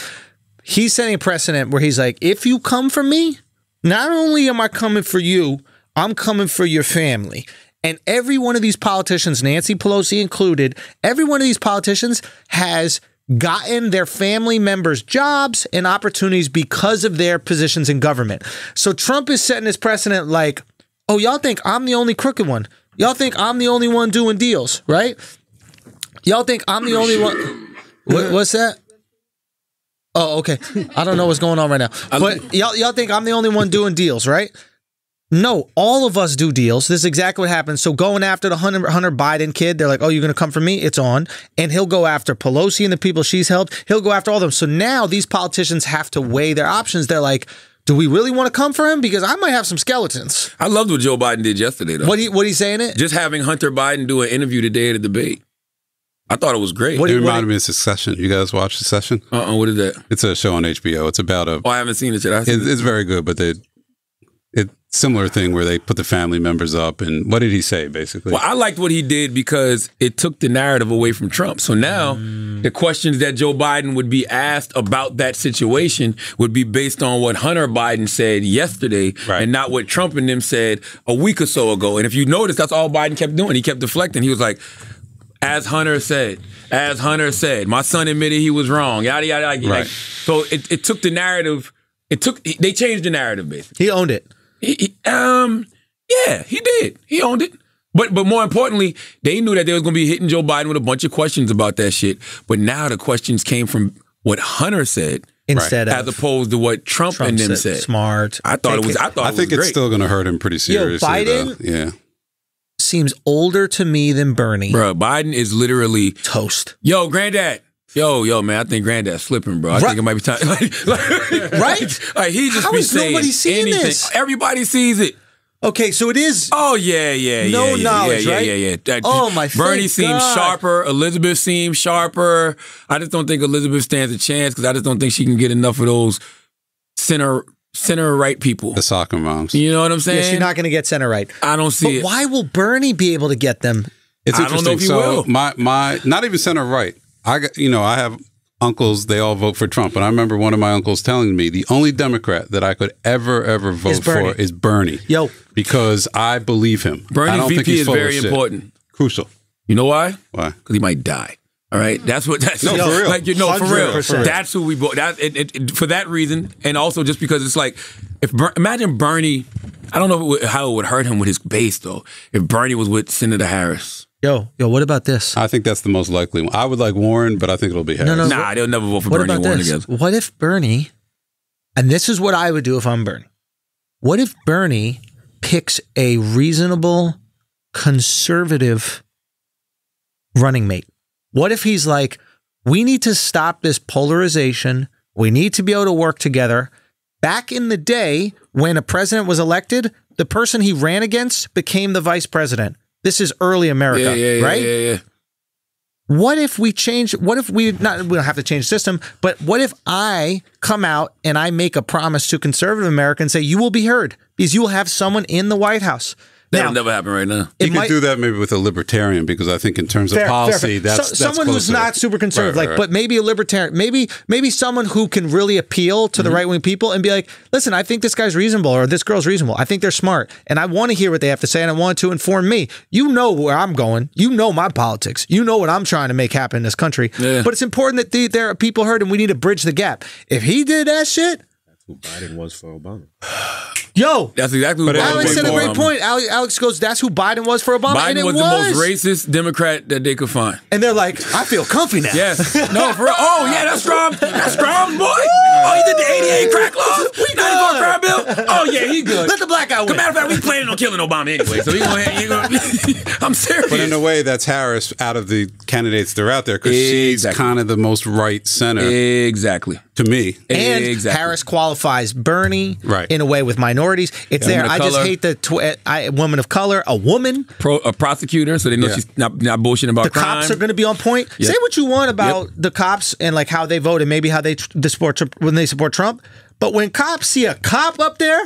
He's setting a precedent where he's like, if you come for me, not only am I coming for you, I'm coming for your family. And every one of these politicians, Nancy Pelosi included, every one of these politicians has gotten their family members jobs and opportunities because of their positions in government. So Trump is setting his precedent like, oh, y'all think I'm the only crooked one. Y'all think I'm the only one doing deals, right? Y'all think I'm the only one. What's that? Oh, okay. I don't know what's going on right now. But y'all think I'm the only one doing deals, right? No, all of us do deals. This is exactly what happens. So going after the Hunter Biden kid, they're like, oh, you're going to come for me? It's on. And he'll go after Pelosi and the people she's helped. He'll go after all of them. So now these politicians have to weigh their options. They're like, do we really want to come for him? Because I might have some skeletons. I loved what Joe Biden did yesterday, though. What he saying it? Just having Hunter Biden do an interview today at a debate. I thought it was great. It reminded me of Succession. You guys watch Succession? Uh-uh, what is that? It's a show on HBO. It's about a... Oh, I haven't seen it yet. It's very good, but they... Similar thing where they put the family members up, and what did he say, basically? Well, I liked what he did because it took the narrative away from Trump. So now the questions that Joe Biden would be asked about that situation would be based on what Hunter Biden said yesterday and not what Trump and them said a week or so ago. And if you notice, that's all Biden kept doing. He kept deflecting. He was like, as Hunter said, my son admitted he was wrong, yada, yada, yada. Like, so it took the narrative. They changed the narrative, basically. He owned it. Yeah, he did. He owned it. But more importantly, they knew that they was going to be hitting Joe Biden with a bunch of questions about that shit. But now the questions came from what Hunter said instead of, as opposed to what Trump and them said. Smart. I think it was great. It's still going to hurt him pretty seriously. Yo, Biden seems older to me than Bernie. Bro, Biden is literally toast. Yo, granddad. Yo, man, I think Granddad's slipping, bro. I think it might be time. Like he just be saying nobody seeing anything. This? Everybody sees it. Okay, so it is. Oh, yeah. No knowledge, right? Oh, my God. Bernie seems sharper. Elizabeth seems sharper. I just don't think Elizabeth stands a chance because I just don't think she can get enough of those center-right people. The soccer moms. You know what I'm saying? Yeah, she's not going to get center-right. I don't see it. But why will Bernie be able to get them? It's interesting. I don't know if he will. My, not even center-right. I have uncles, they all vote for Trump. And I remember one of my uncles telling me the only Democrat that I could ever vote for is Bernie. Yo. Because I believe him. Bernie's VP is very important. Crucial. You know why? Why? Because he might die. All right? That's for real. Like, for real. That's who we vote. For that reason. And also just because it's like, imagine Bernie, I don't know how it would hurt him with his base, though, if Bernie was with Senator Harris. Yo, what about this? I think that's the most likely one. I would like Warren, but I think it'll be Harris. Nah, they'll never vote for Bernie and Warren together. What if Bernie, and this is what I would do if I'm Bernie, what if Bernie picks a reasonable, conservative running mate? What if he's like, we need to stop this polarization. We need to be able to work together. Back in the day, when a president was elected, the person he ran against became the vice president. This is early America, right? Yeah. We don't have to change the system, but what if I come out and I make a promise to conservative America and say, you will be heard because you will have someone in the White House. That'll never happen right now. You could do that maybe with a libertarian, because I think in terms of policy, that's someone who's not super conservative, like, but maybe a libertarian, maybe someone who can really appeal to the right wing people and be like, listen, I think this guy's reasonable or this girl's reasonable. I think they're smart, and I want to hear what they have to say, and I want to inform me. You know where I'm going. You know my politics. You know what I'm trying to make happen in this country. Yeah. But it's important that there are people heard, and we need to bridge the gap. If he did that shit. Biden was for Obama. Yo, that's exactly what Alex said. A great point. Alex goes, "That's who Biden was for Obama." Biden was the most racist Democrat that they could find. And they're like, "I feel comfy now." Yes. No, for real. Oh yeah, that's Trump. That's Trump, boy. Oh, he did the 88 crack laws. We got crime bill. Oh yeah, he good. Let the black guy win. Matter of fact, we planning on killing Obama anyway, so he gonna. I'm serious. But in a way, that's Harris out of the candidates that are out there, because she's kind of the most right center. Exactly. To me, and Harris qualifies Bernie in a way with minorities. It's there. I just hate the woman of color, a woman, a prosecutor, so they know she's not bullshitting about crime. The cops are going to be on point. Yep. Say what you want about the cops and like how they vote and maybe how they support when they support Trump, but when cops see a cop up there,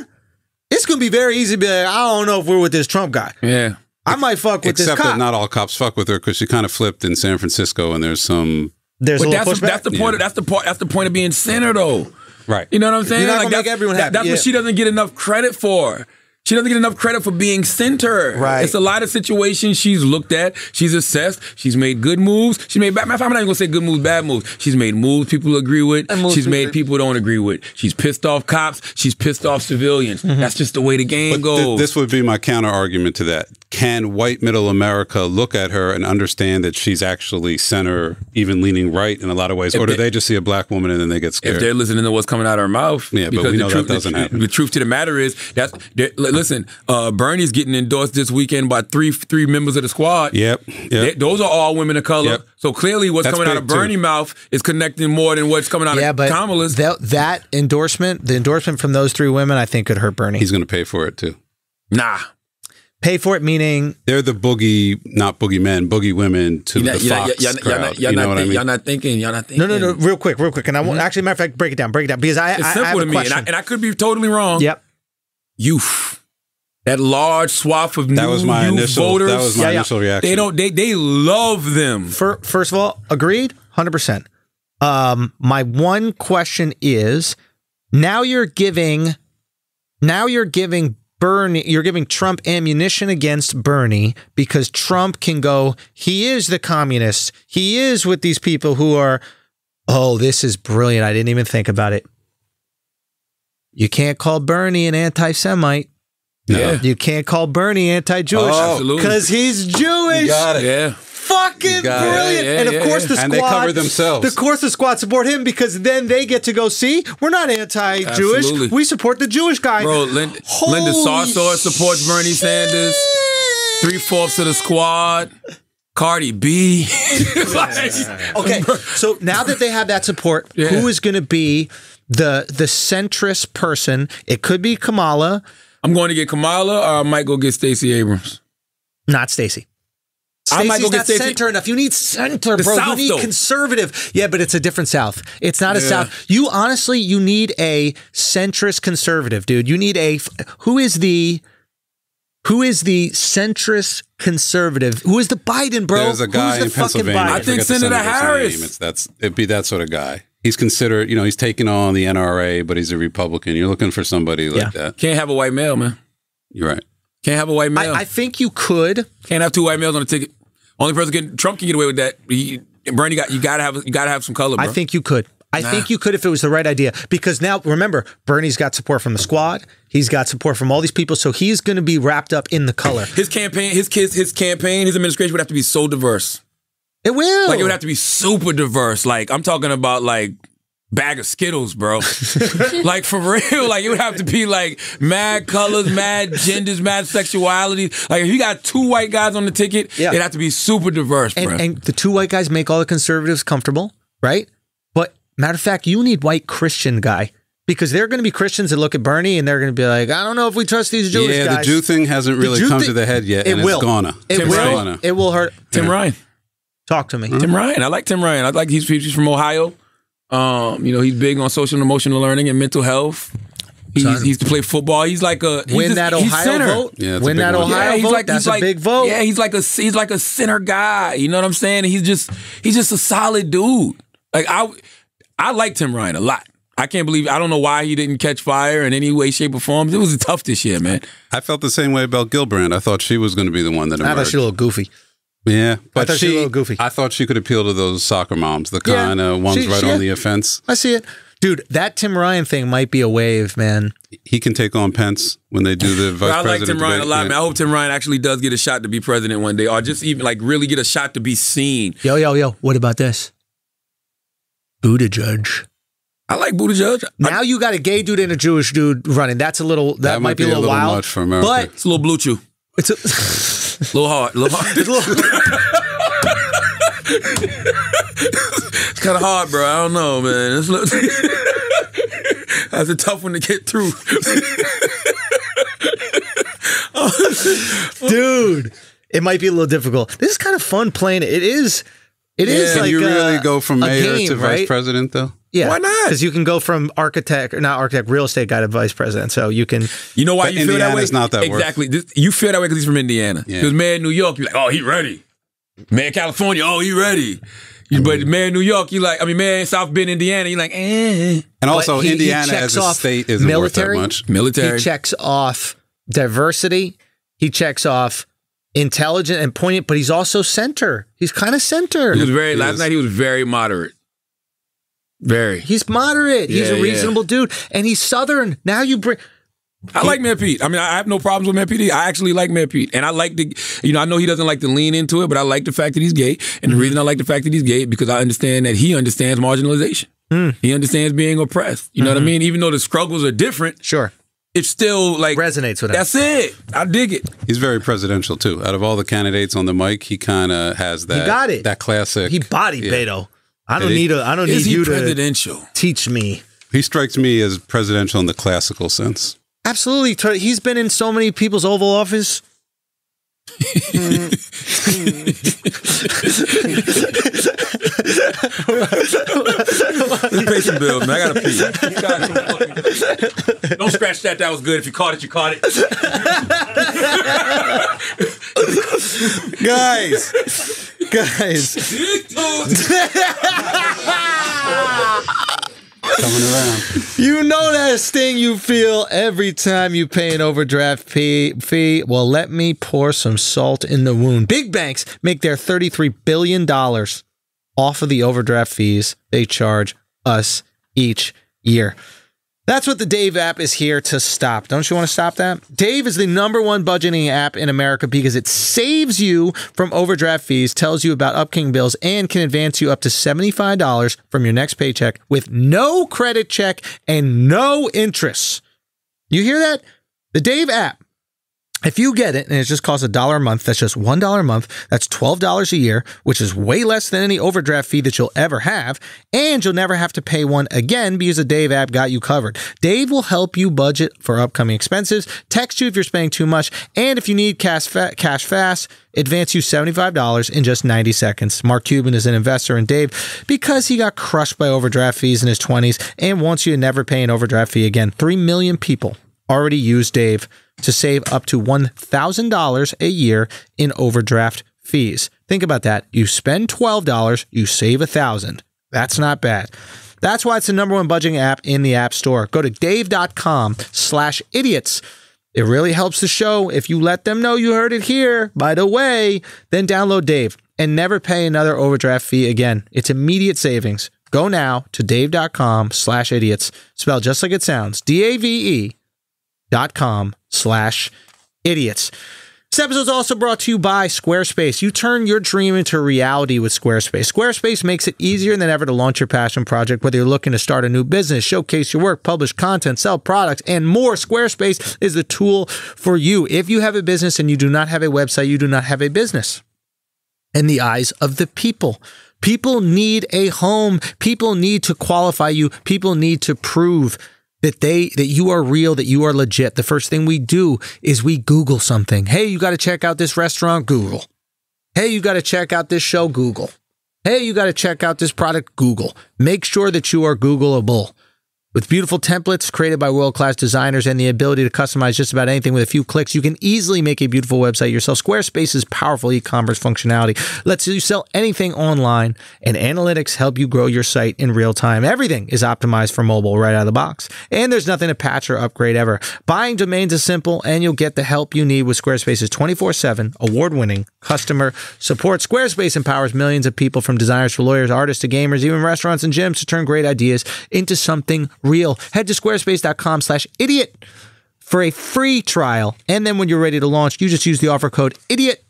it's going to be very easy to be like, I don't know if we're with this Trump guy. Yeah, I might fuck with this cop. Except that not all cops fuck with her, because she kind of flipped in San Francisco, and there's some. That's the point. That's the part. That's the point of being center, though. Right. You know what I'm saying? Like, that's, make everyone happy. That's what she doesn't get enough credit for. She doesn't get enough credit for being center. Right. It's a lot of situations she's looked at, she's assessed, she's made good moves. She made bad. Matter of fact, I'm not even gonna say good moves, bad moves. She's made moves people agree with. She's made people don't agree with. She's pissed off cops. She's pissed off civilians. That's just the way the game goes. This would be my counter argument to that. Can white middle America look at her and understand that she's actually center, even leaning right in a lot of ways, or do they just see a black woman and then they get scared? If they're listening to what's coming out of her mouth, yeah, but we know that doesn't happen. The truth to the matter is that's. Listen, Bernie's getting endorsed this weekend by three members of the squad. Yep. Those are all women of color. Yep. So clearly what's coming out of Bernie's mouth is connecting more than what's coming out of Kamala's. That endorsement, the endorsement from those three women, I think could hurt Bernie. He's going to pay for it too. Nah. Pay for it, meaning they're the boogie, not boogie men, boogie women to the Fox crowd. You know what I mean? Y'all not thinking. Y'all not thinking. No. Real quick. And I won't actually, matter of fact, break it down because it's simple to me, and I could be totally wrong. Yep. Youth. That large swath of new youth voters. That was my initial reaction. They don't. They love them. First of all, agreed, 100%. My one question is: now you're giving Bernie, you're giving Trump ammunition against Bernie, because Trump can go. He is the communist. He is with these people who are. Oh, this is brilliant! I didn't even think about it. You can't call Bernie an anti-Semite. No. Yeah. You can't call Bernie anti-Jewish because he's Jewish. You got it. Yeah. Fucking brilliant. Yeah, and of course the squad. And they cover themselves. Of course the squad support him, because then they get to go, see, we're not anti-Jewish. Absolutely. We support the Jewish guy. Bro, Linda Sarsour supports Bernie Sanders. 3/4 of the squad. Cardi B. Okay. So now that they have that support, who is going to be the centrist person? It could be Kamala. I'm going to get Kamala, or I might go get Stacey Abrams. Not Stacey. Stacey's not center enough. You need center, bro. You need conservative. Yeah, but it's a different South. It's not a South. You honestly, you need a centrist conservative, dude. You need a who is the centrist conservative? Who is the Biden, bro? There's a guy in Pennsylvania. I think Senator Harris. It'd be that sort of guy. He's considered, he's taking on the NRA, but he's a Republican. You're looking for somebody like that. Can't have a white male, man. You're right. Can't have a white male. I think you could. Can't have two white males on the ticket. Only person Trump can get away with that. Bernie, you gotta have some color, bro. I think you could. I think you could if it was the right idea. Because now, remember, Bernie's got support from the squad. He's got support from all these people, so he's going to be wrapped up in the color. His administration would have to be so diverse. It will. Like, it would have to be super diverse. Like, I'm talking about, like, bag of Skittles, bro. Like, for real. Like, it would have to be, like, mad colors, mad genders, mad sexuality. Like, if you got two white guys on the ticket, it'd have to be super diverse, bro. And the two white guys make all the conservatives comfortable, right? But, matter of fact, you need white Christian guy. Because they're going to be Christians that look at Bernie and they're going to be like, I don't know if we trust these Jewish guys. Yeah, the Jew thing hasn't really come to the head yet. It's gonna. It will hurt. Tim Ryan. Talk to me. Tim Ryan. I like Tim Ryan. I like he's from Ohio. He's big on social and emotional learning and mental health. He used to play football. He's like a he's that Ohio vote. Yeah, win that Ohio vote. Like, that's a big vote. Yeah, he's like a center guy. You know what I'm saying? And he's just a solid dude. Like I liked Tim Ryan a lot. I can't believe, I don't know why he didn't catch fire in any way, shape, or form. It was tough this year, man. I felt the same way about Gillibrand. I thought she was going to be the one that emerged. I thought she was a little goofy. Yeah. But I thought she was a little goofy. I thought she could appeal to those soccer moms, the kind of ones on the offense. I see it. Dude, that Tim Ryan thing might be a wave, man. He can take on Pence when they do the vice president. I like Tim Ryan a lot, man. I hope Tim Ryan actually does get a shot to be president one day, or just even like really get a shot to be seen. Yo, what about this? Buttigieg. I like Buttigieg. Now you got a gay dude and a Jewish dude running. That's a little. That might be a little wild, much for America. But it's a little blue chew. It's a little hard. It's kind of hard, bro. I don't know, man. That's a tough one to get through, dude. It might be a little difficult. This is kind of fun playing it. It is. It is. Can like you really go from mayor game, to vice president, though? Yeah. Why not? Because you can go from real estate guy to vice president. So you can. You know why you feel that way? It's not that exactly. You feel that way because he's from Indiana. Because mayor of New York, you're like, oh, he ready. Mayor of California, oh, he ready. But mayor of New York, you like. I mean, mayor of South Bend, Indiana, you like. Eh. And also, Indiana as a state isn't worth that much. Military. He checks off diversity. He checks off. Intelligent and poignant, but he's also center. He's kind of center. He was last night he was very moderate. Very. He's moderate. Yeah, he's a reasonable dude. And he's Southern. Now you bring... I like Mayor Pete. I mean, I have no problems with Mayor Pete. I actually like Mayor Pete. And I like the, you know, I know he doesn't like to lean into it, but I like the fact that he's gay. And the reason I like the fact that he's gay is because I understand that he understands marginalization. Mm. He understands being oppressed. You know what I mean? Even though the struggles are different. Sure. It still like resonates with him. That's it. I dig it. He's very presidential too. Out of all the candidates on the mic, he kind of has that. He got it. That classic. He bodied Beto. I don't need you to teach me. He strikes me as presidential in the classical sense. Absolutely. He's been in so many people's Oval Office. Pay some bills, man. I gotta pee. Don't scratch that. That was good. If you caught it, you caught it. Guys. Coming around. You know that sting you feel every time you pay an overdraft fee. Well, let me pour some salt in the wound. Big banks make their $33 billion off of the overdraft fees they charge us each year. That's what the Dave app is here to stop. Don't you want to stop that? Dave is the #1 budgeting app in America because it saves you from overdraft fees, tells you about upcoming bills, and can advance you up to $75 from your next paycheck with no credit check and no interest. You hear that? The Dave app. If you get it, and it just costs $1 a month, that's just $1 a month, that's $12 a year, which is way less than any overdraft fee that you'll ever have, and you'll never have to pay one again because the Dave app got you covered. Dave will help you budget for upcoming expenses, text you if you're spending too much, and if you need cash fast, advance you $75 in just 90 seconds. Mark Cuban is an investor in Dave because he got crushed by overdraft fees in his 20s and wants you to never pay an overdraft fee again. 3 million people already use Dave to save up to $1,000 a year in overdraft fees. Think about that. You spend $12, you save $1,000. That's not bad. That's why it's the #1 budgeting app in the App Store. Go to dave.com/idiots. It really helps the show if you let them know you heard it here. By the way, then download Dave and never pay another overdraft fee again. It's immediate savings. Go now to dave.com/idiots. Spelled just like it sounds. DAVE.com/idiots. This episode is also brought to you by Squarespace. You turn your dream into reality with Squarespace. Squarespace makes it easier than ever to launch your passion project, whether you're looking to start a new business, showcase your work, publish content, sell products, and more. Squarespace is the tool for you. If you have a business and you do not have a website, you do not have a business in the eyes of the people. People need a home. People need to qualify you. People need to prove that you are real, that you are legit. The first thing we do is we Google something. Hey, you got to check out this restaurant, Google. Hey, you got to check out this show, Google. Hey, you got to check out this product, Google. Make sure that you are Googleable. With beautiful templates created by world-class designers and the ability to customize just about anything with a few clicks, you can easily make a beautiful website yourself. Squarespace's powerful e-commerce functionality lets you sell anything online, and analytics help you grow your site in real time. Everything is optimized for mobile right out of the box, and there's nothing to patch or upgrade ever. Buying domains is simple, and you'll get the help you need with Squarespace's 24/7 award-winning customer support. Squarespace empowers millions of people, from designers to lawyers, artists to gamers, even restaurants and gyms, to turn great ideas into something real. Head to squarespace.com/idiot for a free trial. And then when you're ready to launch, you just use the offer code idiot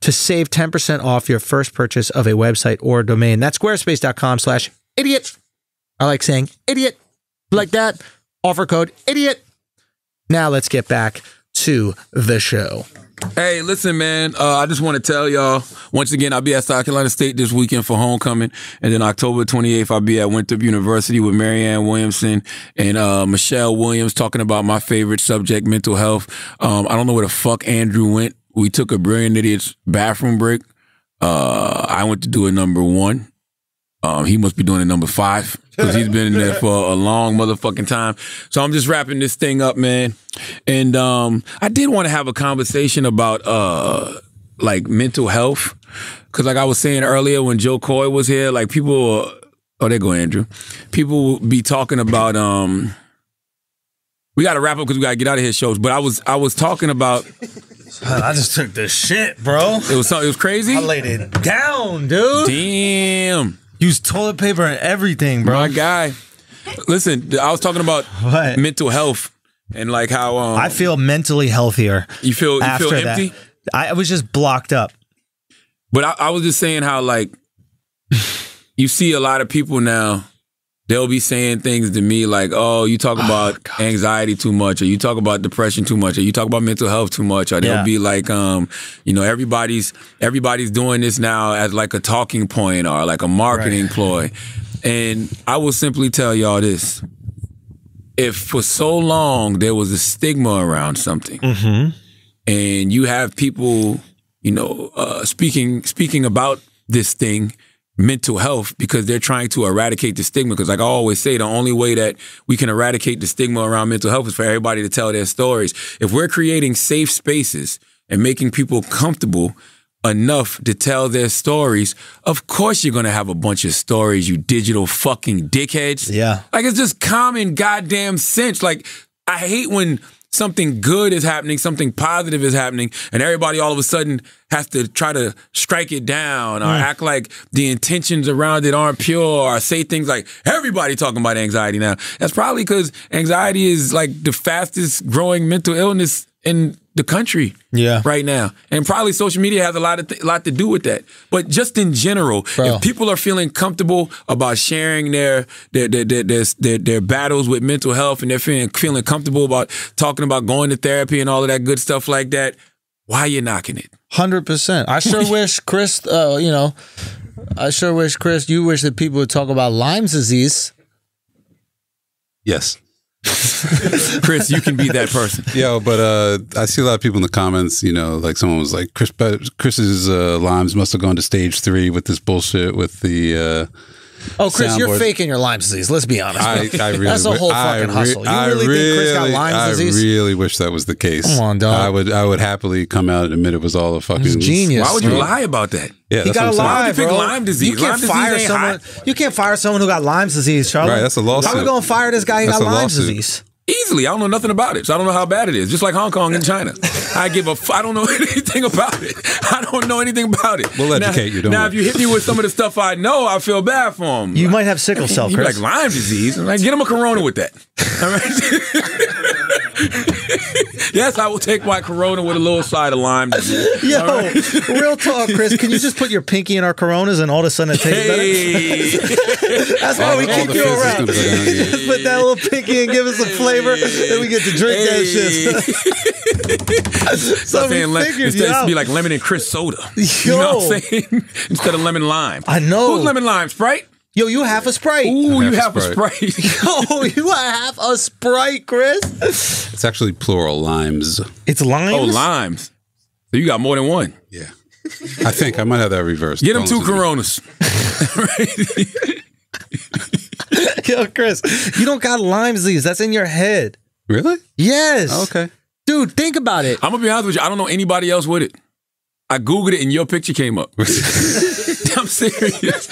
to save 10% off your first purchase of a website or domain. That's squarespace.com/idiot. I like saying idiot like that. Offer code idiot. Now let's get back to the show. Hey, listen, man, I just want to tell y'all, once again, I'll be at South Carolina State this weekend for homecoming, and then October 28th, I'll be at Winthrop University with Marianne Williamson and Michelle Williams talking about my favorite subject, mental health. I don't know where the fuck Andrew went. We took a Brilliant Idiots bathroom break. I went to do a number one. He must be doing a number five, because he's been in there for a long motherfucking time. So I'm just wrapping this thing up, man. And I did want to have a conversation about like mental health, because like I was saying earlier when Jo Koy was here, like people, oh, there go Andrew. People be talking about, we got to wrap up because we got to get out of here, shows. But I was talking about. Son, I just took this shit, bro. It was crazy. I laid it down, dude. Damn. Use toilet paper and everything, bro. My guy. Listen, I was talking about what? Mental health and like how I feel mentally healthier. You feel empty? I was just blocked up. But I was just saying how, like, you see a lot of people now, they'll be saying things to me like, oh, you talk about anxiety too much, or you talk about depression too much, or you talk about mental health too much, or they'll be like, you know, everybody's doing this now as like a talking point or like a marketing ploy. And I will simply tell y'all this. If for so long there was a stigma around something, and you have people, you know, speaking about this thing, mental health, because they're trying to eradicate the stigma. Because like I always say, the only way that we can eradicate the stigma around mental health is for everybody to tell their stories. If we're creating safe spaces and making people comfortable enough to tell their stories, of course you're going to have a bunch of stories, you digital fucking dickheads. Yeah. Like, it's just common goddamn sense. Like, I hate when something good is happening, something positive is happening, and everybody all of a sudden has to try to strike it down or act like the intentions around it aren't pure, or say things like, everybody talking about anxiety now. That's probably because anxiety is like the fastest growing mental illness in the country right now. And probably social media has a lot to do with that. But just in general, if people are feeling comfortable about sharing their battles with mental health, and they're feeling comfortable about talking about going to therapy and all of that good stuff like that, why are you knocking it? 100%. I sure wish, Chris, you know, I sure wish, Chris, you wish that people would talk about Lyme disease. Yes. Chris, you can be that person. Yeah, but I see a lot of people in the comments, you know, like someone was like, Chris's Lyme's must have gone to stage 3 with this bullshit with the oh, Chris, you're faking your Lyme disease. Let's be honest. I really that's a whole fucking hustle. You really think Chris got Lyme disease? I really wish that was the case. Come on, dog. I would happily come out and admit it was all a fucking genius. Why would you lie about that? Yeah, he got Lyme, bro. Lyme disease. You can't fire someone. You can't fire someone who got Lyme disease, Charlie. Right, that's a lawsuit. How are we gonna fire this guy who got Lyme disease? Easily. I don't know nothing about it, so I don't know how bad it is. Just like Hong Kong and China. I don't know anything about it. I don't know anything about it. We'll educate you. Now, if you hit me with some of the stuff I know, I feel bad for him. You might have sickle cell, Chris. Like Lyme disease. Like, get him a Corona with that. All right? Yes, I will take my Corona with a little side of Lyme disease. Yo, right? Real talk, Chris. Can you just put your pinky in our Coronas and all of a sudden it tastes better? That's why we keep you around. Just put that little pinky and give us a flavor. Then we get to drink that shit. So instead, be like lemon and crisp soda. You know what I'm saying? Instead of lemon lime. I know. Who's lemon lime? Sprite? Yo, you half a Sprite. Ooh, you half a Sprite. Yo, you are half a Sprite, Chris. It's actually plural, limes. It's limes? Oh, limes. So you got more than one. Yeah. I think I might have that reversed. Get them 2 Coronas. Right? Yo, Chris, you don't got Lyme disease. That's in your head. Really? Yes. Oh, okay. Dude, think about it. I'm going to be honest with you. I don't know anybody else with it. I Googled it and your picture came up. I'm serious.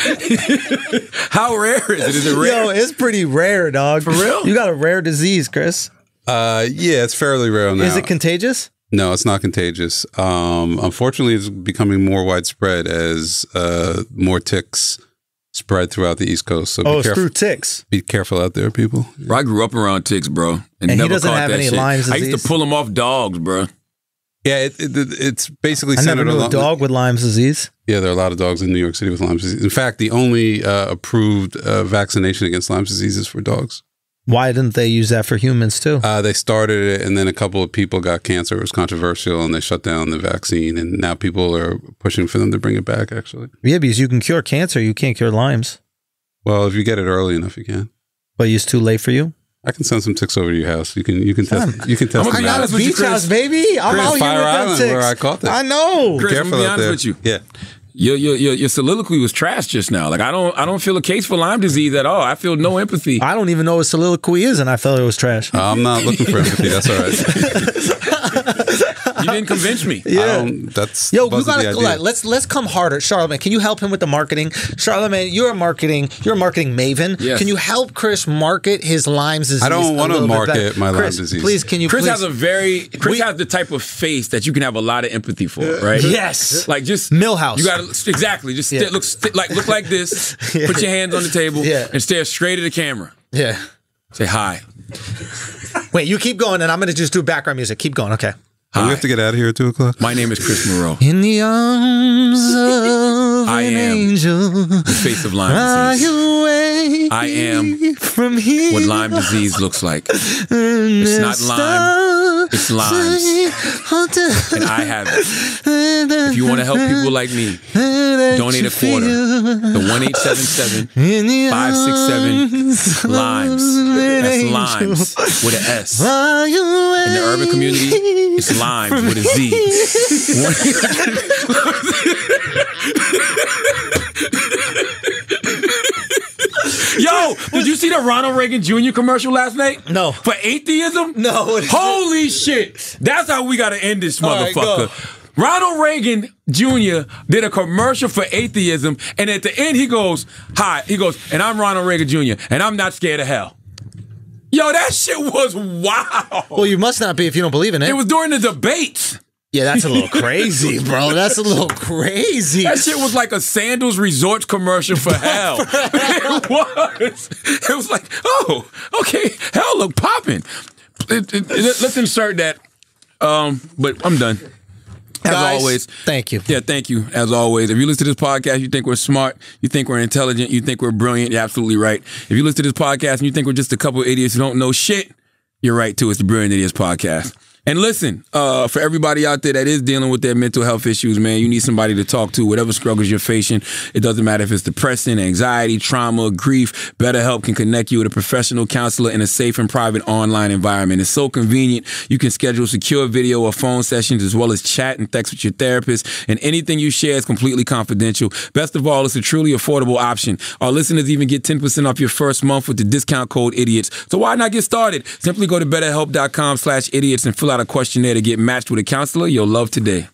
How rare is it? Is it rare? Yo, it's pretty rare, dog. For real? You got a rare disease, Chris. Yeah, it's fairly rare now. Is it contagious? No, it's not contagious. Unfortunately, it's becoming more widespread as more ticks spread throughout the East Coast. So oh, it's through ticks. Be careful out there, people. Bro, I grew up around ticks, bro. And never he doesn't have any Lyme disease. I used to pull them off dogs, bro. Yeah, it's basically centered around a dog with Lyme disease. Yeah, there are a lot of dogs in New York City with Lyme disease. In fact, the only approved vaccination against Lyme disease is for dogs. Why didn't they use that for humans too? They started it, and then a couple of people got cancer. It was controversial, and they shut down the vaccine. And now people are pushing for them to bring it back. Actually, yeah, because you can cure cancer, you can't cure Lyme's. Well, if you get it early enough, you can. But it's too late for you. I can send some ticks over to your house. You can test. You can test. I got a beach house, baby. I'm out here with them ticks. Where I caught them. I know. Chris, I'm be honest with you. Yeah. Your soliloquy was trash just now. Like I don't feel a case for Lyme disease at all. I feel no empathy. I don't even know what soliloquy is, and I felt it was trash. I'm not looking for empathy. That's all right. You didn't convince me. Yeah, that's yo. We gotta let's come harder. Charlamagne, can you help him with the marketing? Charlamagne, you're a marketing maven. Yes. Can you help Chris market his Lyme disease? I don't want to market my Lyme disease. Please, can you? Chris has a very Chris has the type of face that you can have a lot of empathy for, right? Yes, like just Milhouse. You got. Exactly. Just look like this. Yeah. Put your hands on the table and stare straight at the camera. Yeah. Say hi. Wait, you keep going, and I'm gonna just do background music. Keep going. Okay. Hi. We have to get out of here at 2 o'clock. My name is Chris Moreau. In the arms of an angel, the face of Lyme disease. I am from here. What Lyme disease looks like. It's not Lyme. It's Lymes. And I have it. If you want to help people like me, donate a quarter. The 1-877-567 Lymes. That's Lymes with an S. In the urban community, it's Lymes with a Z. 1-800 Yo, did you see the Ronald Reagan Jr. commercial last night? No. For atheism? No. Holy shit. That's how we got to end this motherfucker. Right, Ronald Reagan Jr. did a commercial for atheism, and at the end he goes, hi, he goes, and I'm Ronald Reagan Jr., and I'm not scared of hell. Yo, that shit was wild. Well, you must not be if you don't believe in it. It was during the debates. Yeah, that's a little crazy, bro. That's a little crazy. That shit was like a Sandals Resort commercial for hell. It was. It was like, oh, okay, hell look popping. Let's insert that. But I'm done. As guys, always. Thank you. Yeah, thank you. As always. If you listen to this podcast, you think we're smart, you think we're intelligent, you think we're brilliant, you're absolutely right. If you listen to this podcast and you think we're just a couple of idiots who don't know shit, you're right too. It's the Brilliant Idiots Podcast. And listen, for everybody out there that is dealing with their mental health issues, man, you need somebody to talk to. Whatever struggles you're facing, it doesn't matter if it's depression, anxiety, trauma, grief. BetterHelp can connect you with a professional counselor in a safe and private online environment. It's so convenient. You can schedule secure video or phone sessions as well as chat and text with your therapist. And anything you share is completely confidential. Best of all, it's a truly affordable option. Our listeners even get 10% off your first month with the discount code IDIOTS. So why not get started? Simply go to BetterHelp.com/idiots and fill out a questionnaire to get matched with a counselor you'll love today.